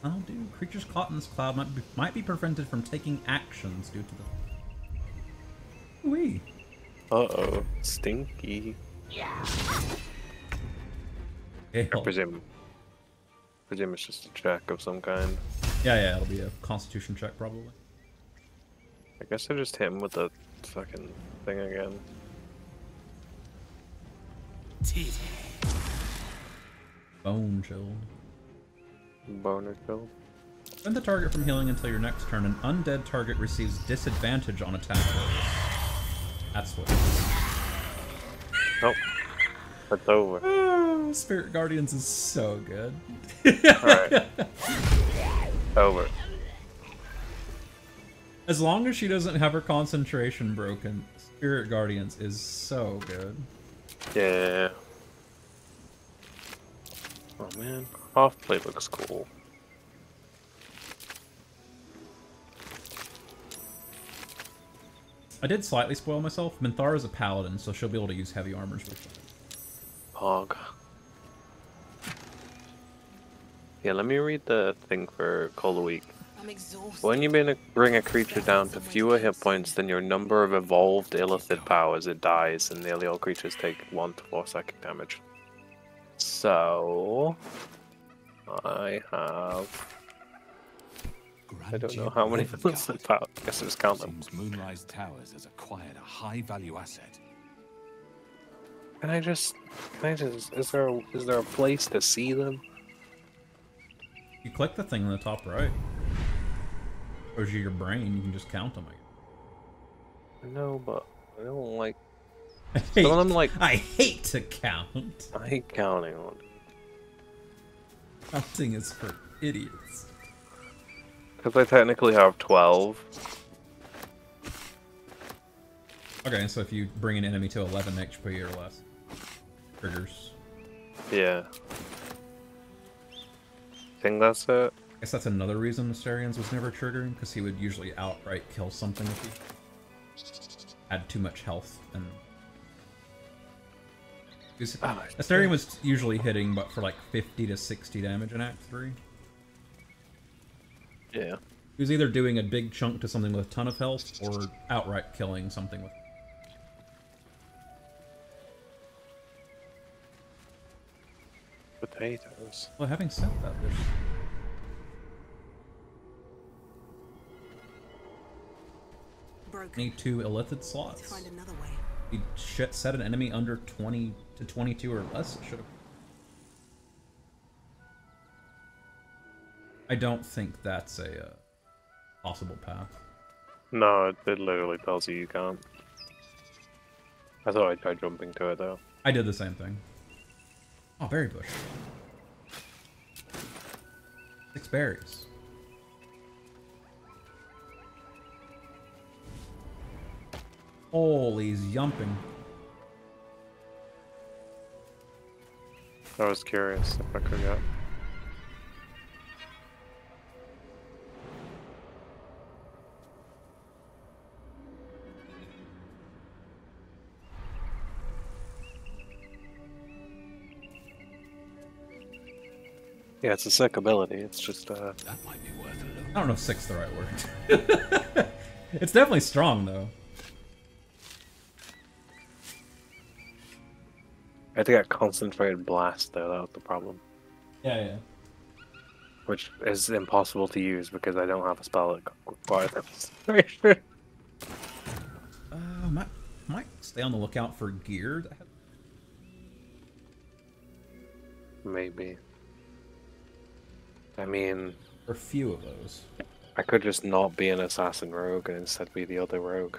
I'll do. Creatures caught in this cloud might be, might be prevented from taking actions due to the... Wee. Uh-oh. Stinky. Yeah. I presume, I presume it's just a check of some kind. Yeah, yeah, it'll be a constitution check, probably. I guess I just hit him with the fucking thing again. Bonechill. Bonechill. Prevent the target from healing until your next turn. An undead target receives disadvantage on attack rolls. That's what it is. Nope. That's over. Oh, Spirit Guardians is so good. Alright. Over. As long as she doesn't have her concentration broken, Spirit Guardians is so good. Yeah. Oh man. Half plate looks cool. I did slightly spoil myself. Minthara's a paladin, so she'll be able to use heavy armors with her. Pog. Yeah, let me read the thing for Call of the Week. I'm exhausted. When you bring a creature down to fewer hit points than your number of evolved illithid powers, it dies, and nearly all creatures take one to four psychic damage. So... I have... I don't know how many villains I found. I guess I just count them. Moonrise Towers has acquired a high-value asset. Can I just? Can I just? Is there? A, is there a place to see them? You click the thing in the top right. Or is it your brain? You can just count them. I know, but I don't like. I hate, some of them like. I hate to count. I hate counting on. Counting is for idiots. Because I technically have twelve. Okay, so if you bring an enemy to eleven H P or less, triggers. Yeah. I think that's it. I guess that's another reason Astarion's was never triggering, because he would usually outright kill something if he had too much health. And oh, Astarion was usually hitting, but for like fifty to sixty damage in Act three. Yeah. He was either doing a big chunk to something with a ton of health, or outright killing something with... potatoes. Well, having said that, there's... Broken. twenty-two illithid slots. Let's find another way. You shit set an enemy under twenty to twenty-two or less, it should have... I don't think that's a uh, possible path. No, it, it literally tells you you can't. I thought I'd try jumping to it though. I did the same thing. Oh, berry bush. Six berries. Holy, he's yumping. I was curious if I could get. Yeah, it's a sick ability. It's just uh that might be worth a look. I don't know if sick's the right word. It's definitely strong though. I had to get concentrated blast though, that was the problem. Yeah, yeah. Which is impossible to use because I don't have a spell that requires that concentration. Uh, might, might stay on the lookout for gear. Maybe. I mean... There are a few of those. I could just not be an assassin rogue and instead be the other rogue.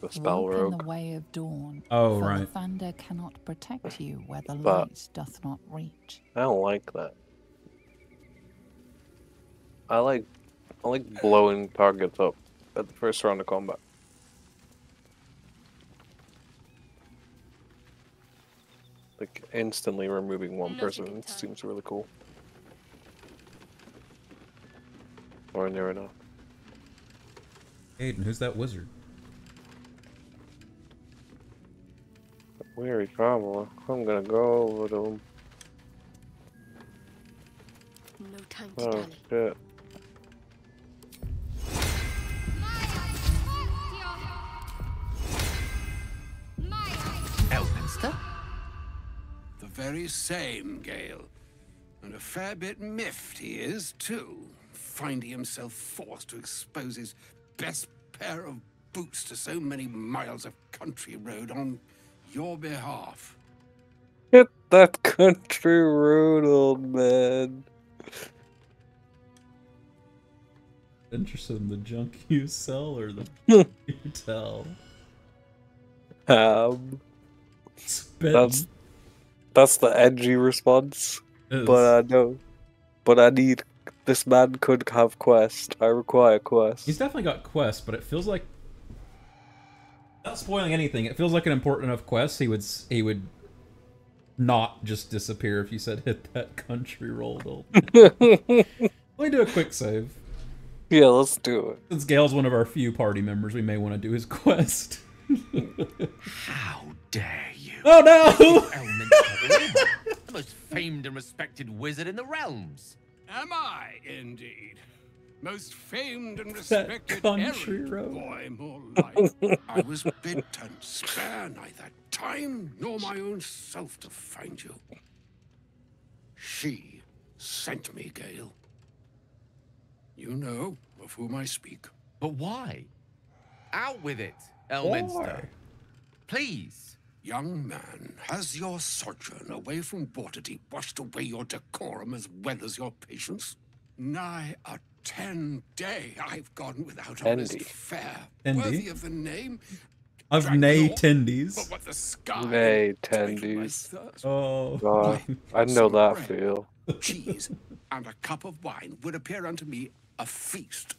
The spell Walk rogue. In the way of dawn, oh, right. The thunder cannot protect you where the but light doth not reach. I don't like that. I like, I like blowing targets up at the first round of combat. Like instantly removing one person seems really cool. Or near enough. Aiden, who's that wizard? Weary traveler. I'm gonna go over to him. No time to oh, shit. Elminster? The very same, Gale. And a fair bit miffed he is, too. Finding himself forced to expose his best pair of boots to so many miles of country road on your behalf. Hit that country road, old man. Interested in the junk you sell or the junk you tell? Um, that's, that's the edgy response. But I know. But I need. This man could have quest. I require quest. He's definitely got quest, but it feels like. Not spoiling anything, it feels like an important enough quest. He would he would not just disappear if you said hit that country roll. Let me do a quick save. Yeah, let's do it. Since Gale's one of our few party members, we may want to do his quest. How dare you! Oh no! The most famed and respected wizard in the realms. Am I indeed? Most famed and respected country road boy, more like. I was bid to spare neither time nor my own self to find you. She sent me, Gale. You know of whom I speak. But why? Out with it, Elminster. Please. Young man, has your sojourn away from Waterdeep washed away your decorum as well as your patience? Nigh a ten day I've gone without honest fare, worthy of the name of nay tendies. But what the sky nay tendies. Oh, God. I know that feel. Cheese and a cup of wine would appear unto me a feast.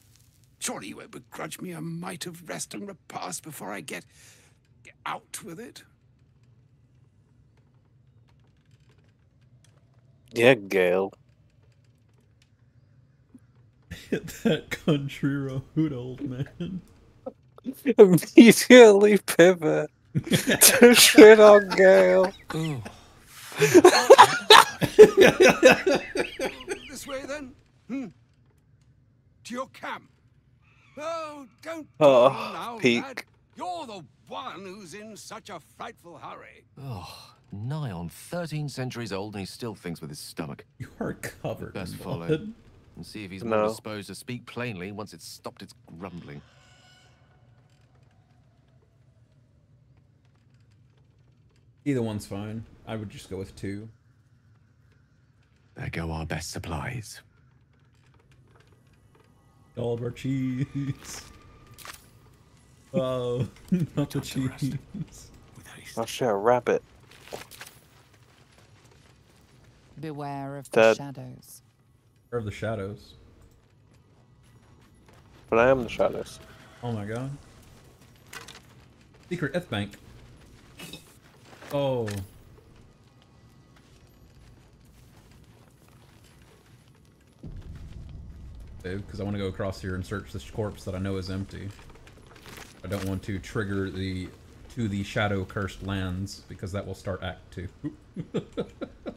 Surely you would begrudge me a mite of rest and repast before I get out with it. Yeah, Gale. Hit that country road, old man. Immediately pivot to shit on Gale. Oh. This way then? Hmm. To your camp. Oh, don't oh, now, Peak. Lad. You're the one who's in such a frightful hurry. Oh, nigh on thirteen centuries old and he still thinks with his stomach. You are covered. Best follow. And see if he's more no. disposed to speak plainly once it's stopped its grumbling. Either one's fine. I would just go with two. There go our best supplies. All of our cheese. Oh, not the cheese. I'll share a rabbit. Beware of Dead. the shadows. Of the shadows. But I am the shadows. Oh my god. Secret F Bank. Oh. Because I want to go across here and search this corpse that I know is empty. I don't want to trigger the to the shadow cursed lands because that will start act two.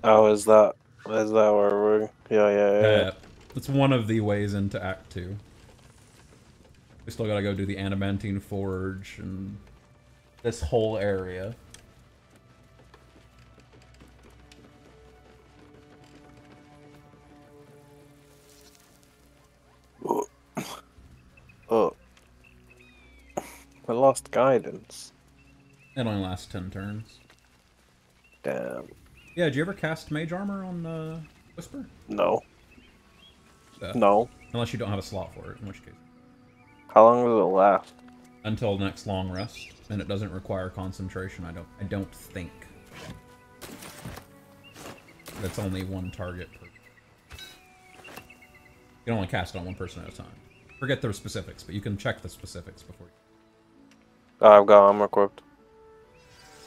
Oh, is that Is that where we? Yeah, yeah, yeah. Uh, that's one of the ways into Act Two. We still gotta go do the Adamantine Forge and this whole area. Oh, oh. I lost guidance. It only lasts ten turns. Damn. Yeah, did you ever cast Mage Armor on uh, Whisper? No. So, no. Unless you don't have a slot for it, in which case. How long does it last? Until next long rest, and it doesn't require concentration. I don't. I don't think. That's only one target per. You can only cast it on one person at a time. Forget the specifics, but you can check the specifics before you. I've got armor equipped.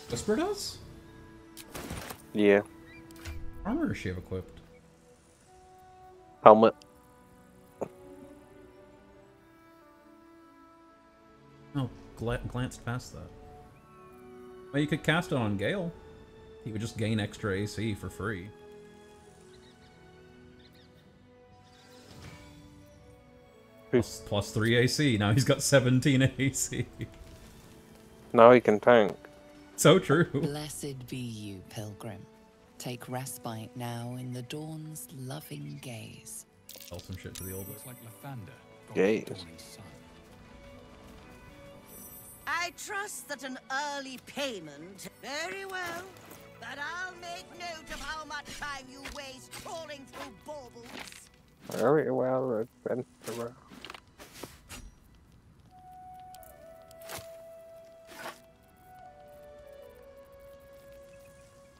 Whisper does? Yeah. Armor does she have equipped? Helmet. Oh, gl glanced past that. Well, you could cast it on Gale. He would just gain extra A C for free. Plus, plus three A C. Now he's got seventeen A C. Now he can tank. So true. Blessed be you, pilgrim. Take respite now in the dawn's loving gaze. Tell some shit to the old ones. Like Lavanda. Gaze. I trust that an early payment. Very well. But I'll make note of how much time you waste crawling through baubles. Very well, adventurer.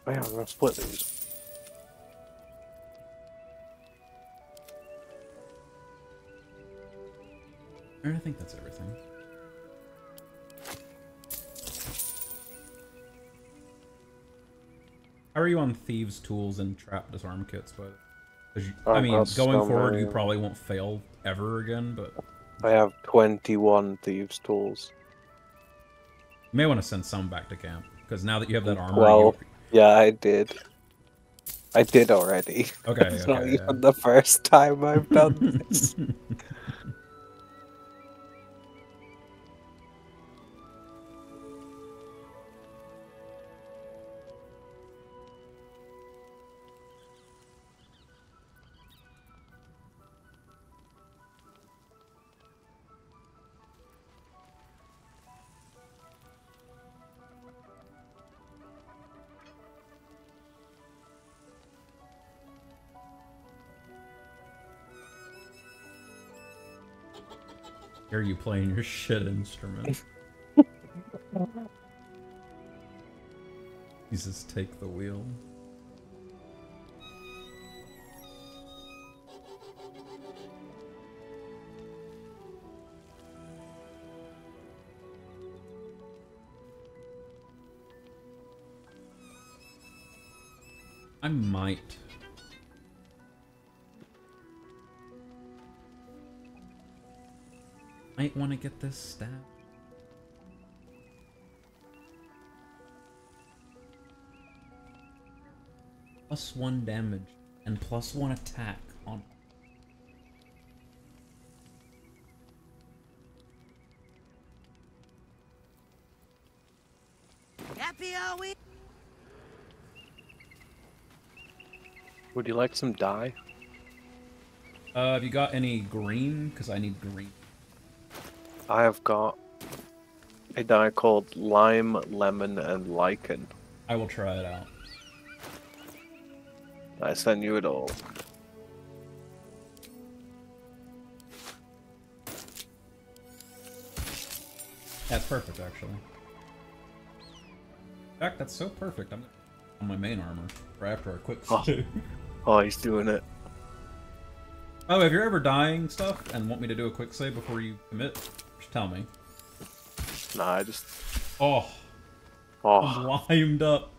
Man, I'm gonna split these. I think that's everything. How are you on Thieves' Tools and Trap Disarm Kits? But you, I mean, going forward, you probably won't fail ever again. But I have twenty-one Thieves' Tools. You may want to send some back to camp because now that you have that armor. Well, yeah, I did. I did already. Okay, it's okay, not yeah. even the first time I've done this. Are you playing your shit instrument? Jesus, take the wheel. I might. Might want to get this stat. Plus one damage and plus one attack on. Happy are we? Would you like some dye? Uh, have you got any green? Because I need green. I have got a dye called Lime, Lemon, and Lichen. I will try it out. I send you it all. That's perfect, actually. In fact, that's so perfect. I'm on my main armor right after a quick stew. Oh, he's doing it. By the way, if you're ever dying stuff and want me to do a quick save before you commit, just tell me. Nah, I just... Oh. Oh. I'm limed up.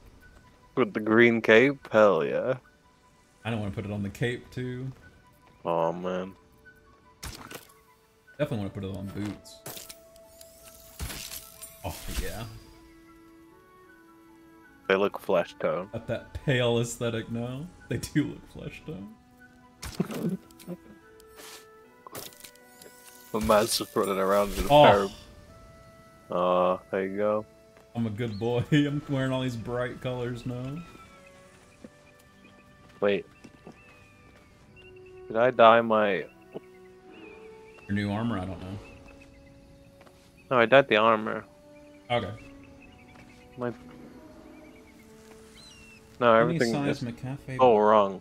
With the green cape? Hell yeah. I don't want to put it on the cape, too. Oh, man. Definitely want to put it on boots. Oh, yeah. They look flesh tone. At that pale aesthetic now, they do look flesh tone. My man's just running around in a oh. pair. Uh, there you go. I'm a good boy. I'm wearing all these bright colors now. Wait. Did I dye my... Your new armor? I don't know. No, I dyed the armor. Okay. My... No, everything is all wrong.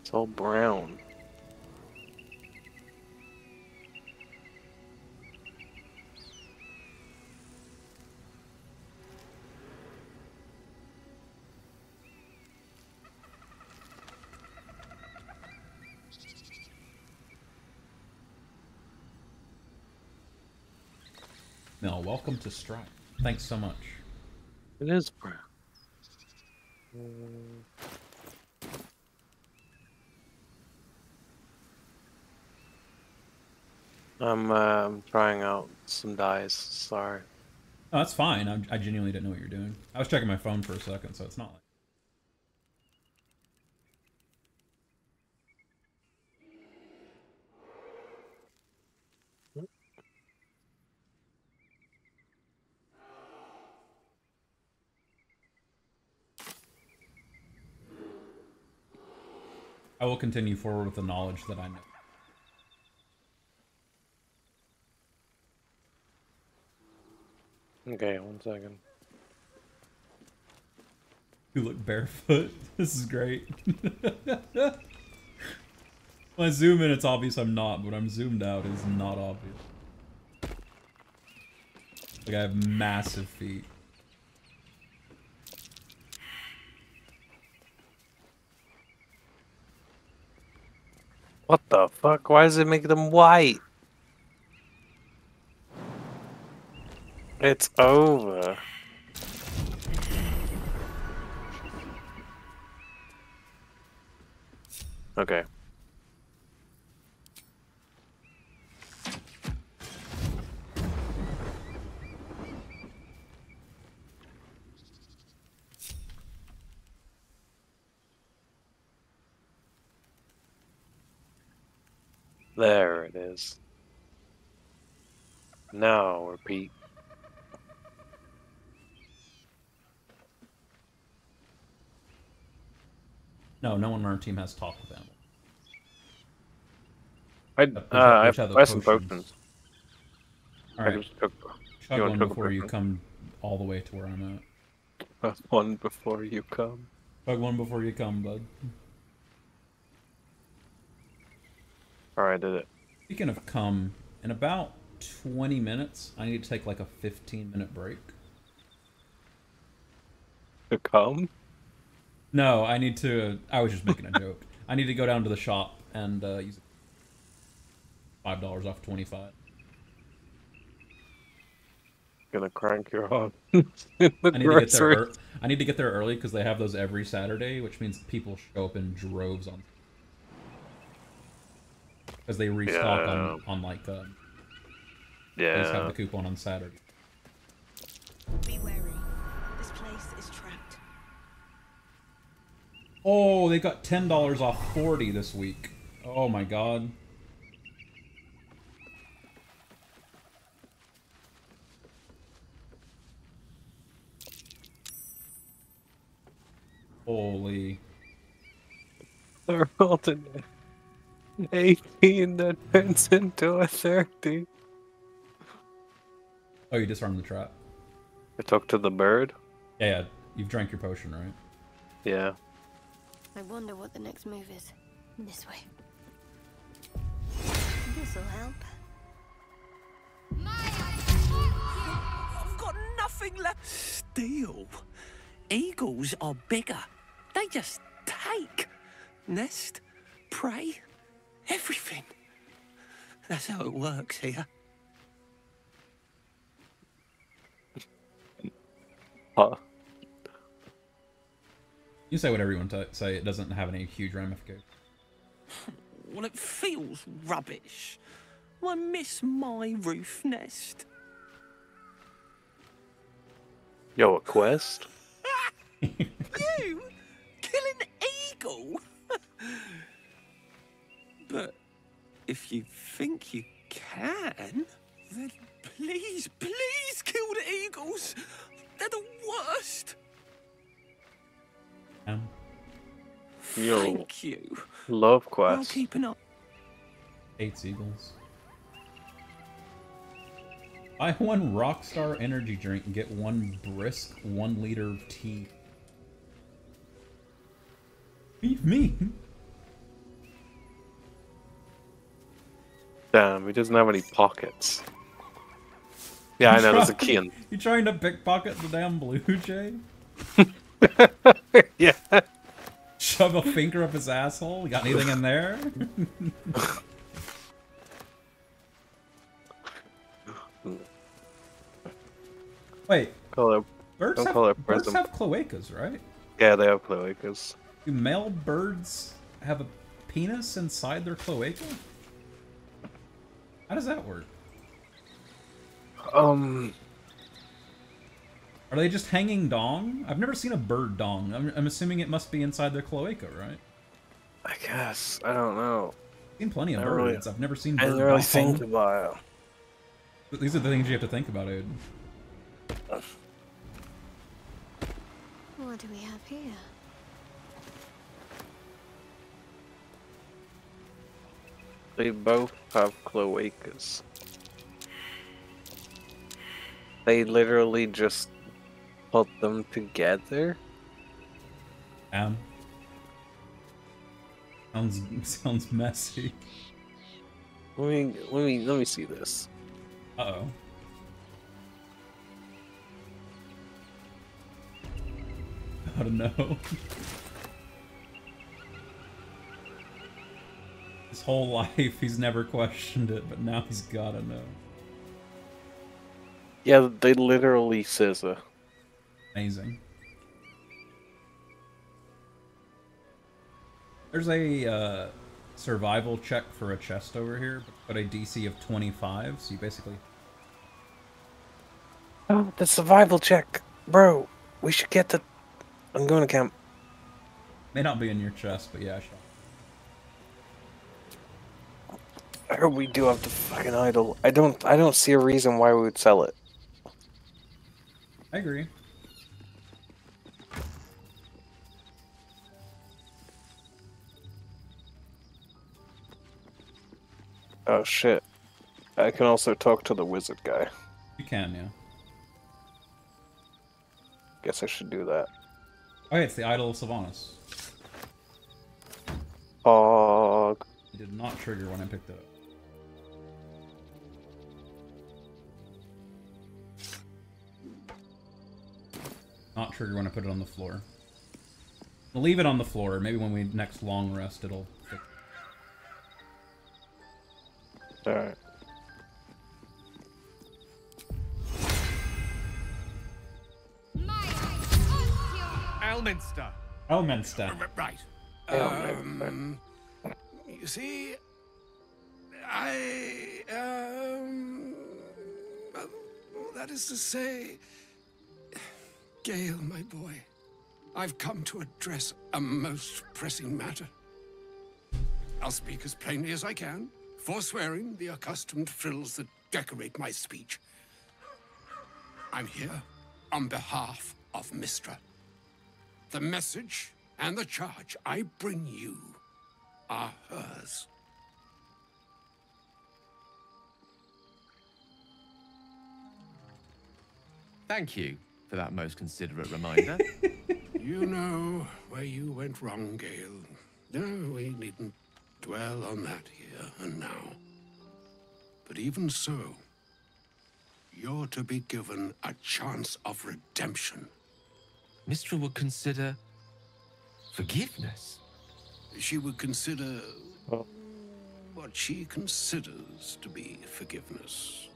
It's all brown. No, welcome to Strike. Thanks so much. It is brown. Mm. I'm uh, trying out some dyes. Sorry. Oh, that's fine. I'm, I genuinely didn't know what you're doing. I was checking my phone for a second, so it's not like. I will continue forward with the knowledge that I know. Okay, one second. You look barefoot. This is great. When I zoom in, it's obvious I'm not, but when I'm zoomed out, it's not obvious. Like, I have massive feet. What the fuck? Why does it make them white? It's over. Okay. There it is. Now repeat. No, no one on our team has talk with them. I uh, I have some potions. All right. I just took, chug you one took before you come all the way to where I'm at. One before you come. Chug one before you come, bud. Alright, I did it. Speaking of come, in about twenty minutes, I need to take like a fifteen minute break. To come? No, I need to... I was just making a joke. I need to go down to the shop and uh, use five dollars off twenty-five. Gonna crank your hog. I, er I need to get there early because they have those every Saturday, which means people show up in droves on... Because they restock yeah. on, on like, uh, yeah. They just have the coupon on Saturday. Be wary. This place is trapped. Oh, they got ten dollars off forty this week. Oh my god. Holy. They're alternate. eighteen that turns into a thirty. Oh, you disarmed the trap. I talked to the bird. Yeah, yeah, you've drank your potion, right? Yeah. I wonder what the next move is. This way. This'll help. I've got nothing left. Steal. Eagles are bigger. They just take. Nest, prey. Everything. That's how it works here. Huh. You say whatever you want to say. It doesn't have any huge ramifications. Well, it feels rubbish. I miss my roof nest. Yo, a quest? You? Kill an eagle? But if you think you can, then please, please kill the eagles. They're the worst. Um. Yo. Thank you. Love quest. I'll keep an eye. Eight eagles. Buy one Rockstar energy drink and get one brisk one liter of tea. Leave me. Damn, he doesn't have any pockets. Yeah, I know, there's a key in. You trying to pickpocket the damn blue jay? Yeah. Shove a finger up his asshole? You got anything in there? Wait. Call it, birds don't have, call it birds have cloacas, right? Yeah, they have cloacas. Do male birds have a penis inside their cloaca? How does that work? Um. Are they just hanging dong? I've never seen a bird dong. I'm, I'm assuming it must be inside their cloaca, right? I guess. I don't know. I've seen plenty of I birds. Really, I've never seen birds. I didn't really think about it. But these are the things you have to think about, Aiden. What do we have here? They both have cloacas. They literally just put them together. Um. Sounds sounds messy. Let me let me let me see this. Uh oh. I don't know. His whole life he's never questioned it, but now he's gotta know. Yeah, they literally scissor. Amazing. There's a uh, survival check for a chest over here, but a D C of twenty-five, so you basically... Oh, the survival check! Bro, we should get the... I'm going to camp. May not be in your chest, but yeah, I shall. I heard we do have the fucking idol. I don't I don't see a reason why we would sell it. I agree. Oh shit. I can also talk to the wizard guy. You can, yeah. Guess I should do that. Oh yeah, it's the Idol of Silvanus. Oh, it did not trigger when I picked it up. Not trigger when I put it on the floor. I'll leave it on the floor. Maybe when we next long rest, it'll. All right. Elminster. Elminster. Right. Um, you see, I um, that is to say. Gale, my boy, I've come to address a most pressing matter. I'll speak as plainly as I can, forswearing the accustomed frills that decorate my speech. I'm here on behalf of Mystra. The message and the charge I bring you are hers. Thank you for that most considerate reminder. You know where you went wrong, Gale. No, we needn't dwell on that here and now. But even so, you're to be given a chance of redemption. Mystra would consider forgiveness. She would consider what she considers to be forgiveness.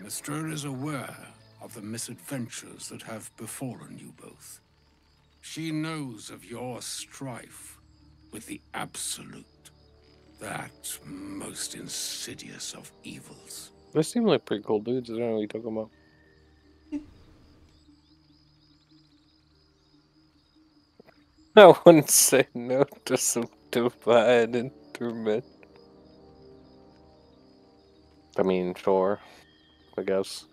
Mystra is aware of the misadventures that have befallen you both. She knows of your strife with the Absolute, that most insidious of evils. They seem like pretty cool dudes. I don't know what you're talking about. I wouldn't say no to some divine interment. I mean, sure, I guess.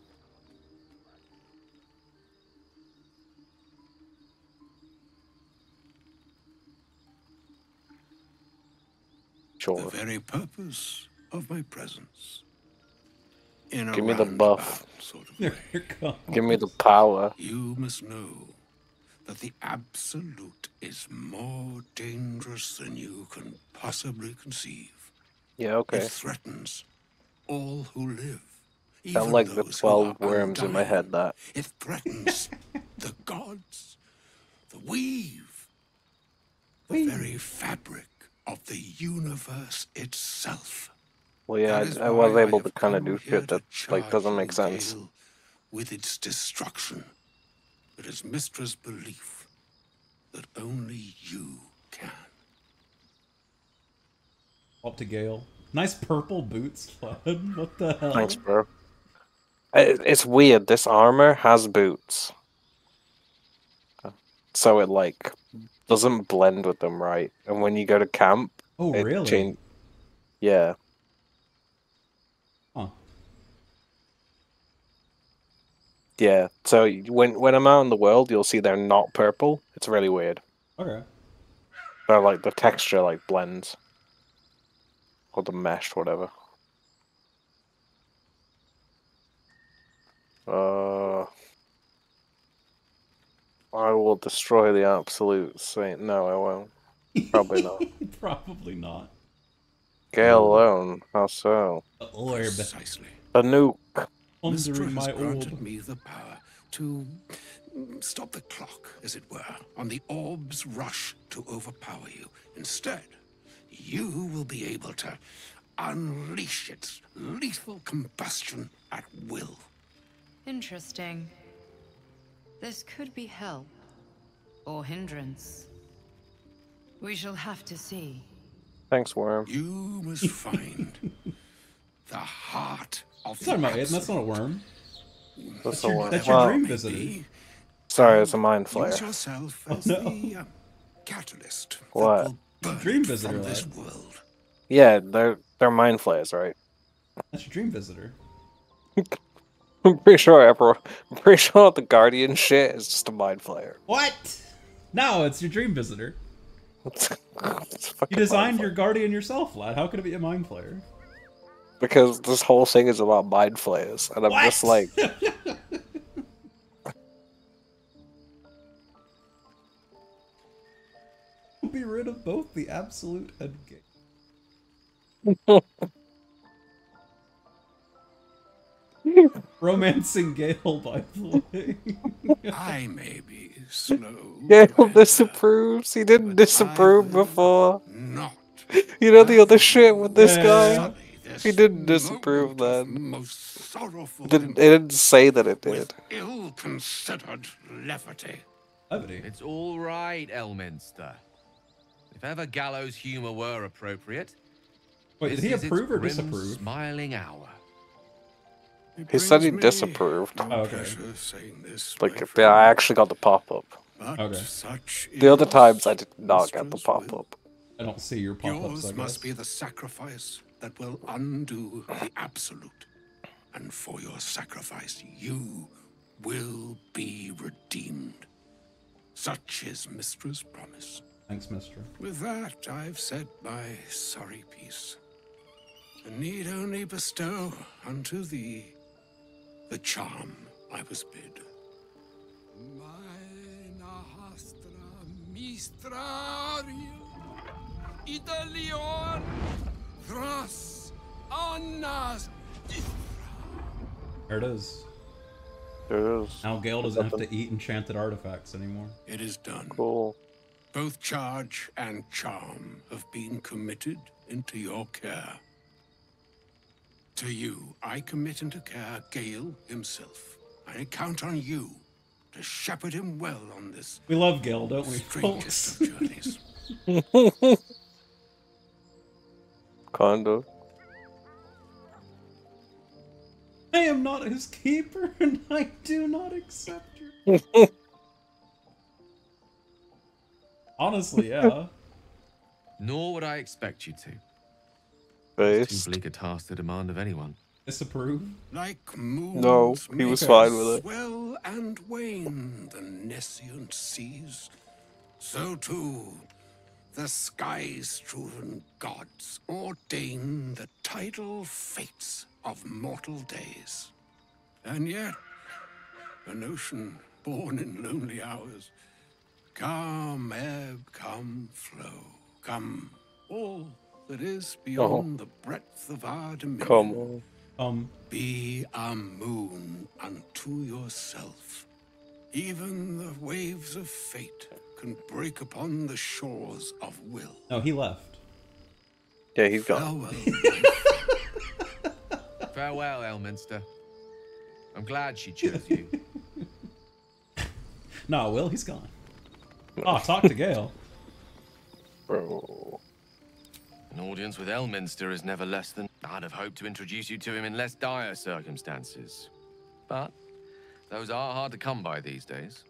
Sure. The very purpose of my presence. In Give me the buff. Sort of way. Give me the power. You must know that the absolute is more dangerous than you can possibly conceive. Yeah, okay. It threatens all who live. I like the twelve worms undying. In my head, that. It threatens the gods, the weave, the weave. very fabric of the universe itself. Well, yeah, I, I was able I to kind of do shit that, like, doesn't make sense. With its destruction, it is Mistra's belief that only you can. Up to Gale. Nice purple boots, Cloud. What the hell? Thanks, bro. It, it's weird. This armor has boots. So it, like, doesn't blend with them right. And when you go to camp... Oh, it really? Change... Yeah. Yeah, so when when I'm out in the world, you'll see they're not purple. It's really weird. Okay. They're like the texture like blends, or the mesh, whatever. Uh, I will destroy the absolute saint. No, I won't. Probably not. Probably not. Gale alone. How so? The orb. Precisely. A nuke. Mystery has granted me the power to stop the clock, as it were, on the orb's rush to overpower you. Instead, you will be able to unleash its lethal combustion at will. Interesting. This could be help or hindrance. We shall have to see. Thanks, worm. You must find the heart. That's not it. That's not a worm. That's, that's a worm. Your, that's your well, dream visitor. Sorry, it's a mind flare. Use yourself as oh, no. the uh, catalyst. What? Dream visitor. This world. Yeah, they're they're mind flares, right? That's your dream visitor. I'm pretty sure everyone. I'm pretty sure the guardian shit is just a mind flare. What? No, it's your dream visitor. You designed your guardian yourself, lad. How could it be a mind flare? Because this whole thing is about mind flayers, and I'm what? just like... Be rid of both the absolute and Gale. Romancing Gale by playing. I may be slow... Gale disapproves, he didn't disapprove before. Not. You know the other shit with this yeah. guy? He didn't disapprove that. Most sorrowful didn't, it didn't say that it did. Ill-considered levity. Levity. It's all right, Elminster. If ever gallows humor were appropriate. Wait, did he approve or disapprove? Smiling hour. He said he disapproved. Oh, okay. Like, if, yeah, I actually got the pop-up. Okay. The other times I did not get the pop-up. I don't see your pop-ups. Yours must be the sacrifice that will undo the absolute, and for your sacrifice you will be redeemed. Such is Mistra's promise. Thanks, Mystra. With that, I've said my sorry piece, and need only bestow unto thee the charm I was bid. There it is. There it is. Now Gale doesn't have to eat enchanted artifacts anymore. It is done. Cool. Both charge and charm have been committed into your care. To you, I commit into care Gale himself. I count on you to shepherd him well on this. We love Gale, don't we? Strangest of journeys. Kinda. I am not his keeper, and I do not accept her. Honestly, yeah. Nor would I expect you to. Based. It's too bleak a task to demand of anyone. Disapprove? Like moons, no, he was fine with it. Well and wane the nescient seas. So too, the sky-strewn gods ordain the tidal fates of mortal days. And yet, an ocean born in lonely hours, come ebb, come flow, come all that is beyond oh. the breadth of our dominion. Come, um, be a moon unto yourself. Even the waves of fate can break upon the shores of will. No, he left. Yeah, he's gone. Farewell, farewell, Elminster. I'm glad she chose you. No, Will, he's gone. Oh, talk to Gale. Bro. An audience with Elminster is never less than... I'd have hoped to introduce you to him in less dire circumstances. But those are hard to come by these days.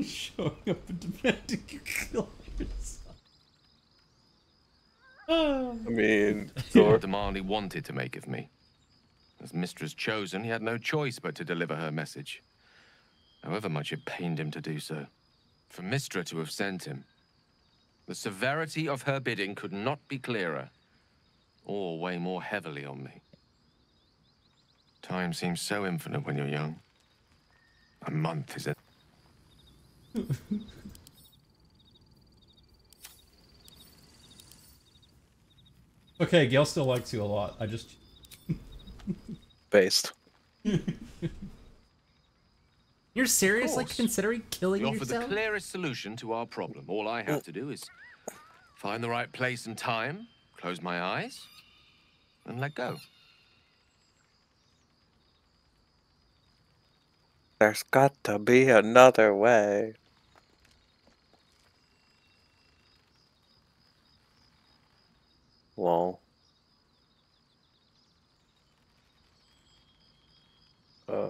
Showing up and demanding you kill yourself. Oh. I mean... The demand he wanted to make of me. As Mistress Chosen, he had no choice but to deliver her message, however much it pained him to do so. For Mystra to have sent him, the severity of her bidding could not be clearer, or weigh more heavily on me. Time seems so infinite when you're young. A month is it? Okay, Gale still likes you a lot. I just... Based. You're seriously considering killing yourself? You offer yourself? The clearest solution to our problem. All I have to do is find the right place and time, close my eyes, and let go. There's got to be another way. Well. Uh,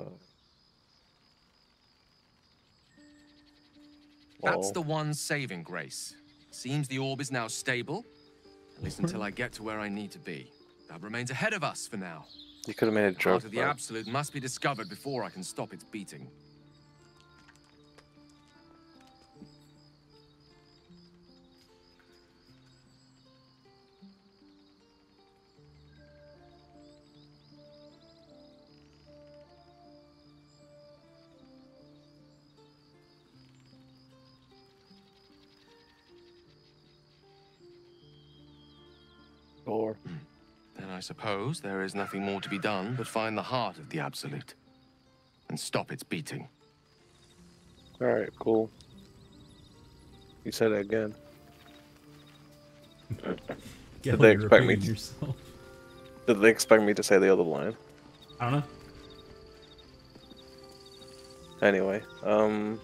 That's the one saving grace. Seems the orb is now stable, at least until I get to where I need to be. That remains ahead of us for now. You could have made a joke. The heart of the absolute must be discovered before I can stop its beating. Or then I suppose there is nothing more to be done but find the heart of the absolute and stop its beating. All right, cool. You said it again. Did they expect me to, yourself. Did they expect me to say the other line? I don't know. Anyway, um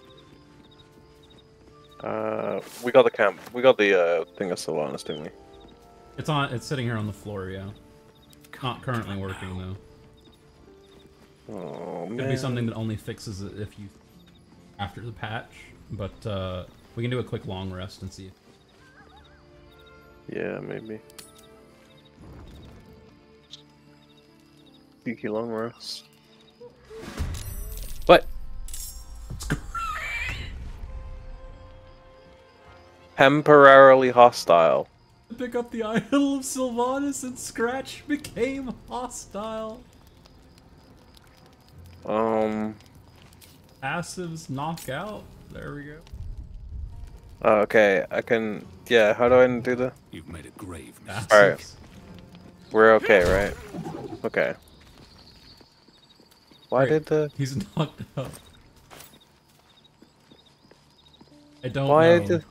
uh we got the camp. We got the uh thing of Silvanus, didn't we? It's on. It's sitting here on the floor. Yeah, not currently working though. Oh man. Could be something that only fixes it if you after the patch. But uh, we can do a quick long rest and see. Yeah, maybe. Sneaky long rest. What? Temporarily hostile. Pick up the Idol of Silvanus and Scratch became hostile. Um. Passives knockout. There we go. Oh, okay, I can. Yeah, how do I do that? You've made a grave mistake. All right, we're okay, right? Okay. Why Wait, did the? He's knocked out. I don't Why know. Why did?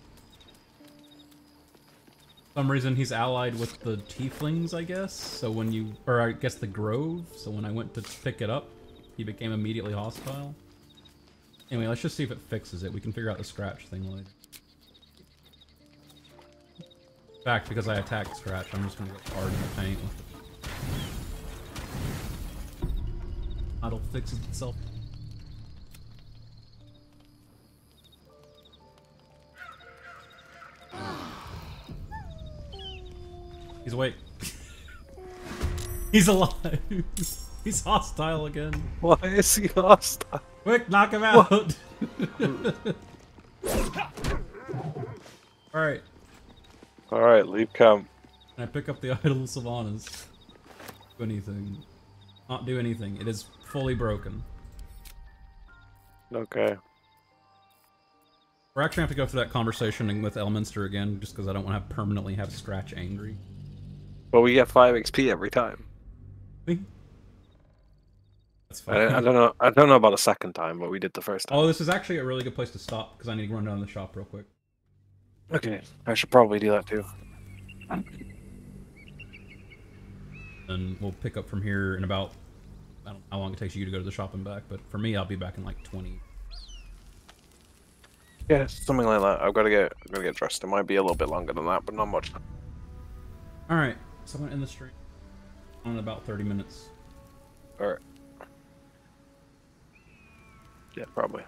For some reason he's allied with the tieflings, I guess. So when you, or I guess the grove. So when I went to pick it up, he became immediately hostile. Anyway, let's just see if it fixes it. We can figure out the Scratch thing later. In fact, because I attacked Scratch, I'm just gonna go hard in the paint. Idol fixes itself. He's awake. He's alive. He's hostile again. Why is he hostile? Quick, knock him out! Alright. Alright, leave camp. Can I pick up the Idol of Silvanus? Do anything. Not do anything. It is fully broken. Okay. We're actually going to have to go through that conversation with Elminster again, just because I don't want to have permanently have Scratch angry. Well, we get five X P every time. See? That's fine. I, I don't know. I don't know about a second time, but we did the first time. Oh, this is actually a really good place to stop because I need to run down to the shop real quick. Okay, I should probably do that too. And we'll pick up from here in about, I don't know how long it takes you to go to the shop and back, but for me, I'll be back in like twenty. Yeah, something like that. I've got to get, I've got to get dressed. It might be a little bit longer than that, but not much. All right, so I'm gonna end the stream in about thirty minutes. All right. Yeah, probably.